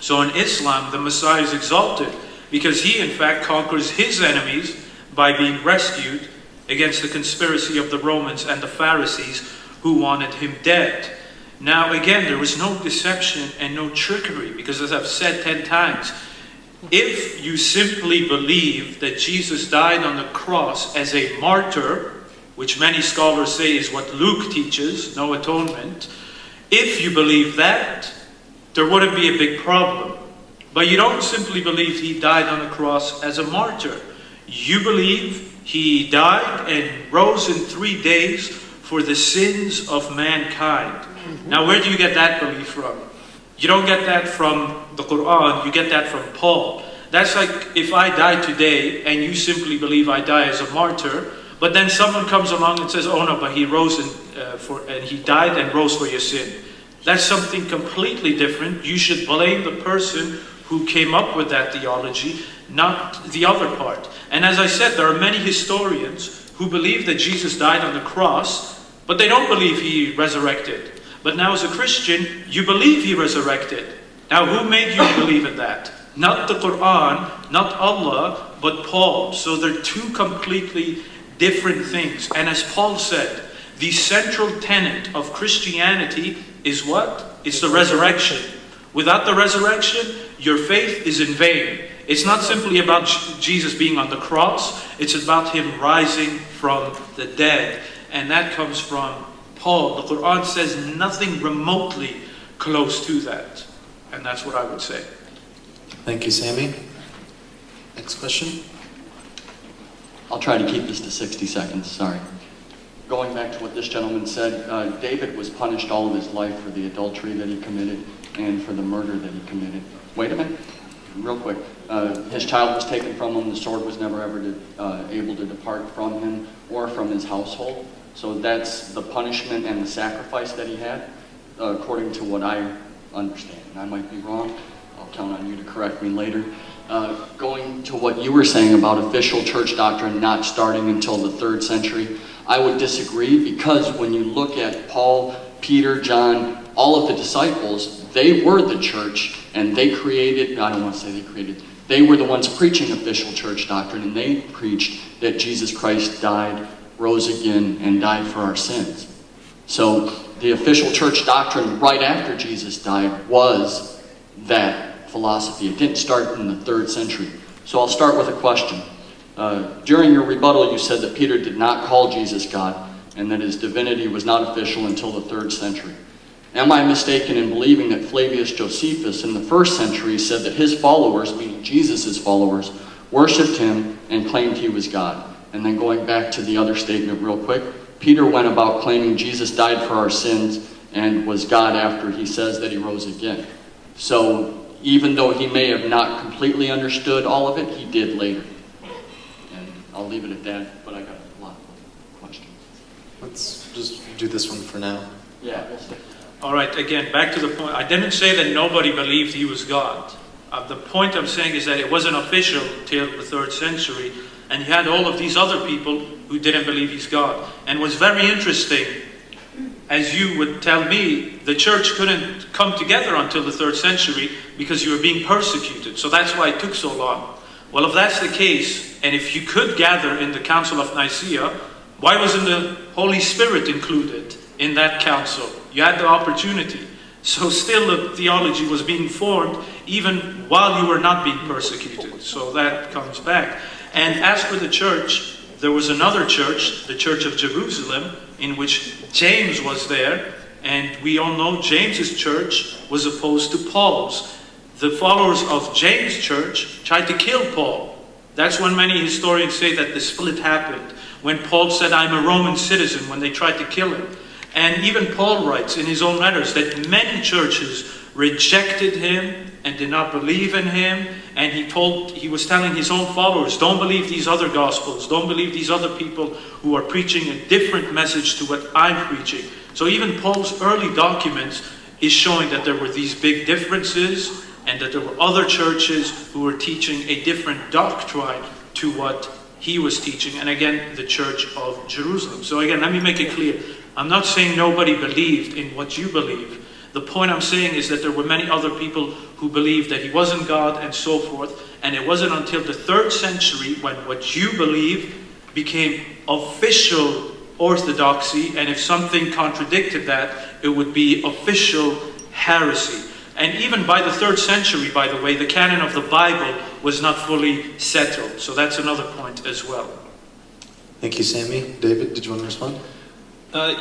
So in Islam, the Messiah is exalted because he, in fact, conquers his enemies by being rescued against the conspiracy of the Romans and the Pharisees who wanted him dead. Now, again, there was no deception and no trickery because, as I've said 10 times, if you simply believe that Jesus died on the cross as a martyr, which many scholars say is what Luke teaches, no atonement, if you believe that, there wouldn't be a big problem. But you don't simply believe he died on the cross as a martyr. You believe he died and rose in 3 days for the sins of mankind. Now, where do you get that belief from? You don't get that from the Quran, you get that from Paul. That's like if I die today and you simply believe I die as a martyr, but then someone comes along and says, oh no, but he rose and he died and rose for your sin. That's something completely different. You should blame the person who came up with that theology, not the other part. And as I said, there are many historians who believe that Jesus died on the cross, but they don't believe he resurrected. But now as a Christian, you believe he resurrected. Now who made you believe in that? Not the Quran, not Allah, but Paul. So they're two completely different things. And as Paul said, the central tenet of Christianity is what? It's the resurrection. Without the resurrection, your faith is in vain. It's not simply about Jesus being on the cross. It's about him rising from the dead. And that comes from Paul. The Quran says nothing remotely close to that. And that's what I would say. Thank you, Sami. Next question. I'll try to keep this to 60 seconds, sorry. Going back to what this gentleman said, David was punished all of his life for the adultery that he committed and for the murder that he committed. Wait a minute, real quick. His child was taken from him, the sword was never ever able to depart from him or from his household. So that's the punishment and the sacrifice that he had, according to what I understand. And I might be wrong. I'll count on you to correct me later. going to what you were saying about official church doctrine not starting until the 3rd century, I would disagree, because when you look at Paul, Peter, John, all of the disciples, they were the church, and they created, I don't want to say they created, they were the ones preaching official church doctrine, and they preached that Jesus Christ died, rose again, and died for our sins. So the official church doctrine right after Jesus died was that philosophy. It didn't start in the 3rd century. So I'll start with a question. During your rebuttal, you said that Peter did not call Jesus God and that his divinity was not official until the 3rd century. Am I mistaken in believing that Flavius Josephus in the 1st century said that his followers, meaning Jesus' followers, worshipped him and claimed he was God? And then going back to the other statement real quick, Peter went about claiming Jesus died for our sins and was God after he says that he rose again. So even though he may have not completely understood all of it, he did later. And I'll leave it at that, but I got a lot of questions. Let's just do this one for now. Yeah. All right, again, back to the point. I didn't say that nobody believed he was God. The point I'm saying is that it wasn't official till the 3rd century. And you had all of these other people who didn't believe he's God. And what's very interesting, as you would tell me, the church couldn't come together until the 3rd century because you were being persecuted. So that's why it took so long. Well, if that's the case, and if you could gather in the Council of Nicaea, why wasn't the Holy Spirit included in that council? You had the opportunity. So still the theology was being formed even while you were not being persecuted. So that comes back. And as for the church, there was another church, the Church of Jerusalem, in which James was there. And we all know James's church was opposed to Paul's. The followers of James' church tried to kill Paul. That's when many historians say that the split happened. When Paul said, I'm a Roman citizen, when they tried to kill him. And even Paul writes in his own letters that many churches rejected him and did not believe in him. And he was telling his own followers, don't believe these other gospels, don't believe these other people who are preaching a different message to what I'm preaching. So even Paul's early documents is showing that there were these big differences and that there were other churches who were teaching a different doctrine to what he was teaching. And again, the Church of Jerusalem. So again, let me make it clear. I'm not saying nobody believed in what you believe. The point I'm saying is that there were many other people who believed that he wasn't God and so forth. And it wasn't until the 3rd century when what you believe became official orthodoxy. And if something contradicted that, it would be official heresy. And even by the 3rd century, by the way, the canon of the Bible was not fully settled. So that's another point as well. Thank you, Sami. David, did you want to respond? The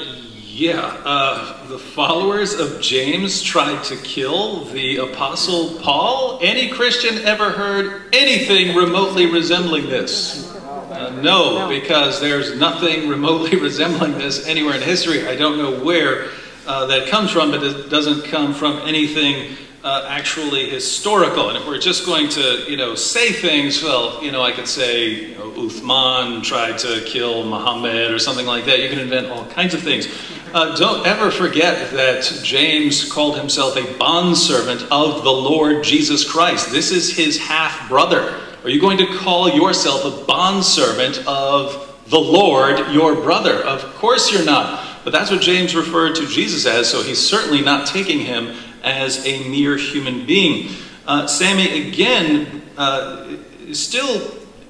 followers of James tried to kill the Apostle Paul. Any Christian ever heard anything remotely resembling this? No, because there's nothing remotely resembling this anywhere in history. I don't know where that comes from, but it doesn't come from anything actually historical. And if we're just going to, say things, well, I could say, Uthman tried to kill Muhammad or something like that. You can invent all kinds of things. Don't ever forget that James called himself a bondservant of the Lord Jesus Christ. This is his half-brother. Are you going to call yourself a bondservant of the Lord, your brother? Of course you're not. But that's what James referred to Jesus as, so he's certainly not taking him as a mere human being. Sami, again, still,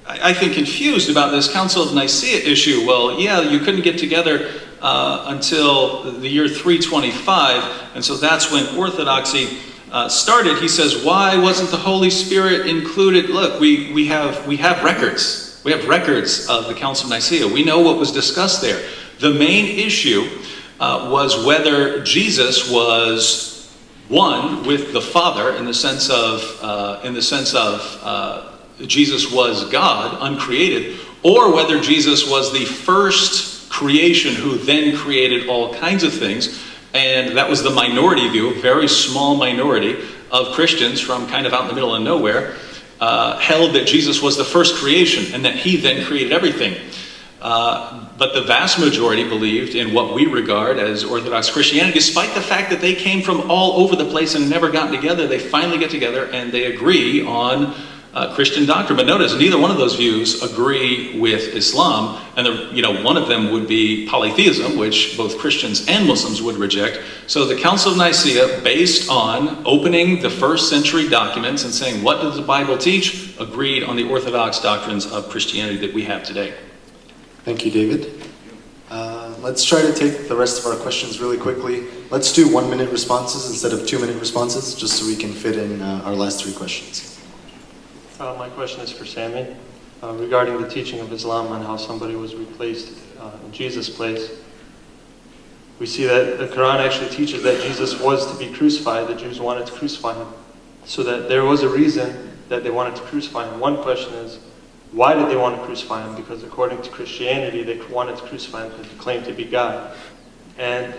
I think, confused about this Council of Nicaea issue. Well, yeah, you couldn't get together until the year 325, and so that's when Orthodoxy started. He says, why wasn't the Holy Spirit included? Look, we have records. We have records of the Council of Nicaea. We know what was discussed there. The main issue was whether Jesus was one with the Father in the sense of Jesus was God, uncreated, or whether Jesus was the first creation who then created all kinds of things. And that was the minority view, a very small minority of Christians from kind of out in the middle of nowhere, held that Jesus was the first creation and that he then created everything. But the vast majority believed in what we regard as Orthodox Christianity, despite the fact that they came from all over the place and never got together. They finally get together and they agree on Christian doctrine. But notice, neither one of those views agree with Islam, and one of them would be polytheism, which both Christians and Muslims would reject. So the Council of Nicaea, based on opening the first century documents and saying, what does the Bible teach, agreed on the orthodox doctrines of Christianity that we have today. Thank you, David. Let's try to take the rest of our questions really quickly. Let's do 1-minute responses instead of 2-minute responses, just so we can fit in our last 3 questions. My question is for Sami, regarding the teaching of Islam on how somebody was replaced in Jesus' place. We see that the Quran actually teaches that Jesus was to be crucified. The Jews wanted to crucify him. So that there was a reason that they wanted to crucify him. One question is, why did they want to crucify him? Because according to Christianity, they wanted to crucify him because he claimed to be God. And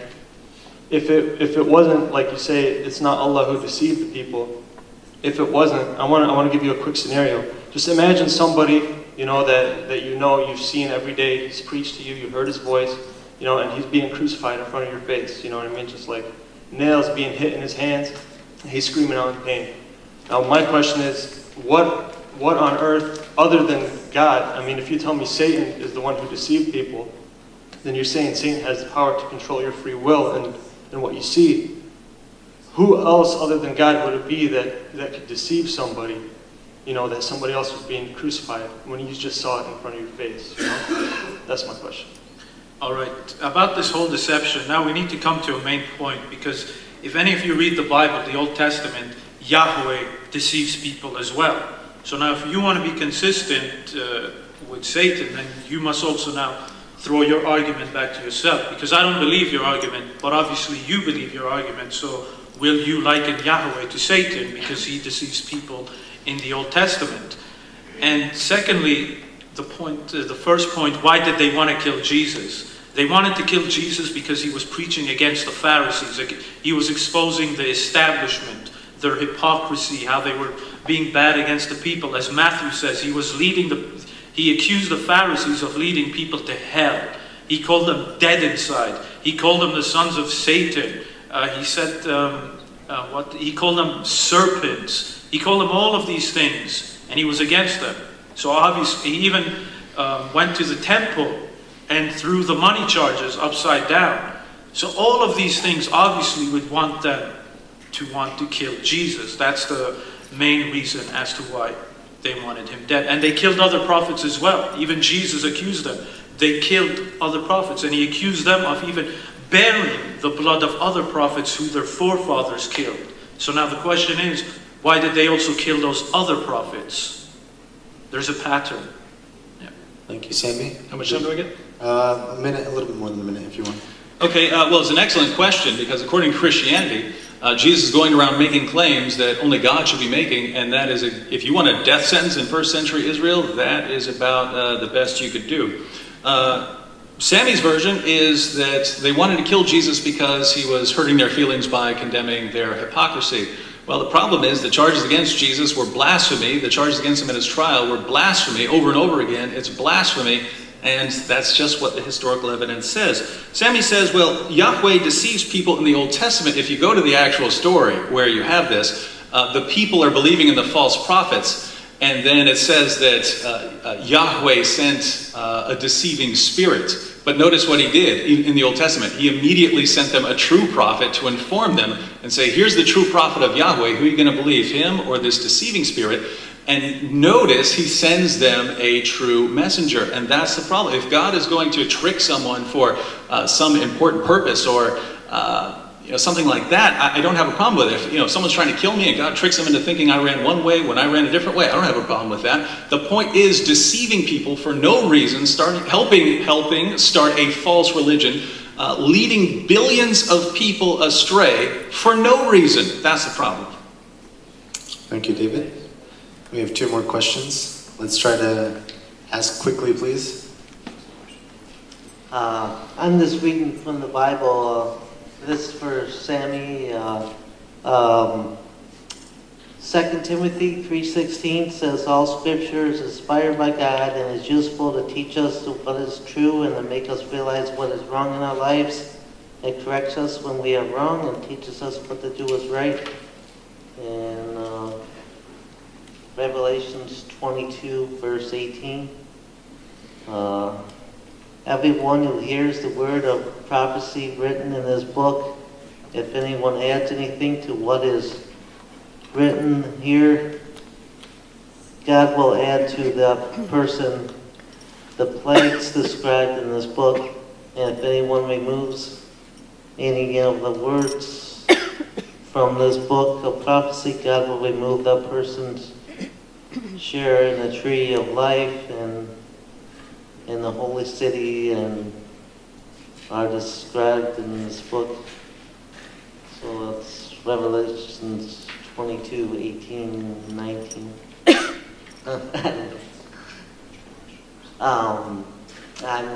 if it wasn't, like you say, it's not Allah who deceived the people. If it wasn't, I want to give you a quick scenario. Just imagine somebody, you've seen every day, he's preached to you, you heard his voice, and he's being crucified in front of your face, Just like nails being hit in his hands, and he's screaming out in pain. Now my question is, what on earth, other than God, if you tell me Satan is the one who deceived people, then you're saying Satan has the power to control your free will and what you see. Who else other than God would it be that could deceive somebody, that somebody else was being crucified when you just saw it in front of your face? That's my question. All right. About this whole deception, now we need to come to a main point, because if any of you read the Bible, the Old Testament, Yahweh deceives people as well. So now if you want to be consistent with Satan, then you must also now throw your argument back to yourself, because I don't believe your argument, but obviously you believe your argument, so will you liken Yahweh to Satan because he deceives people in the Old Testament? And secondly, the first point, why did they want to kill Jesus? They wanted to kill Jesus because he was preaching against the Pharisees. He was exposing the establishment, their hypocrisy, how they were being bad against the people. As Matthew says, he accused the Pharisees of leading people to hell. He called them dead inside. He called them the sons of Satan. He said, he called them serpents. He called them all of these things, and he was against them. So obviously, he even went to the temple and threw the money charges upside down. So all of these things obviously would want them to want to kill Jesus. That's the main reason as to why they wanted him dead. And they killed other prophets as well. Even Jesus accused them. They killed other prophets, and he accused them of even bearing the blood of other prophets who their forefathers killed. So now the question is, why did they also kill those other prophets? There's a pattern. Yeah. Thank you, Sami. How much time do I get? A minute, a little bit more than a minute if you want. Okay, well, it's an excellent question, because according to Christianity, Jesus is going around making claims that only God should be making, and that is, if you want a death sentence in first century Israel, that is about the best you could do. Sami's version is that they wanted to kill Jesus because he was hurting their feelings by condemning their hypocrisy. Well, the problem is the charges against Jesus were blasphemy. The charges against him in his trial were blasphemy over and over again. It's blasphemy, and that's just what the historical evidence says. Sami says, well, Yahweh deceives people in the Old Testament. If you go to the actual story where you have this, the people are believing in the false prophets. And then it says that Yahweh sent a deceiving spirit. But notice what he did in the Old Testament. He immediately sent them a true prophet to inform them and say, here's the true prophet of Yahweh. Who are you going to believe, him or this deceiving spirit? And notice he sends them a true messenger. And that's the problem. If God is going to trick someone for some important purpose or something like that, I don't have a problem with it. If someone's trying to kill me and God tricks them into thinking I ran one way when I ran a different way, I don't have a problem with that. The point is deceiving people for no reason, helping start a false religion, leading billions of people astray for no reason. That's the problem. Thank you, David. We have 2 more questions. Let's try to ask quickly, please. I'm just reading from the Bible. This is for Sami. 2 Timothy 3:16 says, all scripture is inspired by God and is useful to teach us what is true and to make us realize what is wrong in our lives. It corrects us when we are wrong and teaches us what to do is right. And Revelations 22, verse 18. Everyone who hears the word of prophecy written in this book, if anyone adds anything to what is written here, God will add to that person the plagues described in this book. And if anyone removes any of the words from this book of prophecy, God will remove that person's share in the tree of life and in the holy city, and are described in this book. So it's Revelations 22, 18, 19. I'm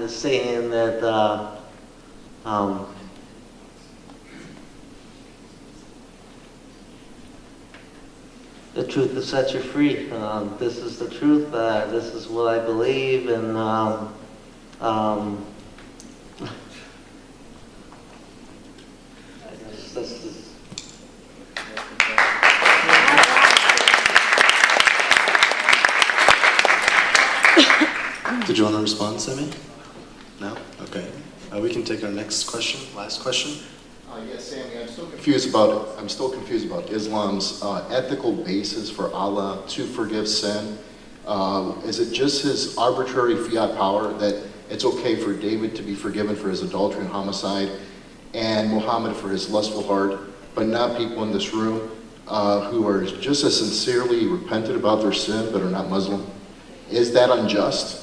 just saying that the truth will set you free. This is the truth. This is what I believe, and this is. Did you want to respond, Sami? No? Okay. We can take our next question, last question. Yes, Sami, I'm still confused about it. I'm still confused about Islam's ethical basis for Allah to forgive sin. Is it just his arbitrary fiat power that it's okay for David to be forgiven for his adultery and homicide, and Muhammad for his lustful heart, but not people in this room who are just as sincerely repentant about their sin but are not Muslim? Is that unjust?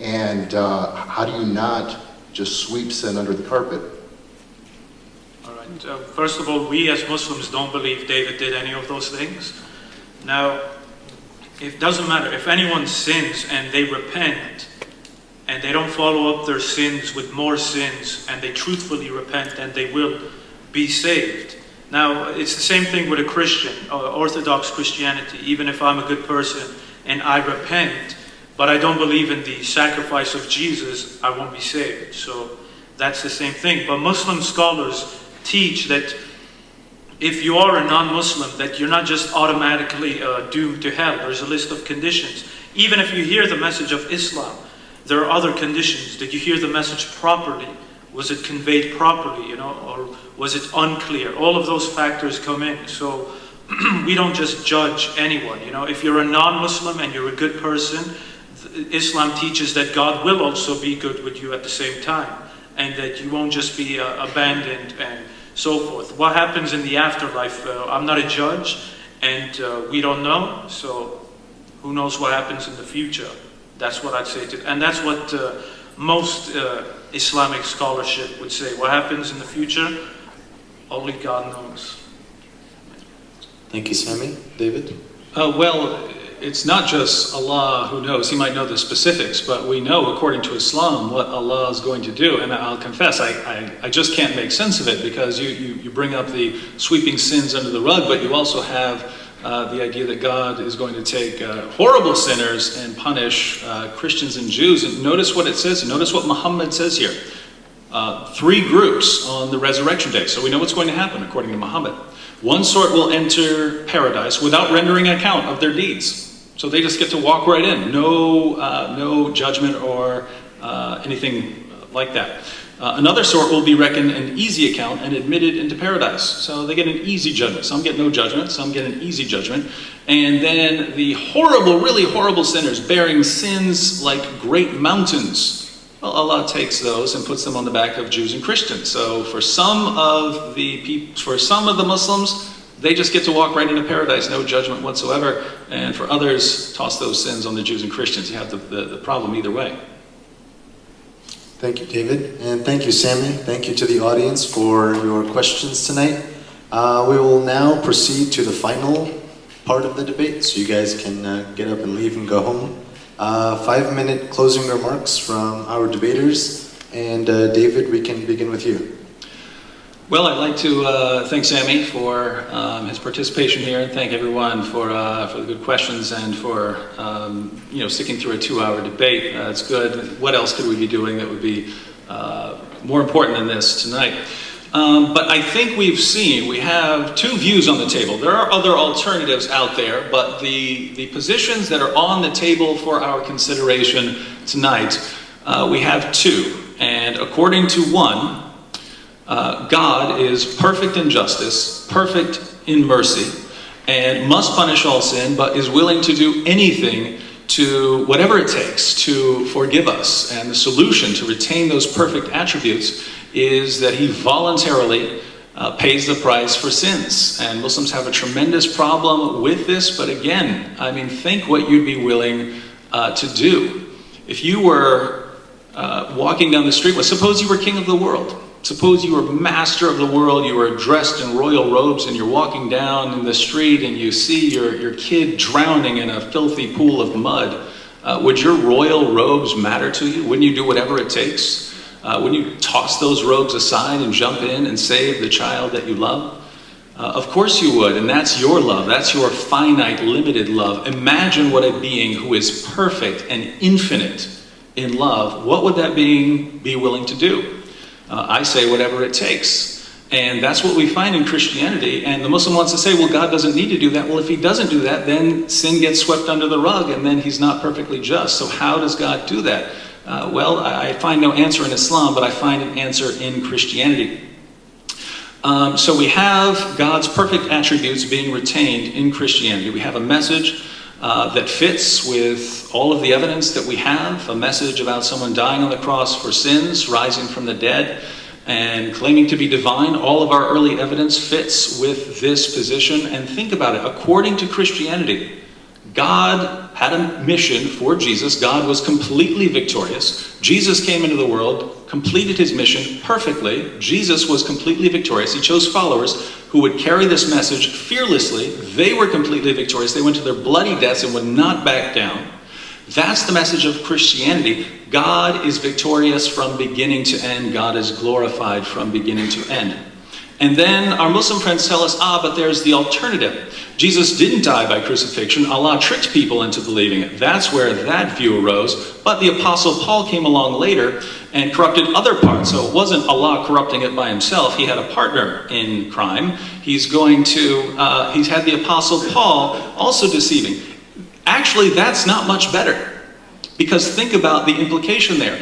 And how do you not just sweep sin under the carpet? All right. First of all, we as Muslims don't believe David did any of those things. Now, it doesn't matter. If anyone sins and they repent, and they don't follow up their sins with more sins, and they truthfully repent, and they will be saved. Now, it's the same thing with a Christian, Orthodox Christianity. Even if I'm a good person and I repent, but I don't believe in the sacrifice of Jesus, I won't be saved. So that's the same thing. But Muslim scholars teach that if you are a non-Muslim, that you're not just automatically doomed to hell. There's a list of conditions. Even if you hear the message of Islam, there are other conditions. Did you hear the message properly? Was it conveyed properly, you know, or was it unclear? All of those factors come in. So we don't just judge anyone, you know. If you're a non-Muslim and you're a good person, Islam teaches that God will also be good with you at the same time, and that you won't just be abandoned and so forth. What happens in the afterlife, I'm not a judge, and we don't know, so who knows what happens in the future. That's what I'd say to, and that's what most Islamic scholarship would say. What happens in the future, only God knows. Thank you, Sami. David? Well, it's not just Allah who knows. He might know the specifics, but we know according to Islam what Allah is going to do. And I'll confess, I just can't make sense of it, because you bring up the sweeping sins under the rug, but you also have the idea that God is going to take horrible sinners and punish Christians and Jews. And notice what it says, and notice what Muhammad says here. Three groups on the resurrection day. So we know what's going to happen according to Muhammad. One sort will enter paradise without rendering account of their deeds. So they just get to walk right in. No judgment or anything like that. Another sort will be reckoned an easy account and admitted into paradise. So they get an easy judgment. Some get no judgment. Some get an easy judgment. And then the horrible, really horrible sinners bearing sins like great mountains. Well, Allah takes those and puts them on the back of Jews and Christians. So for some of the Muslims, they just get to walk right into paradise, no judgment whatsoever. And for others, toss those sins on the Jews and Christians. You have the problem either way. Thank you, David. And thank you, Sami. Thank you to the audience for your questions tonight. We will now proceed to the final part of the debate. So you guys can get up and leave and go home. 5-minute closing remarks from our debaters, and David, we can begin with you. Well, I'd like to thank Sami for his participation here, and thank everyone for the good questions and for sticking through a 2-hour debate. It's good. What else could we be doing that would be more important than this tonight? But I think we have two views on the table. There are other alternatives out there, but the positions that are on the table for our consideration tonight, we have two. And according to one, God is perfect in justice, perfect in mercy, and must punish all sin, but is willing to do anything to whatever it takes to forgive us. And the solution to retain those perfect attributes is that he voluntarily pays the price for sins. And Muslims have a tremendous problem with this, but again, I mean, think what you'd be willing to do. If you were walking down the street, well, suppose you were king of the world. Suppose you were master of the world, you were dressed in royal robes and you're walking down in the street and you see your kid drowning in a filthy pool of mud. Would your royal robes matter to you? Wouldn't you do whatever it takes? Wouldn't you toss those robes aside and jump in and save the child that you love? Of course you would, and that's your love. That's your finite, limited love. Imagine what a being who is perfect and infinite in love, what would that being be willing to do? I say whatever it takes. And that's what we find in Christianity. And the Muslim wants to say, well, God doesn't need to do that. Well, if he doesn't do that, then sin gets swept under the rug and then he's not perfectly just. So how does God do that? Well, I find no answer in Islam, but I find an answer in Christianity. So we have God's perfect attributes being retained in Christianity. We have a message that fits with all of the evidence that we have, a message about someone dying on the cross for sins, rising from the dead, and claiming to be divine. All of our early evidence fits with this position. And think about it, according to Christianity, God had a mission for Jesus. God was completely victorious. Jesus came into the world, completed his mission perfectly. Jesus was completely victorious. He chose followers who would carry this message fearlessly. They were completely victorious. They went to their bloody deaths and would not back down. That's the message of Christianity. God is victorious from beginning to end. God is glorified from beginning to end. And then our Muslim friends tell us, but there's the alternative. Jesus didn't die by crucifixion. Allah tricked people into believing it. That's where that view arose. But the Apostle Paul came along later and corrupted other parts. So it wasn't Allah corrupting it by himself. He had a partner in crime. He's had the Apostle Paul also deceiving. Actually, that's not much better. Because think about the implication there.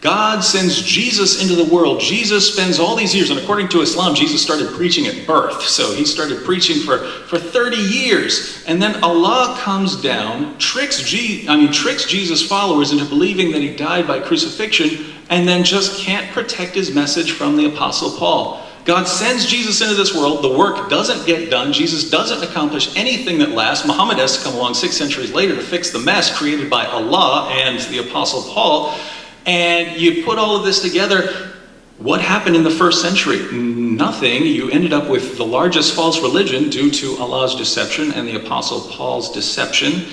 God sends Jesus into the world. Jesus spends all these years, and according to Islam, Jesus started preaching at birth. So he started preaching for 30 years. And then Allah comes down, tricks Jesus' followers into believing that he died by crucifixion, and then just can't protect his message from the Apostle Paul. God sends Jesus into this world. The work doesn't get done. Jesus doesn't accomplish anything that lasts. Muhammad has to come along 6 centuries later to fix the mess created by Allah and the Apostle Paul. And you put all of this together, what happened in the 1st century? Nothing. You ended up with the largest false religion due to Allah's deception and the Apostle Paul's deception.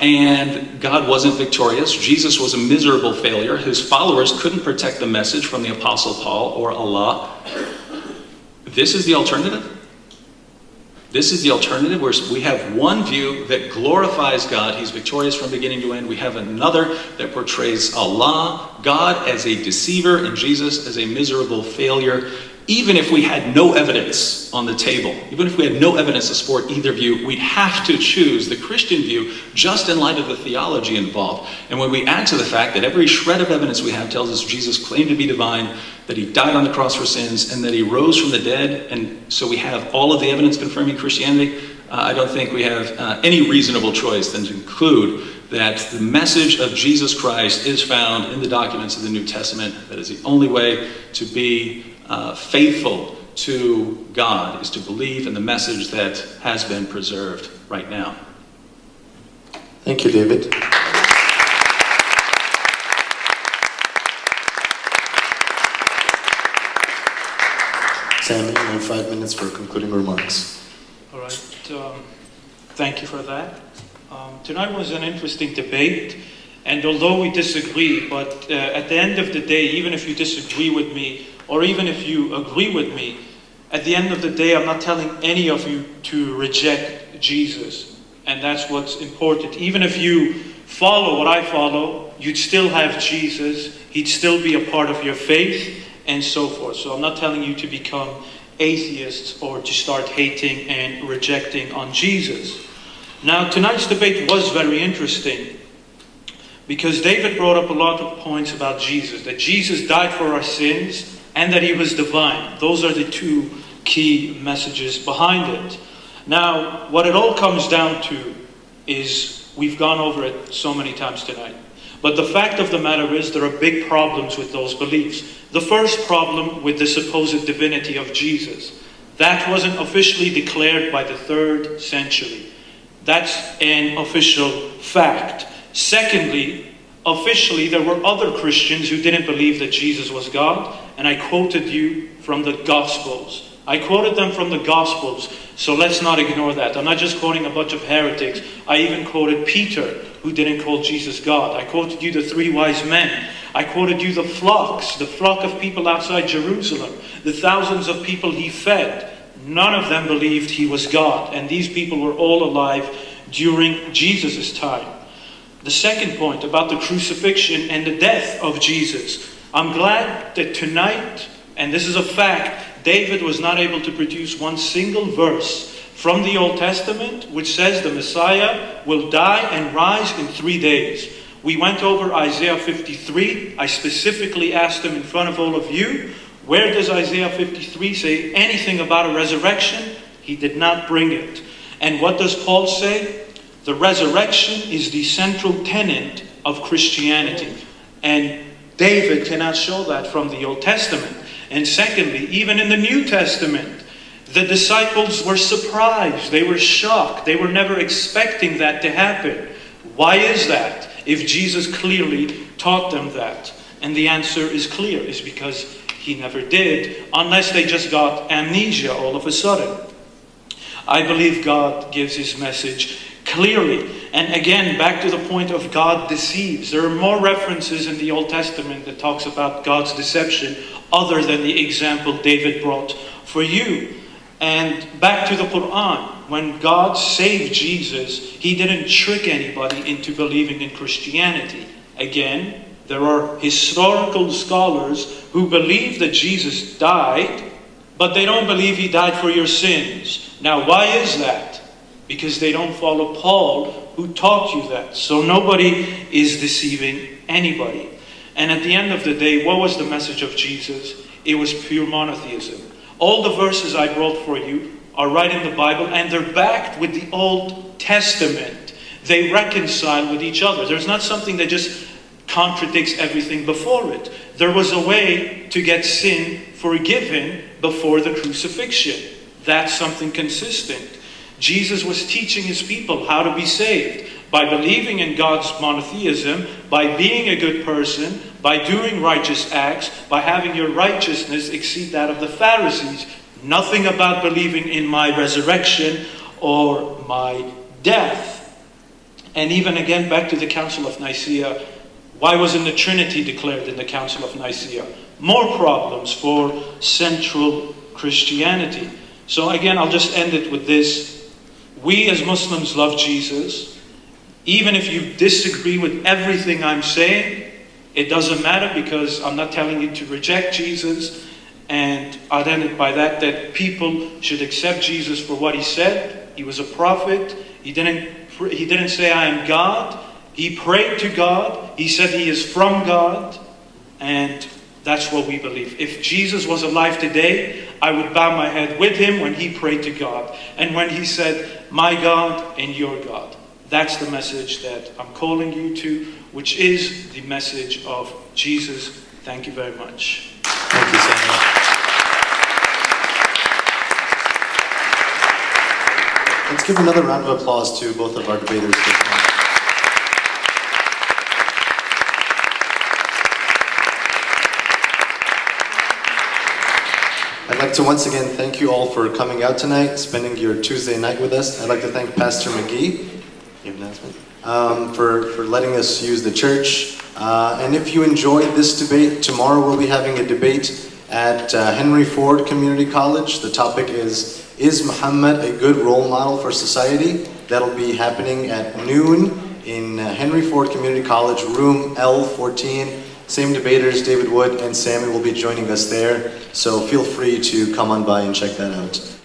And God wasn't victorious. Jesus was a miserable failure. His followers couldn't protect the message from the Apostle Paul or Allah. This is the alternative. This is the alternative, where we have one view that glorifies God. He's victorious from beginning to end. We have another that portrays Allah, God, as a deceiver, and Jesus as a miserable failure. Even if we had no evidence on the table, even if we had no evidence to support either view, we'd have to choose the Christian view just in light of the theology involved. And when we add to the fact that every shred of evidence we have tells us Jesus claimed to be divine, that he died on the cross for sins, and that he rose from the dead, and so we have all of the evidence confirming Christianity, I don't think we have any reasonable choice than to conclude that the message of Jesus Christ is found in the documents of the New Testament. That is the only way to be faithful to God, is to believe in the message that has been preserved right now. Thank you, David. Sami, you have 5 minutes for concluding remarks. All right. Thank you for that. Tonight was an interesting debate, and although we disagree, but at the end of the day, even if you disagree with me, or even if you agree with me, at the end of the day, I'm not telling any of you to reject Jesus, and that's what's important. Even if you follow what I follow, you'd still have Jesus, he'd still be a part of your faith, and so forth. So I'm not telling you to become atheists or to start hating and rejecting on Jesus. Now, tonight's debate was very interesting because David brought up a lot of points about Jesus, that Jesus died for our sins and that he was divine. Those are the two key messages behind it. Now, what it all comes down to is, we've gone over it so many times tonight, but the fact of the matter is there are big problems with those beliefs. The first problem with the supposed divinity of Jesus, that wasn't officially declared by the 3rd century. That's an official fact. Secondly, officially there were other Christians who didn't believe that Jesus was God, and I quoted you from the Gospels. I quoted them from the Gospels, so let's not ignore that. I'm not just quoting a bunch of heretics. I even quoted Peter, who didn't call Jesus God. I quoted you the 3 wise men. I quoted you the flocks, the flock of people outside Jerusalem, the thousands of people he fed. None of them believed he was God, and these people were all alive during Jesus' time. The second point about the crucifixion and the death of Jesus. I'm glad that tonight, and this is a fact, David was not able to produce one single verse from the Old Testament which says the Messiah will die and rise in 3 days. We went over Isaiah 53. I specifically asked him in front of all of you, where does Isaiah 53 say anything about a resurrection? He did not bring it. And what does Paul say? The resurrection is the central tenet of Christianity. And David cannot show that from the Old Testament. And secondly, even in the New Testament, the disciples were surprised. They were shocked. They were never expecting that to happen. Why is that, if Jesus clearly taught them that? And the answer is clear. It's because he never did, unless they just got amnesia all of a sudden. I believe God gives his message clearly. And again, back to the point of God deceives. There are more references in the Old Testament that talks about God's deception other than the example David brought for you. And back to the Quran, when God saved Jesus, he didn't trick anybody into believing in Christianity. Again, there are historical scholars who believe that Jesus died, but they don't believe he died for your sins. Now, why is that? Because they don't follow Paul, who taught you that. So nobody is deceiving anybody. And at the end of the day, what was the message of Jesus? It was pure monotheism. All the verses I brought for you are right in the Bible, and they're backed with the Old Testament. They reconcile with each other. There's not something that just contradicts everything before it. There was a way to get sin forgiven before the crucifixion. That's something consistent. Jesus was teaching his people how to be saved by believing in God's monotheism, by being a good person, by doing righteous acts, by having your righteousness exceed that of the Pharisees. Nothing about believing in my resurrection or my death. And even again, back to the Council of Nicaea, why wasn't the Trinity declared in the Council of Nicaea? More problems for central Christianity. So again, I'll just end it with this. We as Muslims love Jesus. Even if you disagree with everything I'm saying, it doesn't matter, because I'm not telling you to reject Jesus. And I'd end it by that people should accept Jesus for what he said. He was a prophet. He didn't say, I am God. He prayed to God. He said he is from God. And that's what we believe. If Jesus was alive today, I would bow my head with him when he prayed to God. And when he said, my God and your God. That's the message that I'm calling you to, which is the message of Jesus. Thank you very much. Thank you, Sami. Let's give another round of applause to both of our debaters. I'd like to once again thank you all for coming out tonight, spending your Tuesday night with us. I'd like to thank Pastor McGee for letting us use the church. And if you enjoyed this debate, tomorrow we'll be having a debate at Henry Ford Community College. The topic is Muhammad a good role model for society? That'll be happening at noon in Henry Ford Community College, room L14. Same debaters, David Wood and Sami, will be joining us there, so feel free to come on by and check that out.